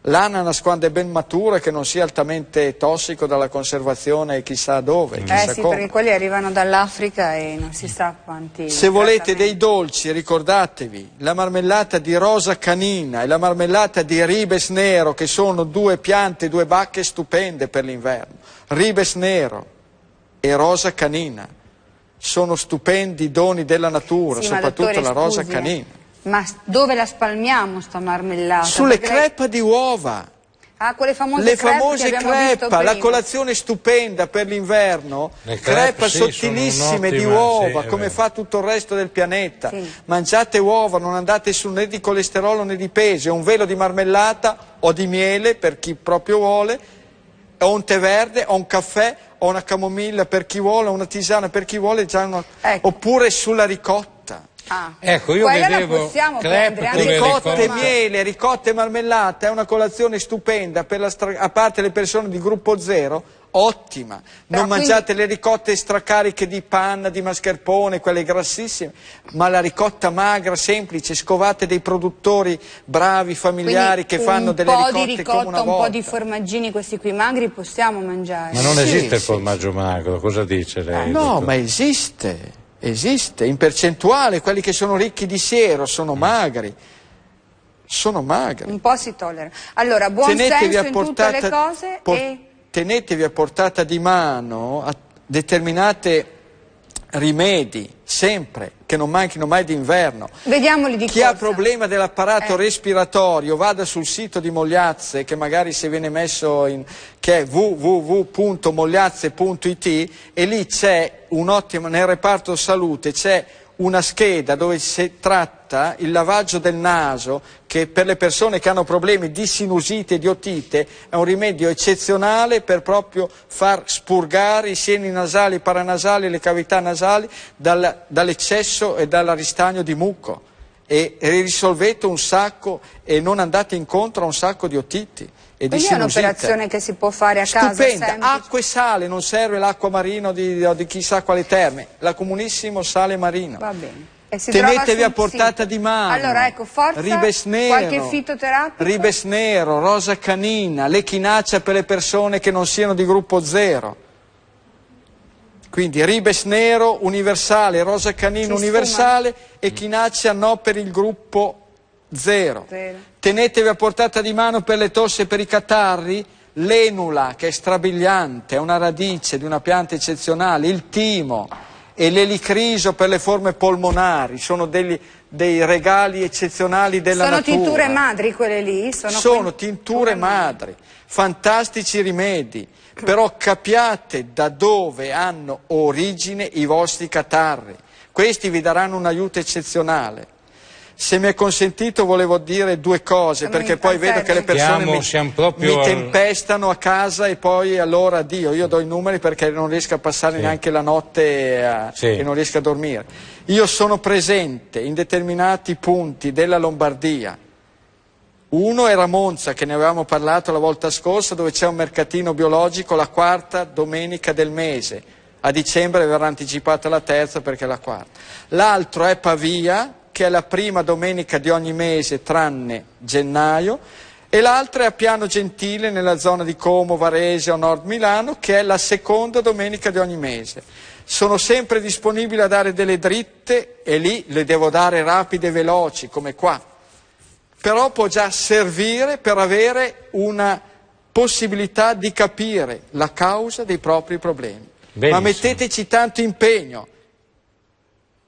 L'ananas quando è ben maturo e che non sia altamente tossico dalla conservazione chissà dove. Eh chissà sì, come. Perché quelli arrivano dall'Africa e non si sa quanti... Se volete dei dolci, ricordatevi, la marmellata di rosa canina e la marmellata di ribes nero, che sono due piante, due bacche stupende per l'inverno. Ribes nero e rosa canina sono stupendi doni della natura, sì, soprattutto dottore, la rosa scusi, canina. Ma dove la spalmiamo sta marmellata? Sulle perché... crepe di uova. Ah, quelle famose le crepe famose crepe, la colazione stupenda per l'inverno, crepe, crepe sì, sottilissime di uova, sì, come vero. Fa tutto il resto del pianeta. Sì. Mangiate uova, non andate su né di colesterolo né di peso, un velo di marmellata o di miele per chi proprio vuole, ho un tè verde, ho un caffè, ho una camomilla per chi vuole, ho una tisana per chi vuole, già una... ecco. Oppure sulla ricotta. Ah, ecco, io vedevo ricotte, miele, ricotte e marmellata, è una colazione stupenda, per la stra... a parte le persone di gruppo zero, ottima. Però non quindi... mangiate le ricotte stracariche di panna, di mascarpone, quelle grassissime, ma la ricotta magra, semplice, scovate dei produttori bravi, familiari, quindi che fanno delle ricotte come una volta. Un po' di ricotta, un po' di formaggini, questi qui magri, possiamo mangiare. Ma non sì, esiste sì, il formaggio magro, cosa dice lei? Ah, no, dottor? Ma esiste. Esiste, in percentuale, quelli che sono ricchi di siero sono magri, sono magri. Un po' si tollerano. Allora, buon senso in tutte le cose e... Tenetevi a portata di mano a determinate rimedi, sempre, che non manchino mai d'inverno. Vediamoli di chi corsa. Ha problema dell'apparato eh. respiratorio, vada sul sito di Mogliazze, che magari se viene messo in, che è w w w punto mogliazze punto i t, e lì c'è un ottimo, nel reparto salute c'è una scheda dove si tratta il lavaggio del naso, che per le persone che hanno problemi di sinusite e di otite è un rimedio eccezionale per proprio far spurgare i seni nasali, i paranasali, le cavità nasali dal, dall'eccesso e dal ristagno di muco, e, e risolvete un sacco e non andate incontro a un sacco di otiti e di sinusite. Quindi è un'operazione che si può fare a casa, stupenda, acqua e sale, non serve l'acqua marina o di, di chissà quale terme, la comunissimo sale marino. Va bene. E si tenetevi a portata sito. Di mano. Allora, ecco, forza, ribes nero, qualche fitoterapico, ribes nero, rosa canina, l'echinacea per le persone che non siano di gruppo zero. Quindi ribes nero universale, rosa canina si universale, echinacea no per il gruppo zero. zero. Tenetevi a portata di mano per le tosse e per i catarri l'enula, che è strabiliante, è una radice di una pianta eccezionale, il timo e l'elicriso per le forme polmonari, sono degli, dei regali eccezionali della sono natura. Sono tinture madri quelle lì? Sono, sono tinture madri, fantastici rimedi, però capiate da dove hanno origine i vostri catarri, questi vi daranno un aiuto eccezionale. Se mi è consentito volevo dire due cose, perché poi vedo che le persone mi, mi tempestano a casa e poi allora addio, io do i numeri perché non riesco a passare sì. neanche la notte a, sì. e non riesco a dormire. Io sono presente in determinati punti della Lombardia, uno era Monza, che ne avevamo parlato la volta scorsa, dove c'è un mercatino biologico la quarta domenica del mese, a dicembre verrà anticipata la terza perché è la quarta. L'altro è Pavia, che è la prima domenica di ogni mese tranne gennaio, e l'altra è a Piano Gentile nella zona di Como, Varese o Nord Milano, che è la seconda domenica di ogni mese. Sono sempre disponibile a dare delle dritte e lì le devo dare rapide e veloci come qua, però può già servire per avere una possibilità di capire la causa dei propri problemi. Benissimo. Ma metteteci tanto impegno.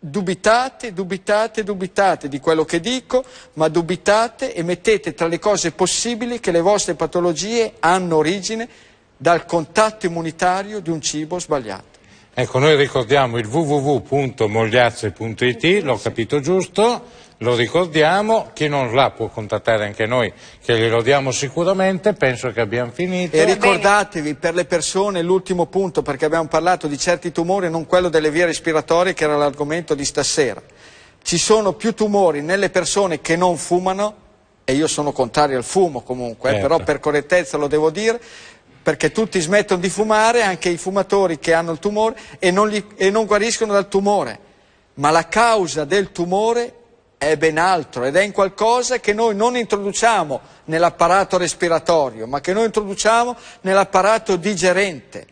Dubitate, dubitate, dubitate di quello che dico, ma dubitate e mettete tra le cose possibili che le vostre patologie hanno origine dal contatto immunitario di un cibo sbagliato. Ecco, noi ricordiamo il w w w punto mogliazze punto i t, l'ho capito giusto, lo ricordiamo, chi non l'ha può contattare anche noi, che glielo diamo sicuramente, penso che abbiamo finito. E ricordatevi per le persone l'ultimo punto, perché abbiamo parlato di certi tumori e non quello delle vie respiratorie, che era l'argomento di stasera. Ci sono più tumori nelle persone che non fumano, e io sono contrario al fumo comunque, certo. eh, però per correttezza lo devo dire, perché tutti smettono di fumare, anche i fumatori che hanno il tumore, e non, gli, e non guariscono dal tumore. Ma la causa del tumore è ben altro, ed è in qualcosa che noi non introduciamo nell'apparato respiratorio, ma che noi introduciamo nell'apparato digerente.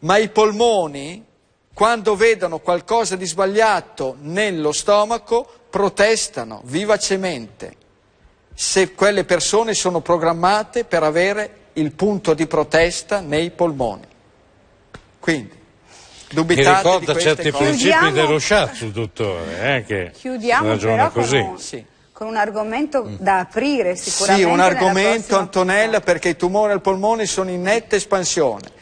Ma i polmoni, quando vedono qualcosa di sbagliato nello stomaco, protestano vivacemente, se quelle persone sono programmate per avere il punto di protesta nei polmoni. Quindi dubitate di queste certi cose. Principi dello sciazzo, dottore, eh, che chiudiamo però così. Con, un, sì. con un argomento da aprire sicuramente. Sì, un argomento, Antonella, perché i tumori al polmone sono in netta espansione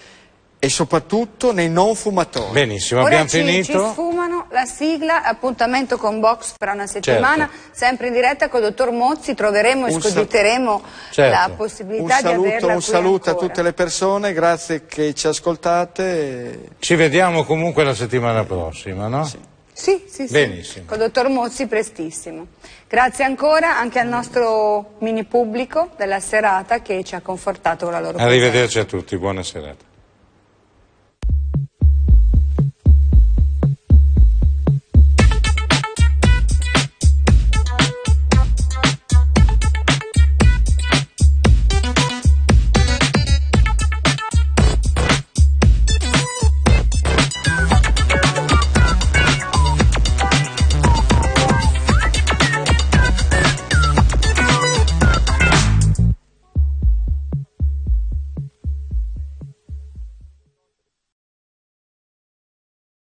e soprattutto nei non fumatori. Benissimo, ora abbiamo ci, finito. Ci sfumano la sigla, appuntamento con Box fra una settimana, certo, sempre in diretta con il dottor Mozzi, troveremo e scogiteremo certo. la possibilità un saluto, di averla. Un saluto ancora. a tutte le persone, grazie che ci ascoltate. Ci vediamo comunque la settimana prossima, no? Sì. Sì, sì, sì. Benissimo. Con il dottor Mozzi prestissimo. Grazie ancora anche al nostro mini pubblico della serata che ci ha confortato con la loro presenza. Arrivederci a tutti, buona serata.